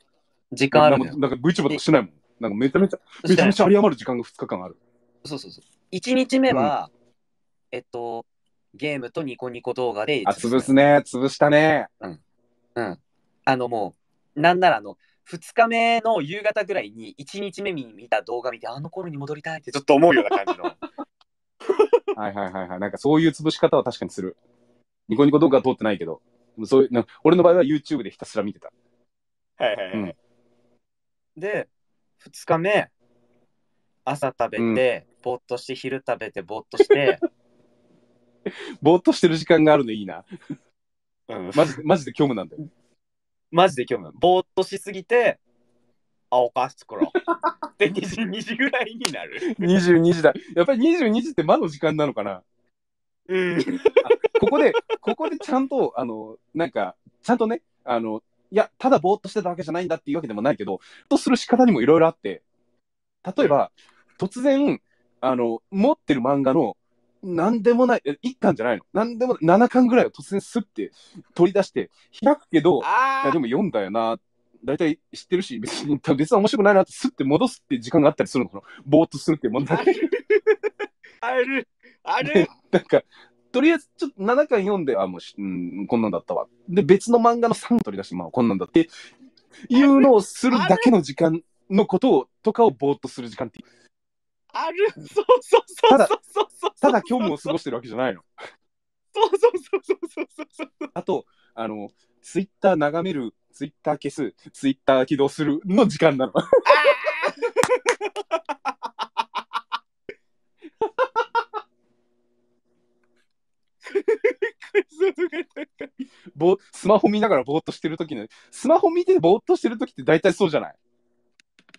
時間あるのよ。なんか VTuber とかしてないもん。なんかめちゃめちゃ有り余る時間が2日間ある。そう1日目は、ゲームとニコニコ動画で潰したね。うんもうなんなら2日目の夕方ぐらいに1日目に見た動画見て、あの頃に戻りたいってちょっと思うような感じの。はい、なんかそういう潰し方は確かにする。ニコニコ動画は通ってないけど、そういうな俺の場合は YouTube でひたすら見てた。はい、で2日目朝食べて、ぼーっとして、昼食べてぼーっとしてぼーっとしてる時間があるのいいな。マジで虚無なんだよ。ぼーっとしすぎて、お菓子作ろうって22時ぐらいになる。22時だ。やっぱり22時って魔の時間なのかな。ここでちゃんとなんかちゃんとね、いやただぼーっとしてたわけじゃないんだっていうわけでもないけど、とする仕方にもいろいろあって、例えば突然持ってる漫画のなんでもない、1巻じゃないの。なんでもない7巻ぐらいを突然スッて取り出して開くけど、でも読んだよな、大体知ってるし、別に面白くないなってスッて戻すって時間があったりするのかな。ぼーっとするって問題。ある。なんかとりあえずちょっと7巻読んで、こんなんだったわ。で別の漫画の3取り出して、こんなんだっていうのをするだけの時間のことをとかをぼーっとする時間っていう。ある。ただ虚無を過ごしてるわけじゃないの。そうそうそうそうそうそう。あとTwitter眺めるツイッター消す、ツイッター起動するの時間なの。スマホ見ながらぼーっとしてるときの、スマホ見てぼーっとしてるときって大体そうじゃない？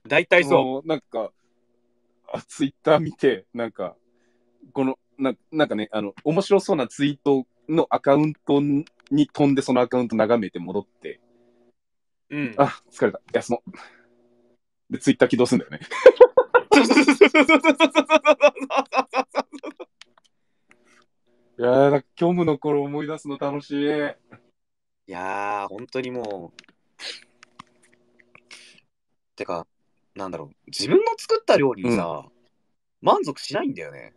大体そう。なんか、ツイッター見て、なんか、この、なんかね、面白そうなツイートのアカウントに飛んで、そのアカウント眺めて戻って、うん。あ、疲れた。休もう。で、ツイッター起動するんだよね。いやー、虚無の頃思い出すの楽しい。いやー、本当にもう。てか、なんだろう、自分の作った料理にさ、うん、満足しないんだよね。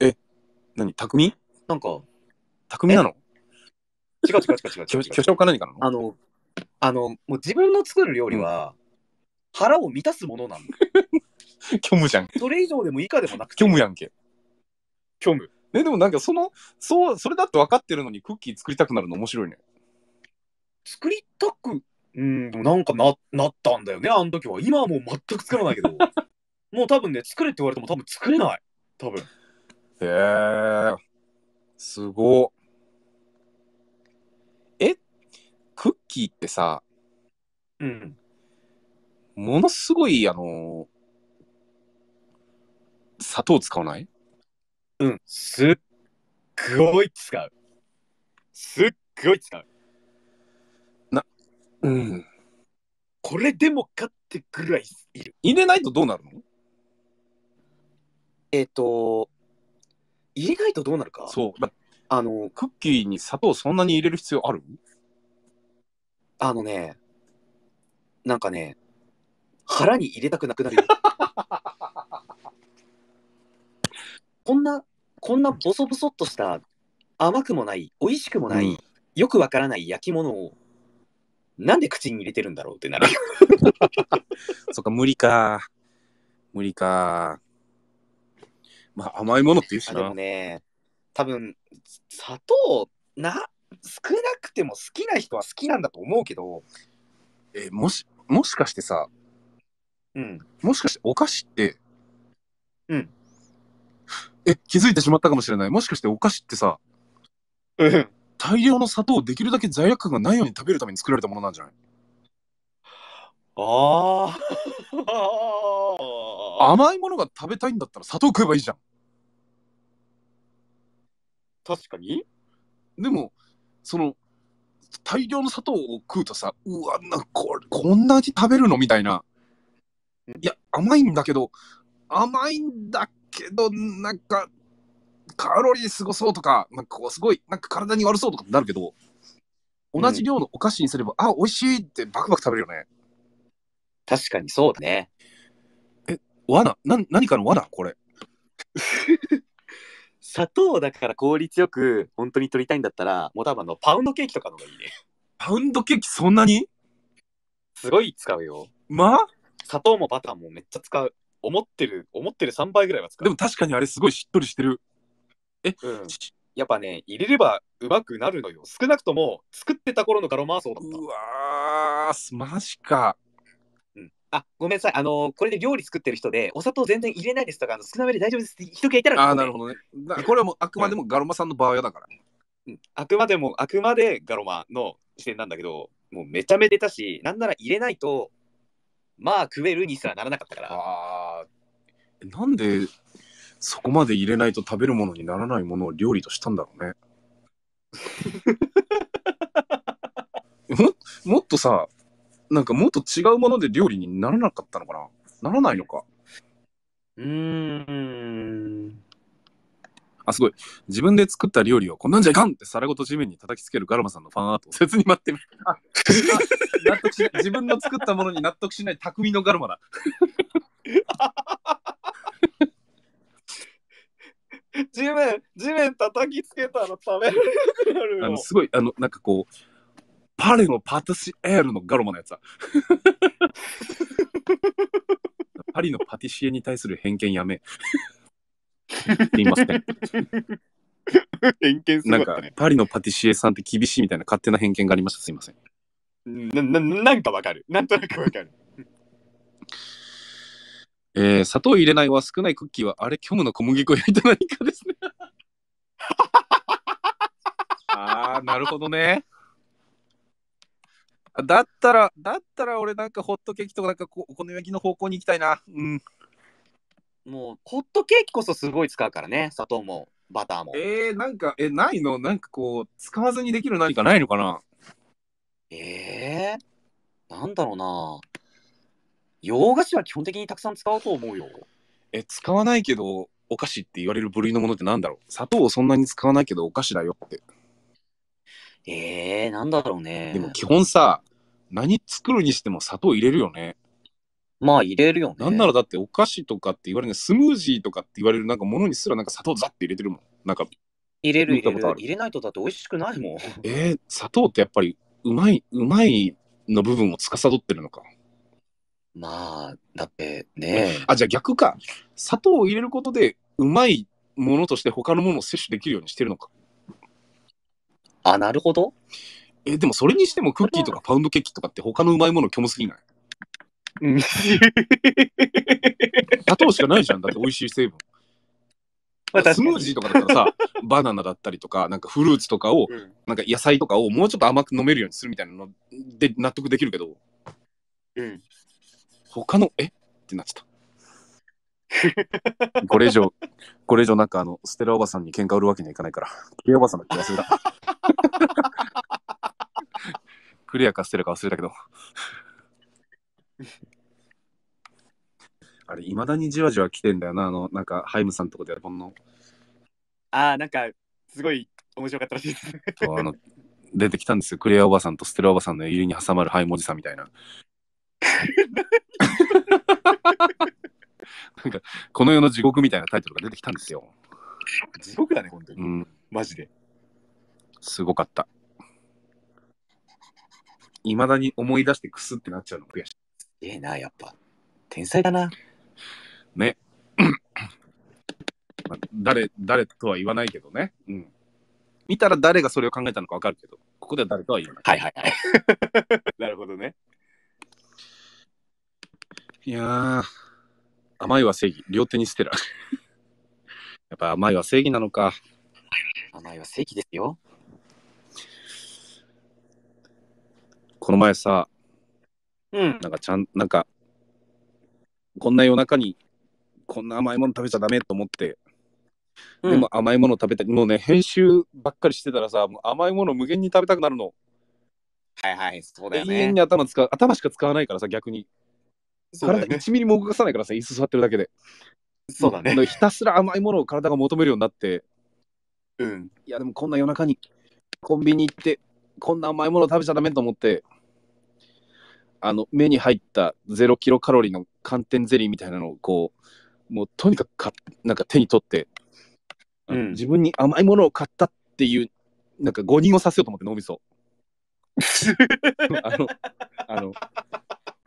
え、なに、匠？なんか、匠なの？違う。巨匠か何かなの？もう自分の作る料理は、腹を満たすものなんだ。虚無じゃん。それ以上でも以下でもなくて。虚無やんけ。虚無。ね、でもなんかそれだって分かってるのにクッキー作りたくなるの面白いね。作りたく、なんか なったんだよね、あの時は。今はもう全く作らないけど。もう多分ね、作れって言われても多分作れない。多分。すごい。クッキーってさ、うん。ものすごい、砂糖使わない？うん、すっごい使う。うん。これでもかってぐらいいる。入れないとどうなるの？入れないとどうなるか。そう。クッキーに砂糖そんなに入れる必要ある？なんかね、腹に入れたくなくなる。こんなボソボソっとした甘くもない美味しくもない、よくわからない焼き物をなんで口に入れてるんだろうってなる。そっか、無理か。まあ甘いものって言うしな。でもね、多分砂糖少なくても好きな人は好きなんだと思うけど、もしかしてさ、うん、もしかしてお菓子って、うん。気づいてしまったかもしれない。もしかしてお菓子ってさ、大量の砂糖をできるだけ罪悪感がないように食べるために作られたものなんじゃない？甘いものが食べたいんだったら砂糖食えばいいじゃん。確かに。でも大量の砂糖を食うとさ、うわ、こんな味食べるのみたいな。いや、甘いんだけどなんかカロリーすごそうとか、なんかこうすごいなんか体に悪そうとかになるけど、同じ量のお菓子にすれば、あ、美味しいってバクバク食べるよね。確かにそうだね。罠？何かの罠これ。砂糖だから効率よく本当に取りたいんだったら、もう多分パウンドケーキとかの方がいいね。パウンドケーキそんなに？すごい使うよ。まあ？砂糖もバターもめっちゃ使う。思ってる3倍ぐらいは使う。でも確かにあれすごいしっとりしてる。うん、やっぱね、入れればうまくなるのよ。少なくとも作ってた頃のガロマーソーだった。うわー、マジか。あ、ごめんなさい。これで料理作ってる人でお砂糖全然入れないですとか、少なめで大丈夫ですって人がいたら、ああ、なるほどね。これはもうあくまでもガロマさんの場合だから、あくまでガロマの視点なんだけど、もうめちゃめちゃだし、なんなら入れないとまあ食えるにすらならなかったから。なんでそこまで入れないと食べるものにならないものを料理としたんだろうね。もっとさ、なんかもっと違うもので料理にならなかったのかな。ならないのか。あ、すごい。自分で作った料理をこんなんじゃいかんって皿ごと地面に叩きつけるガルマさんのファンアートを切に待ってみる。納得しない。自分の作ったものに納得しない匠のガルマだ。地面叩きつけたら食べられなくなるよ。すごい、なんかこうパレのパティシエールのガロマのやつだ。パリのパティシエに対する偏見やめ。って言いますね。偏見すごかったね。なんかパリのパティシエさんって厳しいみたいな勝手な偏見がありました。すいません。なんかわかる。なんとなくわかる。砂糖入れないは少ないクッキーはあれ虚無の小麦粉焼いた何かですね。ああ、なるほどね。だったら俺なんかホットケーキとかなんかお好み焼きの方向に行きたいな。うん。もうホットケーキこそすごい使うからね、砂糖もバターも。なんかないの？なんかこう使わずにできる何かないのかな。なんだろうな。洋菓子は基本的にたくさん使うと思うよ。使わないけどお菓子って言われる部類のものってなんだろう。砂糖をそんなに使わないけどお菓子だよって。なんだろうね。でも基本さ、何作るにしても砂糖入れるよね。まあ入れるよね。なんならだってお菓子とかって言われる、ね、スムージーとかって言われるなんかものにすらなんか砂糖ザッて入れてるもん。なんか入れる入れないとだって美味しくないもん。砂糖ってやっぱりうまいの部分を司ってるのか。まあだってね。あ、じゃあ逆か。砂糖を入れることでうまいものとして他のものを摂取できるようにしてるのか。あ、なるほど。でもそれにしてもクッキーとかパウンドケーキとかって他のうまいもの虚無すぎない？砂糖しかないじゃん。だって美味しい成分。スムージーとかだったらさ、バナナだったりとか、なんかフルーツとかを、なんか野菜とかをもうちょっと甘く飲めるようにするみたいなので納得できるけど、うん。他の、ってなっちゃった。これ以上なんかステラおばさんに喧嘩売るわけにはいかないから、クレアおばさんだって忘れた。クレアかステラか忘れたけど。あれいまだにじわじわ来てんだよな、なんかハイムさんとこでやるもんの。なんかすごい面白かったらしいですね。出てきたんですよ、クレアおばさんとステラおばさんの家に挟まるハイムおじさんみたいな。なんかこの世の地獄みたいなタイトルが出てきたんですよ。地獄だね本当に、うん、マジですごかった。いまだに思い出してクスってなっちゃうの悔しい。すげえな、やっぱ天才だなね。、まあ、誰とは言わないけどね、うん、見たら誰がそれを考えたのか分かるけど、ここでは誰とは言わない。はいはいはい。なるほどね。いや、甘いは正義、両手にステラ。やっぱ甘いは正義なのか。甘いは正義ですよ。この前さ、うん、なんかこんな夜中にこんな甘いもの食べちゃダメと思って、うん、でも甘いもの食べたり、もうね、編集ばっかりしてたらさ、もう甘いもの無限に食べたくなるの。はいはい、そうだよね。永遠に頭しか使わないからさ、逆に。体1ミリも動かさないからさ、椅子座ってるだけで。そうだね。ひたすら甘いものを体が求めるようになって、うん。いや、でもこんな夜中にコンビニ行って、こんな甘いもの食べちゃダメと思って、目に入った0キロカロリーの寒天ゼリーみたいなのをこう、もうとにかくなんか手に取って、うん、自分に甘いものを買ったっていう、なんか誤認をさせようと思って、脳みそ。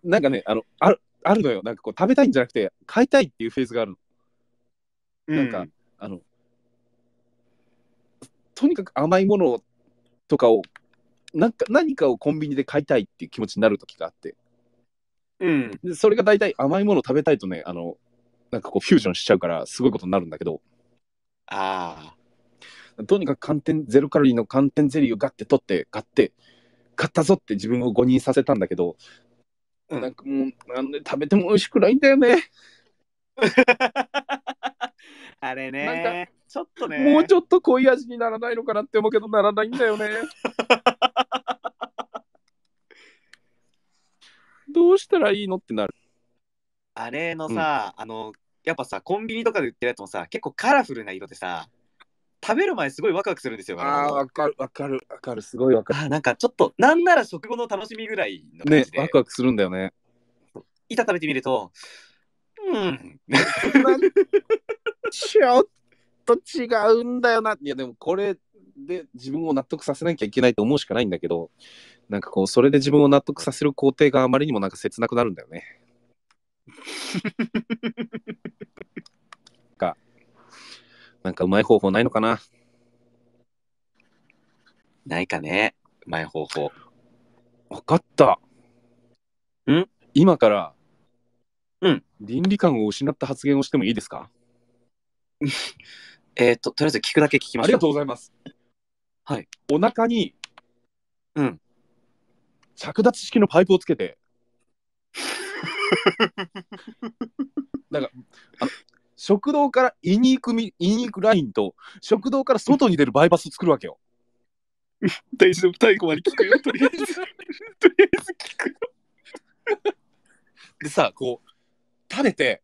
なんかね、あるのよ。なんかこう食べたいんじゃなくて買いたいっていうフェーズがあるの。うん、なんかとにかく甘いものとかを何かをコンビニで買いたいっていう気持ちになる時があって、うん、でそれが大体甘いものを食べたいとね、なんかこうフュージョンしちゃうからすごいことになるんだけど、とにかくゼロカロリーの寒天ゼリーをガッて取って買ったぞって自分を誤認させたんだけど。なんかもうね、食べても美味しくないんだよね。あれね、なんかちょっとね、もうちょっと濃い味にならないのかなって思うけど、ならないんだよね。どうしたらいいのってなる。あれのさ、うん、やっぱさ、コンビニとかで売ってるやつもさ、結構カラフルな色でさ、食べる前すごいワクワクするんですよ。わかる、すごいわかる。なんかちょっとなんなら食後の楽しみぐらいの感じで、ね、ワクワクするんだよね。板食べてみると、ちょっと違うんだよな。いやでもこれで自分を納得させなきゃいけないと思うしかないんだけど、なんかこうそれで自分を納得させる工程があまりにもなんか切なくなるんだよね。なんかうまい方法ないのかな。ないかね、うまい方法。分かった。ん？今から、うん。倫理観を失った発言をしてもいいですか？とりあえず聞くだけ聞きましょう。ありがとうございます。はい。お腹に、うん。着脱式のパイプをつけて、なんか、食堂から胃に行くラインと、食堂から外に出るバイパスを作るわけよ。大丈夫、太鼓まで聞くよ、とりあえず。とりあえず聞くよ。でさ、こう、食べて、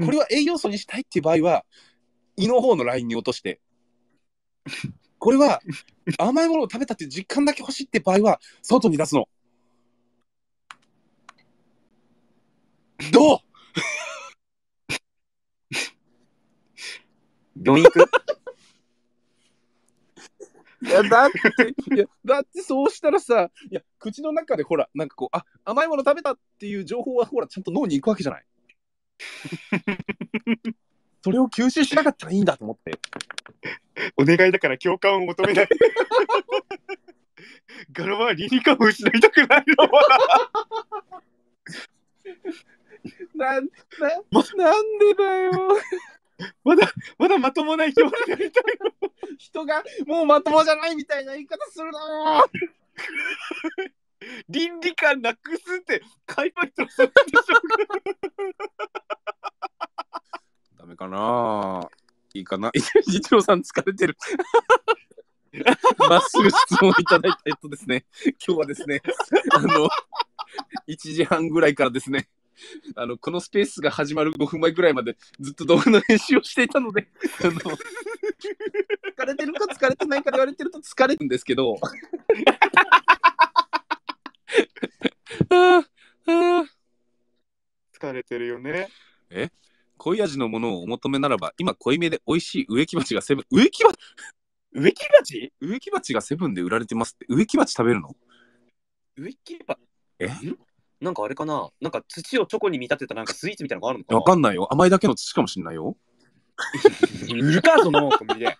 これは栄養素にしたいっていう場合は、胃の方のラインに落として、これは甘いものを食べたって実感だけ欲しいって場合は、外に出すの。どう？病院行く？いやだってそうしたらさ、いや口の中でほらなんかこう、あ、甘いもの食べたっていう情報はほらちゃんと脳に行くわけじゃない。それを吸収しなかったらいいんだと思って。お願いだから共感を求めない。ガロは倫理観を失いたくないのは。なんでだよ。まだまともな生き物になりたいの。人がもうまともじゃないみたいな言い方するな。倫理観なくすって会話してるんでしょうか。ダメかな。いいかな。一郎さん疲れてる。まっすぐ質問いただいたですね。今日はですね、1時半ぐらいからですね、このスペースが始まる5分前ぐらいまでずっと動画の編集をしていたので、疲れてるか疲れてないかで言われてると疲れるんですけど。疲れてるよね。え、濃い味のものをお求めならば、今濃いめで美味しい植木鉢がセブン、植木鉢がセブンで売られてますって。植木鉢食べるの？植木鉢、え、なんかあれかな、なんか土をチョコに見立てたなんかスイーツみたいなのがあるのかな。わかんないよ。甘いだけの土かもしんないよ。売るか、そのコンビニで。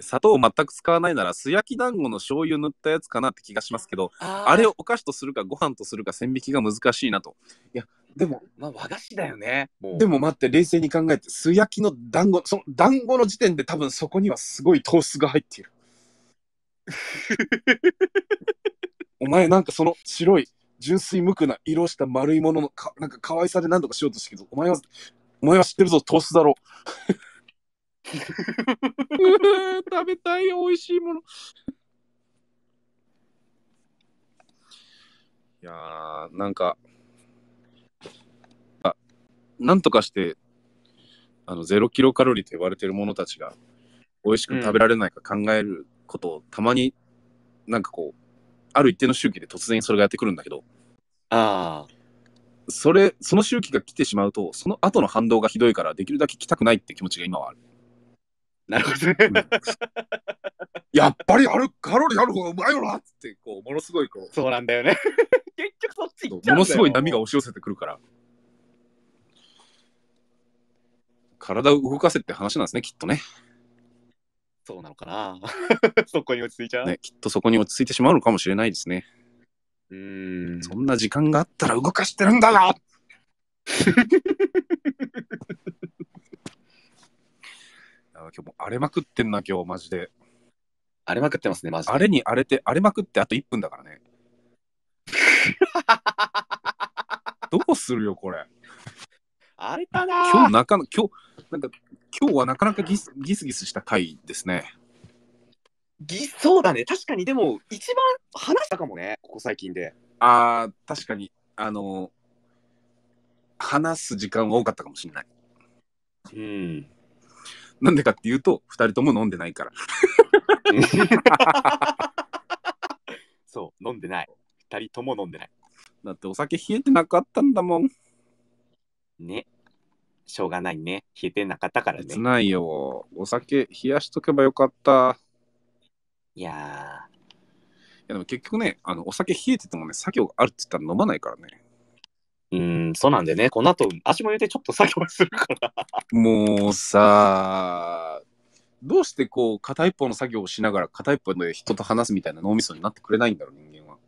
砂糖を全く使わないなら素焼き団子の醤油塗ったやつかなって気がしますけど、 あれをお菓子とするかご飯とするか線引きが難しいなと。いやでも、まあ、和菓子だよね。でも待って、冷静に考えて、素焼きの団子、その団子の時点で多分そこにはすごい糖質が入っている。お前なんかその白い純粋無垢な色をした丸いもののなんか可愛さで何とかしようとしてるけど、お前は知ってるぞ、トースだろ。食べたいよ、美味しいもの。いやー、なんかなんとかして0キロカロリーと言われてるものたちが美味しく食べられないか考えることを、たまになんかこうある一定の周期で突然それがやってくるんだけど、その周期が来てしまうと、その後の反動がひどいから、できるだけ来たくないって気持ちが今はある。なるほどね。やっぱりカロリーある方がうまいよなってこう、ものすごいこう。そうなんだよね。結局そっち行っちゃうんだよ。ものすごい波が押し寄せてくるから。体を動かせって話なんですね、きっとね。そうなのかな。そこに落ち着いちゃう、ね、きっとそこに落ち着いてしまうのかもしれないですね。そんな時間があったら動かしてるんだな。今日も荒れまくってんな、今日マジで。荒れまくってますね、マジで。荒れに荒れて、荒れまくってあと1分だからね。どうするよ、これ。荒れたな。今日はなかなかギスギスした回ですね。そうだね、確かに。でも一番話したかもね、ここ最近で。確かに話す時間は多かったかもしれない。なんでかっていうと、2人とも飲んでないから。そう、飲んでない。2人とも飲んでない。だってお酒冷えてなかったんだもんね。しょうがないね、冷えてなかったからね。冷えないよ。お酒冷やしとけばよかった。いやでも結局ね、お酒冷えててもね、作業があるって言ったら飲まないからね。そうなんでね、この後足も入れてちょっと作業するから。もうさ、どうしてこう片一方の作業をしながら片一方の人と話すみたいな脳みそになってくれないんだろう人間は。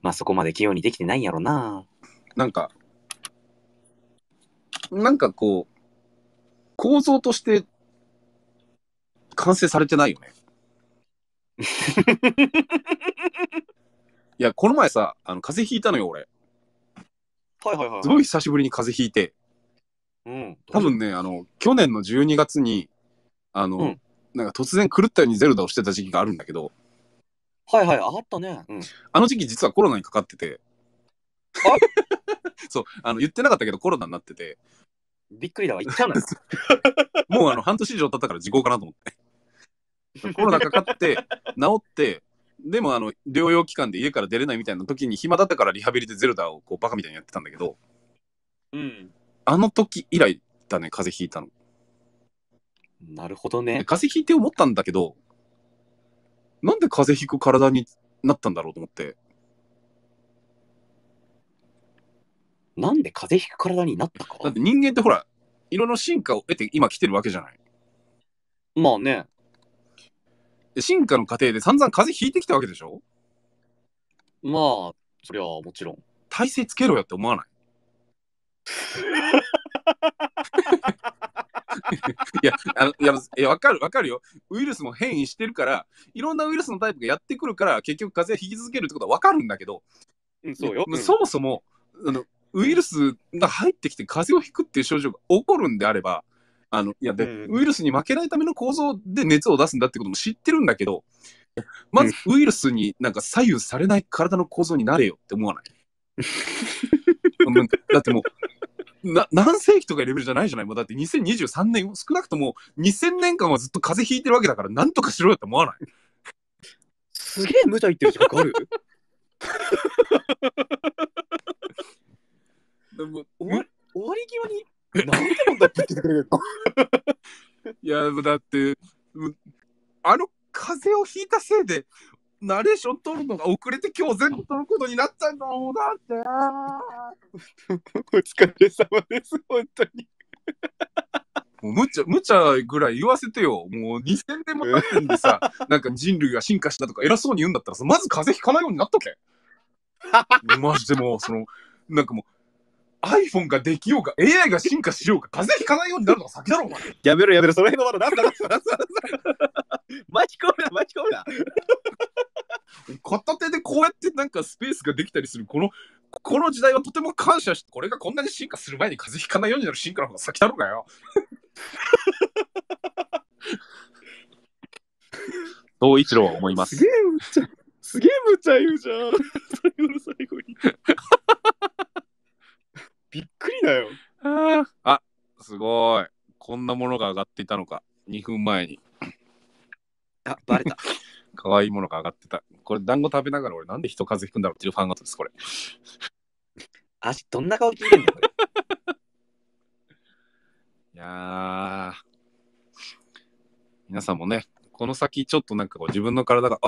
まあそこまで器用にできてないんやろな。なんかこう構造として完成されてないよね。いやこの前さ風邪ひいたのよ俺。はいはいはい。すごい久しぶりに風邪ひいて。うん、多分ね去年の12月にうん、なんか突然狂ったようにゼルダをしてた時期があるんだけど、はいはい、あったね、うん、あの時期実はコロナにかかってて、そう言ってなかったけどコロナになっててびっくりだわ、言っちゃうんですもう半年以上経ったから時効かなと思ってコロナかかって治って、でも療養期間で家から出れないみたいな時に暇だったからリハビリでゼルダをこうバカみたいにやってたんだけど、うん、あの時以来だね、風邪ひいたの。なるほどね。風邪ひいて思ったんだけど、なんで風邪ひく体になったんだろうと思って。なんで風邪ひく体になったか？だって人間ってほら、いろんな進化を得て今来てるわけじゃない。まあね。進化の過程で散々風邪ひいてきたわけでしょ？まあ、そりゃもちろん。体勢つけろよって思わない？いやわかるよ。ウイルスも変異してるから、いろんなウイルスのタイプがやってくるから結局風邪引き続けるってことはわかるんだけど、うん、そうよ、うん、そもそもウイルスが入ってきて風邪をひくっていう症状が起こるんであれば、いやで、うん、ウイルスに負けないための構造で熱を出すんだってことも知ってるんだけど、まずウイルスになんか左右されない体の構造になれよって思わない？だってもう何世紀とかいうレベルじゃないじゃない。もうだって2023年、少なくとも2000年間はずっと風邪ひいてるわけだから、なんとかしろよって思わない？すげえ無茶言ってる時間ある。終わり際に何でもだって言ってくれるの。いやだって風邪をひいたせいでナレーション取るのが遅れて今日全部取ることになっちゃうんだもんだって。お疲れ様です、本当に。もう無茶ぐらい言わせてよ。もう2000年も経ってんでさ、なんか人類が進化したとか偉そうに言うんだったらさ、まず風邪ひかないようになっとけ。マジでもう、なんかもう iPhone ができようか、AI が進化しようか、風邪ひかないようになるのが先だろ、お前。やめろ、その辺のまだなんだ。巻き込むな。片手でこうやってなんかスペースができたりするこの時代はとても感謝して、これがこんなに進化する前に風邪ひかないようになる進化の方が先だろうがよ。そう一郎は思います。すげえ無茶言うじゃん。最後の最後にびっくりだよ。あ、すごい、こんなものが上がっていたのか。2分前にバレた。可愛いものが上がってた。これ団子食べながら俺なんで人風邪ひくんだろうっていうファンアートです、これ。足どんな顔聞いてんだこれ。いや皆さんもね、この先ちょっとなんかこう自分の体が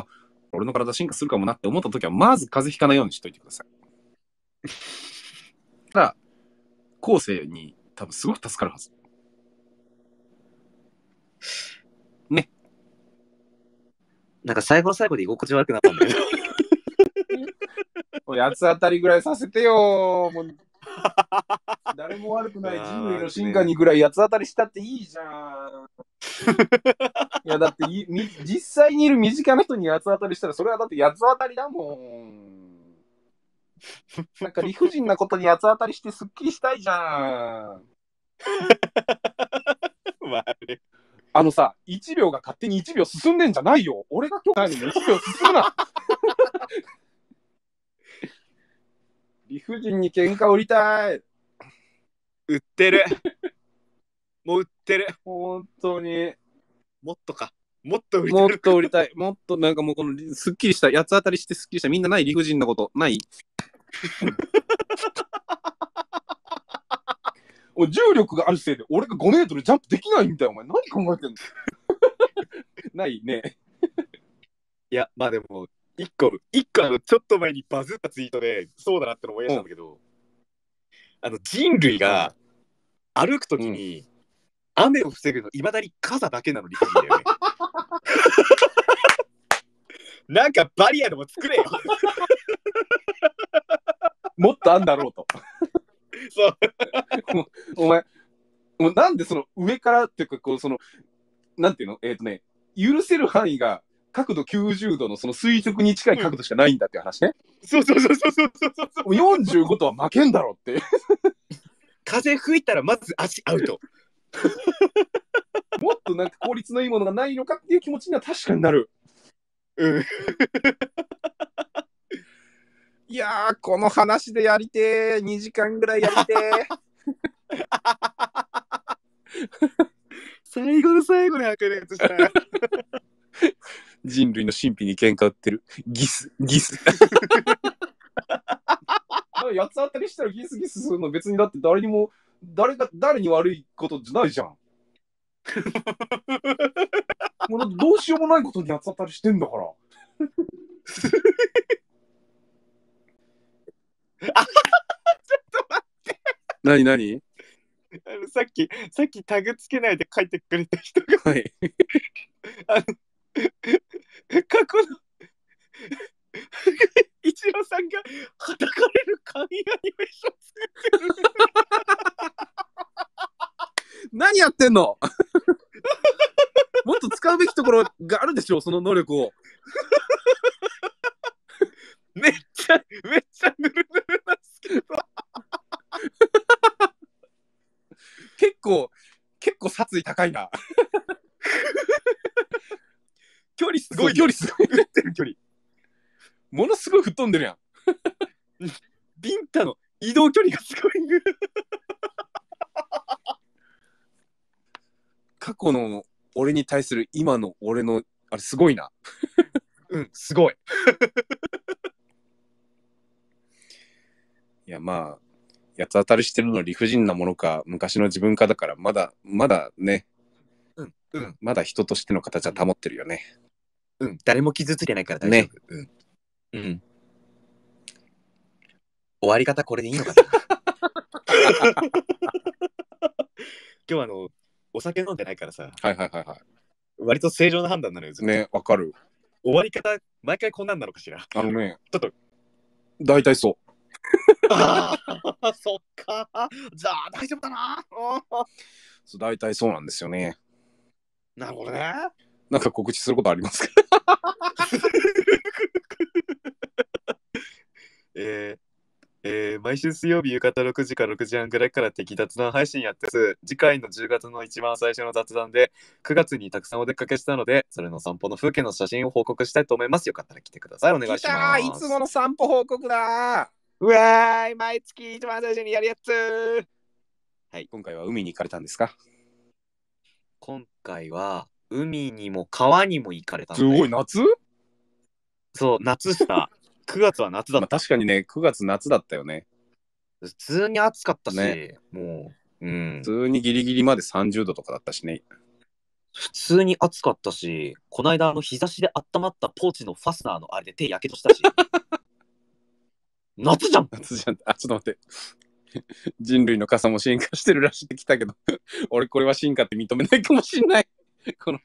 俺の体進化するかもなって思った時はまず風邪ひかないようにしといてください。ただ後世に多分すごく助かるはず。ね。なんか最後の最後で居心地悪くなったんだけど。これ八つ当たりぐらいさせてよ。もう誰も悪くない人類の進化にぐらい八つ当たりしたっていいじゃん。いやだって実際にいる身近な人に八つ当たりしたらそれはだって八つ当たりだもん。なんか理不尽なことに八つ当たりしてすっきりしたいじゃん。悪い。さ、1秒が勝手に1秒進んでんじゃないよ。俺が今日ないのに1秒進むな。理不尽に喧嘩売りたい。売ってる。もう売ってる。本当に。もっとか。もっと売りたい。もっと売りたい。もっとなんかもうこのすっきりした、八つ当たりしてすっきりした、みんなない理不尽なこと。ない。重力があるせいで俺が5メートルジャンプできないみたいな。お前何考えてんの。ないね。いやまあでも1個ちょっと前にバズったツイートでそうだなっての思い出したんだけど、人類が歩くときに雨を防ぐのいまだに傘だけなのにだよね。なんかバリアでも作れよ。もっとあんだろうと。そう。お前なんでその上からっていうかこうそのなんていうの許せる範囲が角度90度のその垂直に近い角度しかないんだっていう話ね。そうそうそうそうそう。45度は負けんだろうって。風吹いたらまず足アウト。もっとなんか効率のいいものがないのかっていう気持ちには確かになる。うん。いやー、この話でやりてー、2時間ぐらいやりてー。最後の最後に白熱した。人類の神秘に喧嘩売ってる。ギス。八つ当たりしたらギスギスするの別にだって誰にも、誰に悪いことじゃないじゃん。もうどうしようもないことに八つ当たりしてんだから。あ、ちょっと待って。何さっきタグつけないで書いてくれた人が、はい、過去のイチローさんがはたかれる神アニメーション作ってる。何やってんの。もっと使うべきところがあるでしょ、その能力を。めっちゃぬるぬるなんですけど。結構殺意高いな。距離すごい打ってる距離。ものすごい吹っ飛んでるやん。ビンタの移動距離がすごい。過去の俺に対する今の俺のあれすごいな。うん、すごい。いや、まあ。八つ当たりしてるのは理不尽なものか昔の自分かだからまだね、うんうん、まだ人としての形は保ってるよね。うん、うん、誰も傷ついてないから大丈夫、ね、うん、うん、終わり方これでいいのかな。今日お酒飲んでないからさ、はい、割と正常な判断なのよね。わかる。終わり方毎回こんなんなのかしら。あのね、ちょっと大体そう。ああ、そっか。じゃあ大丈夫だな。そう、大体そうなんですよね。なるほどね。なんか告知することありますか。毎週水曜日夕方6時から6時半ぐらいから的雑談配信やってます。次回の10月の一番最初の雑談で9月にたくさんお出かけしたので、それの散歩の風景の写真を報告したいと思います。よかったら来てください。お願いします。いつもの散歩報告だ。うわーい、毎月一番最初にやるやつ。はい、今回は海に行かれたんですか。今回は海にも川にも行かれたんで。すごい、夏。そう、夏した。9月は夏だった、まあ、確かにね、9月夏だったよね。普通に暑かったし、ね、もう、うん、普通にギリギリまで30度とかだったしね。普通に暑かったし、こないだ日差しで温まったポーチのファスナーのあれで手やけどしたし。夏じゃん。あ、ちょっと待って。人類の傘も進化してるらしいってきたけど、俺これは進化って認めないかもしんない。この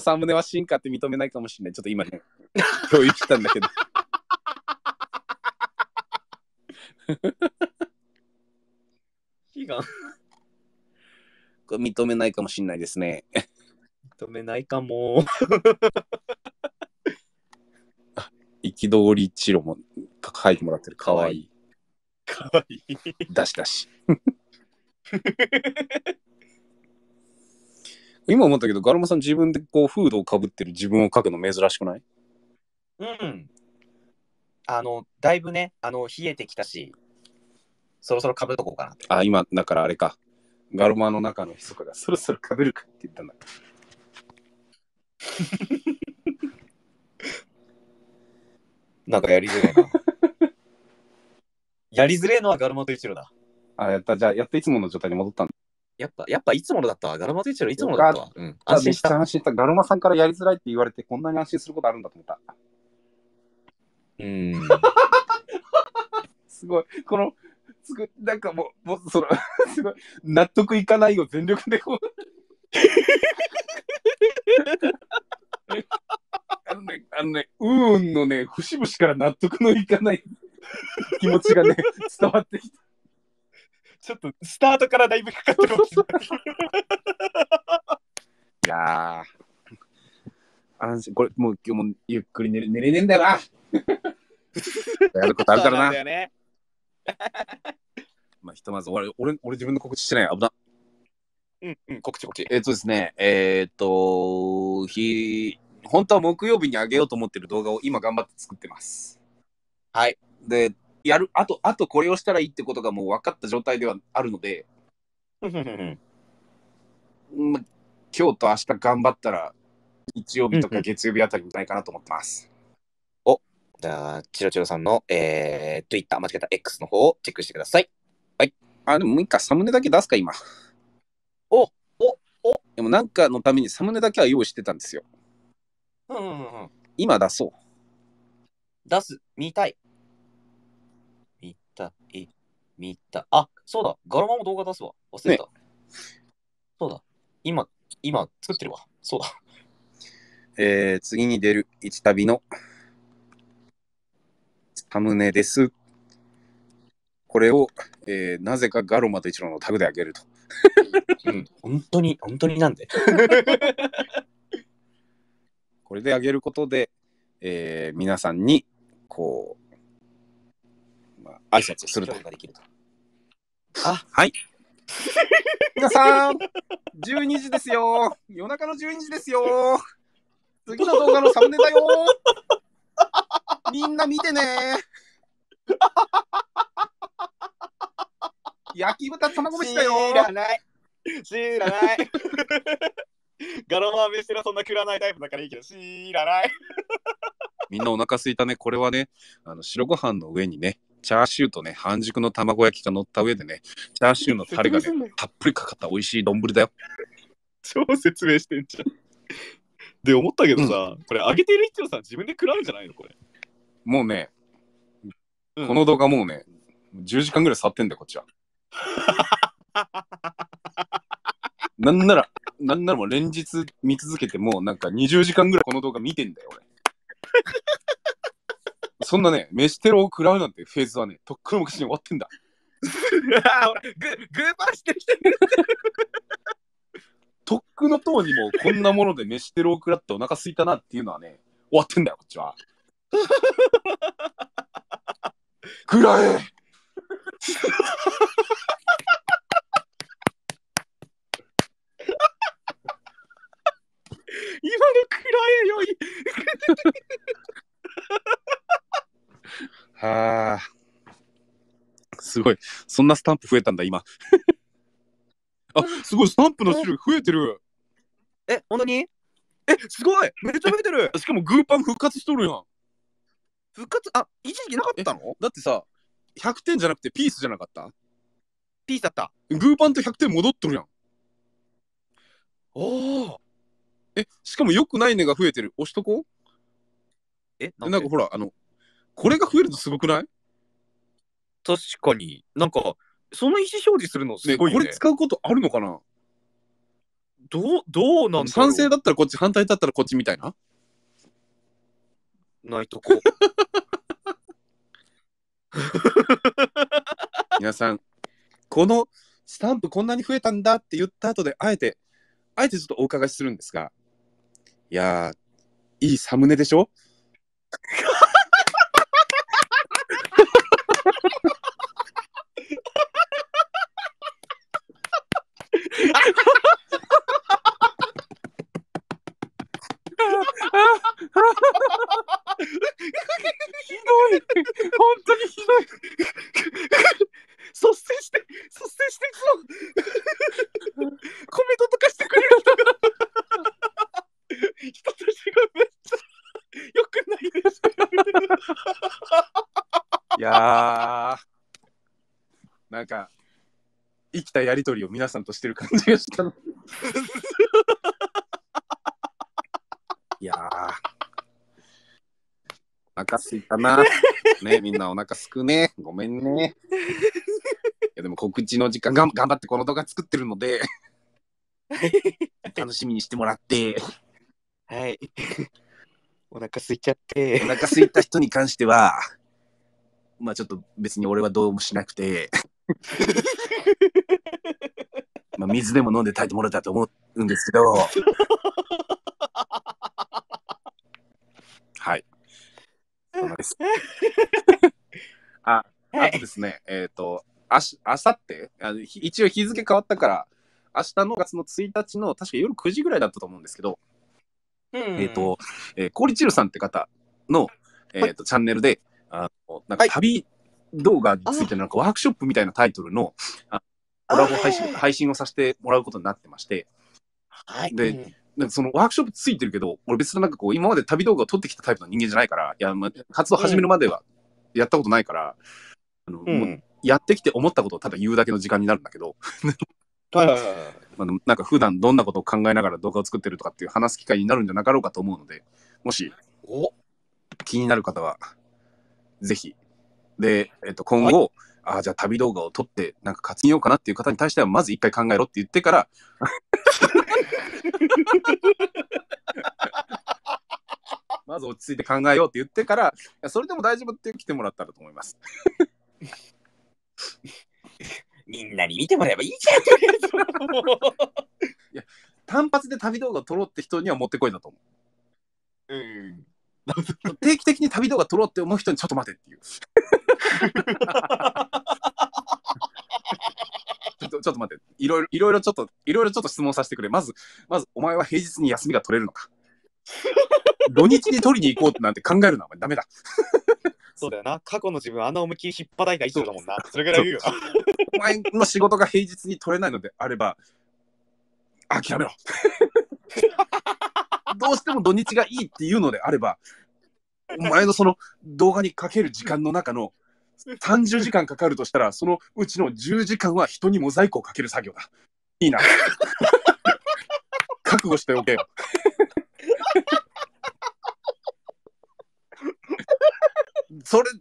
サムネは進化って認めないかもしんない。ちょっと今ね、共有したんだけど。悲願。これ認めないかもしんないですね。認めないかも。あ、憤りチロも書いてもらってる。かわいい。かわいい。だし。今思ったけど、ガルマさん自分でこうフードをかぶってる自分を描くの珍しくない？うん。だいぶね、冷えてきたし、そろそろかぶっとこうかなって。あ、今、だからあれか。ガルマの中のひそかがそろそろかぶるかって言ったんだ。なんかやりづらいな。やりづれえのはガルマとイチロだ。あ、やった。じゃあ、やったいつもの状態に戻ったんだ。やっぱいつものだったわ。ガルマとイチロいつものだったわ。うん。安心した。安心した。ガルマさんからやりづらいって言われて、こんなに安心することあるんだと思った。すごい。この、なんかもう、すごい、納得いかないよ、全力でこう。あのね、うんのね、節々から納得のいかない気持ちがね、伝わってきた。ちょっとスタートからだいぶかかってます。いやー、これもう今日もゆっくり寝れねえんだよな。やることあるからな。そうなんだよね。まあひとまず俺自分の告知してない。危な。うんうん、告知。ですね、本当は木曜日に上げようと思ってる動画を今頑張って作ってます。はい。で、やる、あとこれをしたらいいってことがもう分かった状態ではあるので、ま、今日と明日頑張ったら、日曜日とか月曜日あたりじゃないかなと思ってます。お、じゃあ、チロチロさんの、Twitter、間違えた X の方をチェックしてください。はい。あ、でももう一回サムネだけ出すか、今。おでもなんかのためにサムネだけは用意してたんですよ。今出そう。出す。見たい。あ、そうだ。ガラマも動画出すわ。忘れた。ね、そうだ。今作ってるわ。そうだ。次に出る一旅のサムネです。これを、なぜかガロマと一郎のタグであげると。うん、本当になんで。これであげることで、皆さんにこう、まあ、挨拶をすることができると。あ、はい。皆さん、12時ですよ。夜中の12時ですよ。次の動画のサムネだよ。みんな見てね。焼き豚卵飯だよ。知らない。ガロマー飯はそんな食らないタイプだからいいけど、知らない。みんなお腹すいたね。これはね、白ご飯の上にね、チャーシューとね、半熟の卵焼きが乗った上でね、チャーシューのタレがね、たっぷりかかった美味しい丼だよ。超説明してんじゃん。で、思ったけどさ、これ揚げてる一郎さん自分で食らうんじゃないのこれ。もうね、この動画もうね、10時間ぐらい去ってんだよ、こっちは。なんならもう連日見続けてもうなんか20時間ぐらいこの動画見てんだよ俺。そんなね、飯テロを食らうなんてフェーズはね、とっくの昔に終わってんだ。グーパーしてきてる。とっくの塔にもこんなもので飯テロを食らってお腹すいたなっていうのはね、終わってんだよこっちは。食らえ。今の暗いよい。はあ、すごい。そんなスタンプ増えたんだ今。あ、すごい、スタンプの種類増えてる。え、本当に？え、すごい。めっちゃ増えてる。しかもグーパン復活しとるやん。復活？あ、一時期なかったの？だってさ、100点じゃなくてピースじゃなかった？ピースだった。グーパンと100点戻っとるやん。おお。え、しかもよくないねが増えてる。押しとこう。え、なんかほら、これが増えるとすごくない？確かに。なんか、その意思表示するのすごいね。これ使うことあるのかな？どうなんだろう。賛成だったらこっち、反対だったらこっちみたいな？ないとこ。皆さん、このスタンプこんなに増えたんだって言った後で、あえてちょっとお伺いするんですが。いやー、いいサムネでしょ。ひどい、本当にひどい。率先してコメントとかしてくれる人たちがめっちゃよくないです。いやー、なんか生きたやりとりを皆さんとしてる感じがしたの。いやー、お腹すいたな。ね、みんなお腹すくね。ごめんね。いやでも告知の時間頑張ってこの動画作ってるので。楽しみにしてもらってはいお腹空いちゃってお腹空いた人に関してはまあちょっと別に俺はどうもしなくてまあ水でも飲んで耐えてもらったと思うんですけどはいそうなんですあ、はい、あとですねあさって一応日付変わったから明日の月の1日の確か夜9時ぐらいだったと思うんですけど、うん、氷チルさんって方の、はい、チャンネルでなんか旅動画についてのなんかワークショップみたいなタイトルのコラボ配信をさせてもらうことになってまして、はい、で、うん、なんかそのワークショップついてるけど俺別になんかこう今まで旅動画を撮ってきたタイプの人間じゃないからいや、ま、活動始めるまではやったことないから、うん、もうやってきて思ったことをただ言うだけの時間になるんだけどなんか普段どんなことを考えながら動画を作ってるとかっていう話す機会になるんじゃなかろうかと思うのでもし気になる方はぜひで、今後、はい、あじゃあ旅動画を撮ってなんか活用かなっていう方に対してはまず一回考えろって言ってからまず落ち着いて考えようって言ってからそれでも大丈夫って来てもらったらと思いますみんなに見てもらえばいいじゃんいや単発で旅動画を撮ろうって人にはもってこいだと思う、うん定期的に旅動画撮ろうって思う人にちょっと待てっていうちょっと待ていろいろちょっといろいろちょっと質問させてくれまずお前は平日に休みが取れるのか土日に取りに行こうってなんて考えるのはダメだそうだよな過去の自分穴を向き引っ張らいた一緒だもんなそれぐらい言うよお前の仕事が平日に取れないのであれば諦めろどうしても土日がいいっていうのであればお前のその動画にかける時間の中の30時間かかるとしたらそのうちの10時間は人にモザイクをかける作業だいいな覚悟しておけよ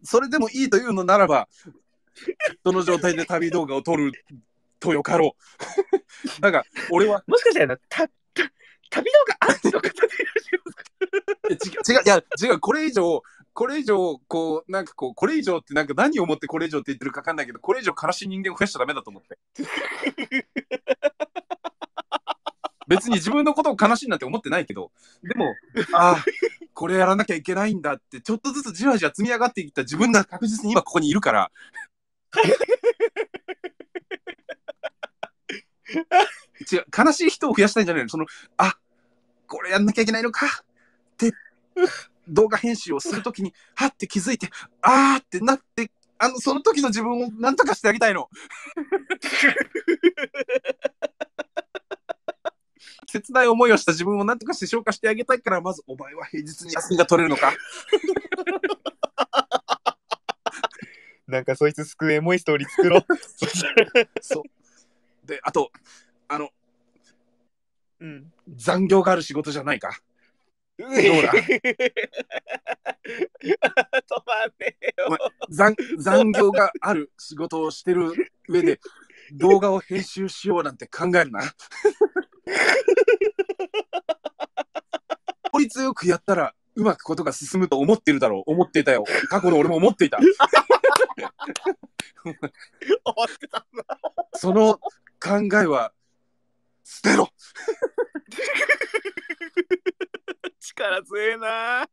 それでもいいというのならばその状態で旅動画を撮るとよかろうなんか俺はもしかしたら旅動画あっての方でいらっしゃいますか違うこれ以上こうなんかこうこれ以上ってなんか何をもってこれ以上って言ってるか分かんないけどこれ以上悲しい人間を増やしちゃダメだと思って別に自分のことを悲しいなんて思ってないけどでもあこれやらなきゃいけないんだってちょっとずつじわじわ積み上がっていった自分が確実に今ここにいるから違う悲しい人を増やしたいんじゃないのそのあこれやんなきゃいけないのかって動画編集をするときにはって気づいてあーってなってその時の自分をなんとかしてあげたいの切ない思いをした自分をなんとかして消化してあげたいからまずお前は平日に休みが取れるのかなんかそいつ救えもいストーリー作ろうそうであとうん、残業がある仕事じゃないかどうだ止まんねえよ残業がある仕事をしてる上で動画を編集しようなんて考えるな効率よくやったらうまくことが進むと思ってるだろう思っていたよ過去の俺も思っていた思ってたんだその考えは捨てろ力強いな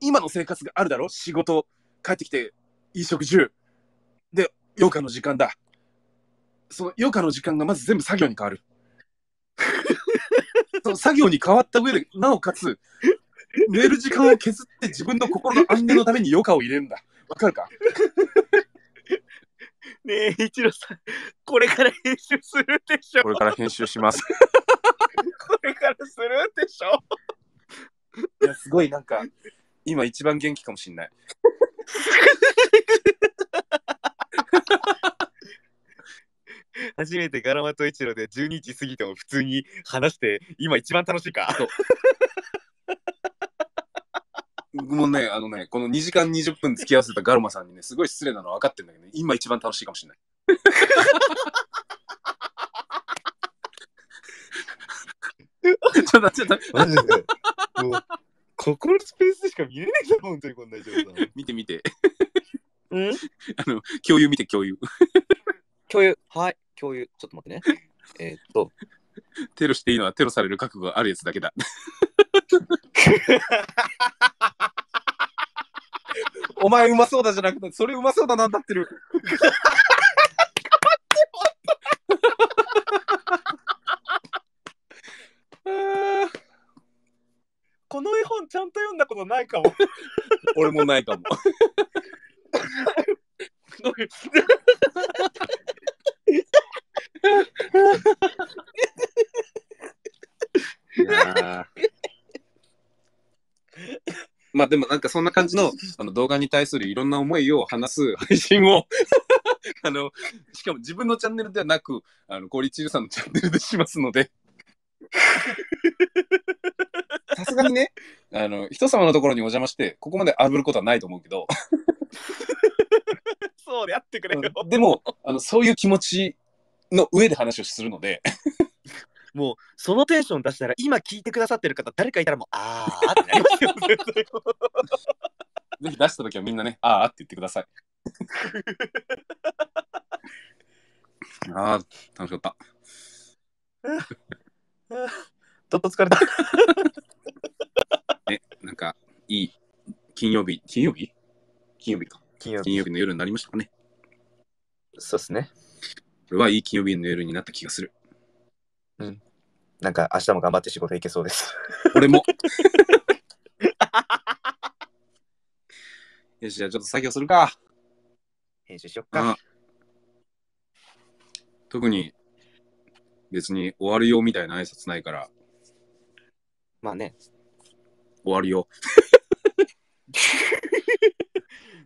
今の生活があるだろ仕事帰ってきて飲食10で余暇の時間だその余暇の時間がまず全部作業に変わるその作業に変わった上でなおかつ寝る時間を削って自分の心の安寧のために余暇を入れるんだわかるかねえ一郎さんこれから編集するでしょこれから編集しますこれからするでしょいやすごいなんか今一番元気かもしんない初めてガラマと一郎で12時過ぎても普通に話して今一番楽しいかもうね、この2時間20分付き合わせたガルマさんにね、すごい失礼なの分かってるんだけどね、今一番楽しいかもしれない。となっちゃった。マジで。心スペースでしか見れないじゃん、本当にこんな状態。見て見て。うん？共有見て、共有。共有、はい、共有。ちょっと待ってね。テロしていいのはテロされる覚悟があるやつだけだ。お前うまそうだじゃなくて、それうまそうだなんだってる。この絵本ちゃんと読んだことないかも。俺もないかも。いやまあでもなんかそんな感じ の動画に対するいろんな思いを話す配信をしかも自分のチャンネルではなく氷千代さんのチャンネルでしますので、さすがにね人様のところにお邪魔してここまであぶることはないと思うけどそうでやってくれよ。でもそういう気持ちの上で話をするのでもうそのテンション出したら今聞いてくださってる方誰かいたらもうあーってなりますよぜひ出した時はみんなねあーって言ってください。あー楽しかった。どっと疲れたね。なんかいい金曜日の夜になりましたかね。そうですね。これはいい金曜日の夜になった気がする。うん、なんか明日も頑張って仕事行けそうです。俺も。よし、じゃあちょっと作業するか。編集しよっか。特に別に終わるよみたいな挨拶ないから。まあね。終わるよ。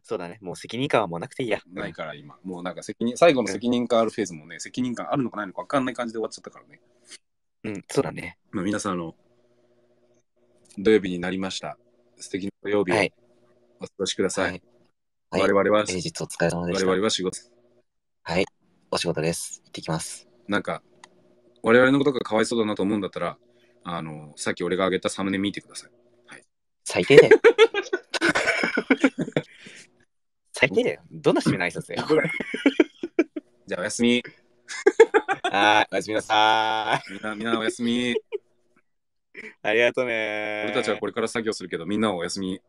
そうだね、もう責任感はもうなくていいや。ないから今、もうなんか最後の責任感あるフェーズもね、責任感あるのかないのか分かんない感じで終わっちゃったからね。うん、そうだね。まあ、皆さん、土曜日になりました。素敵な土曜日をお過ごしください。はい、我々は、平日お疲れ様でした。我々は仕事。はい、お仕事です。行ってきます。なんか、我々のことがかわいそうだなと思うんだったら、さっき俺が挙げたサムネ見てください。はい、最低だよ。最低だよ。どんな締めの挨拶だよ。じゃあおやすみ。はい、おやすみなさい。みんなおやすみ。ありがとうね。俺たちはこれから作業するけど、みんなおやすみ。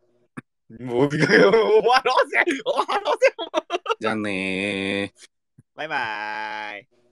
もう終わろうぜ終わろうぜじゃあねー。バイバーイ。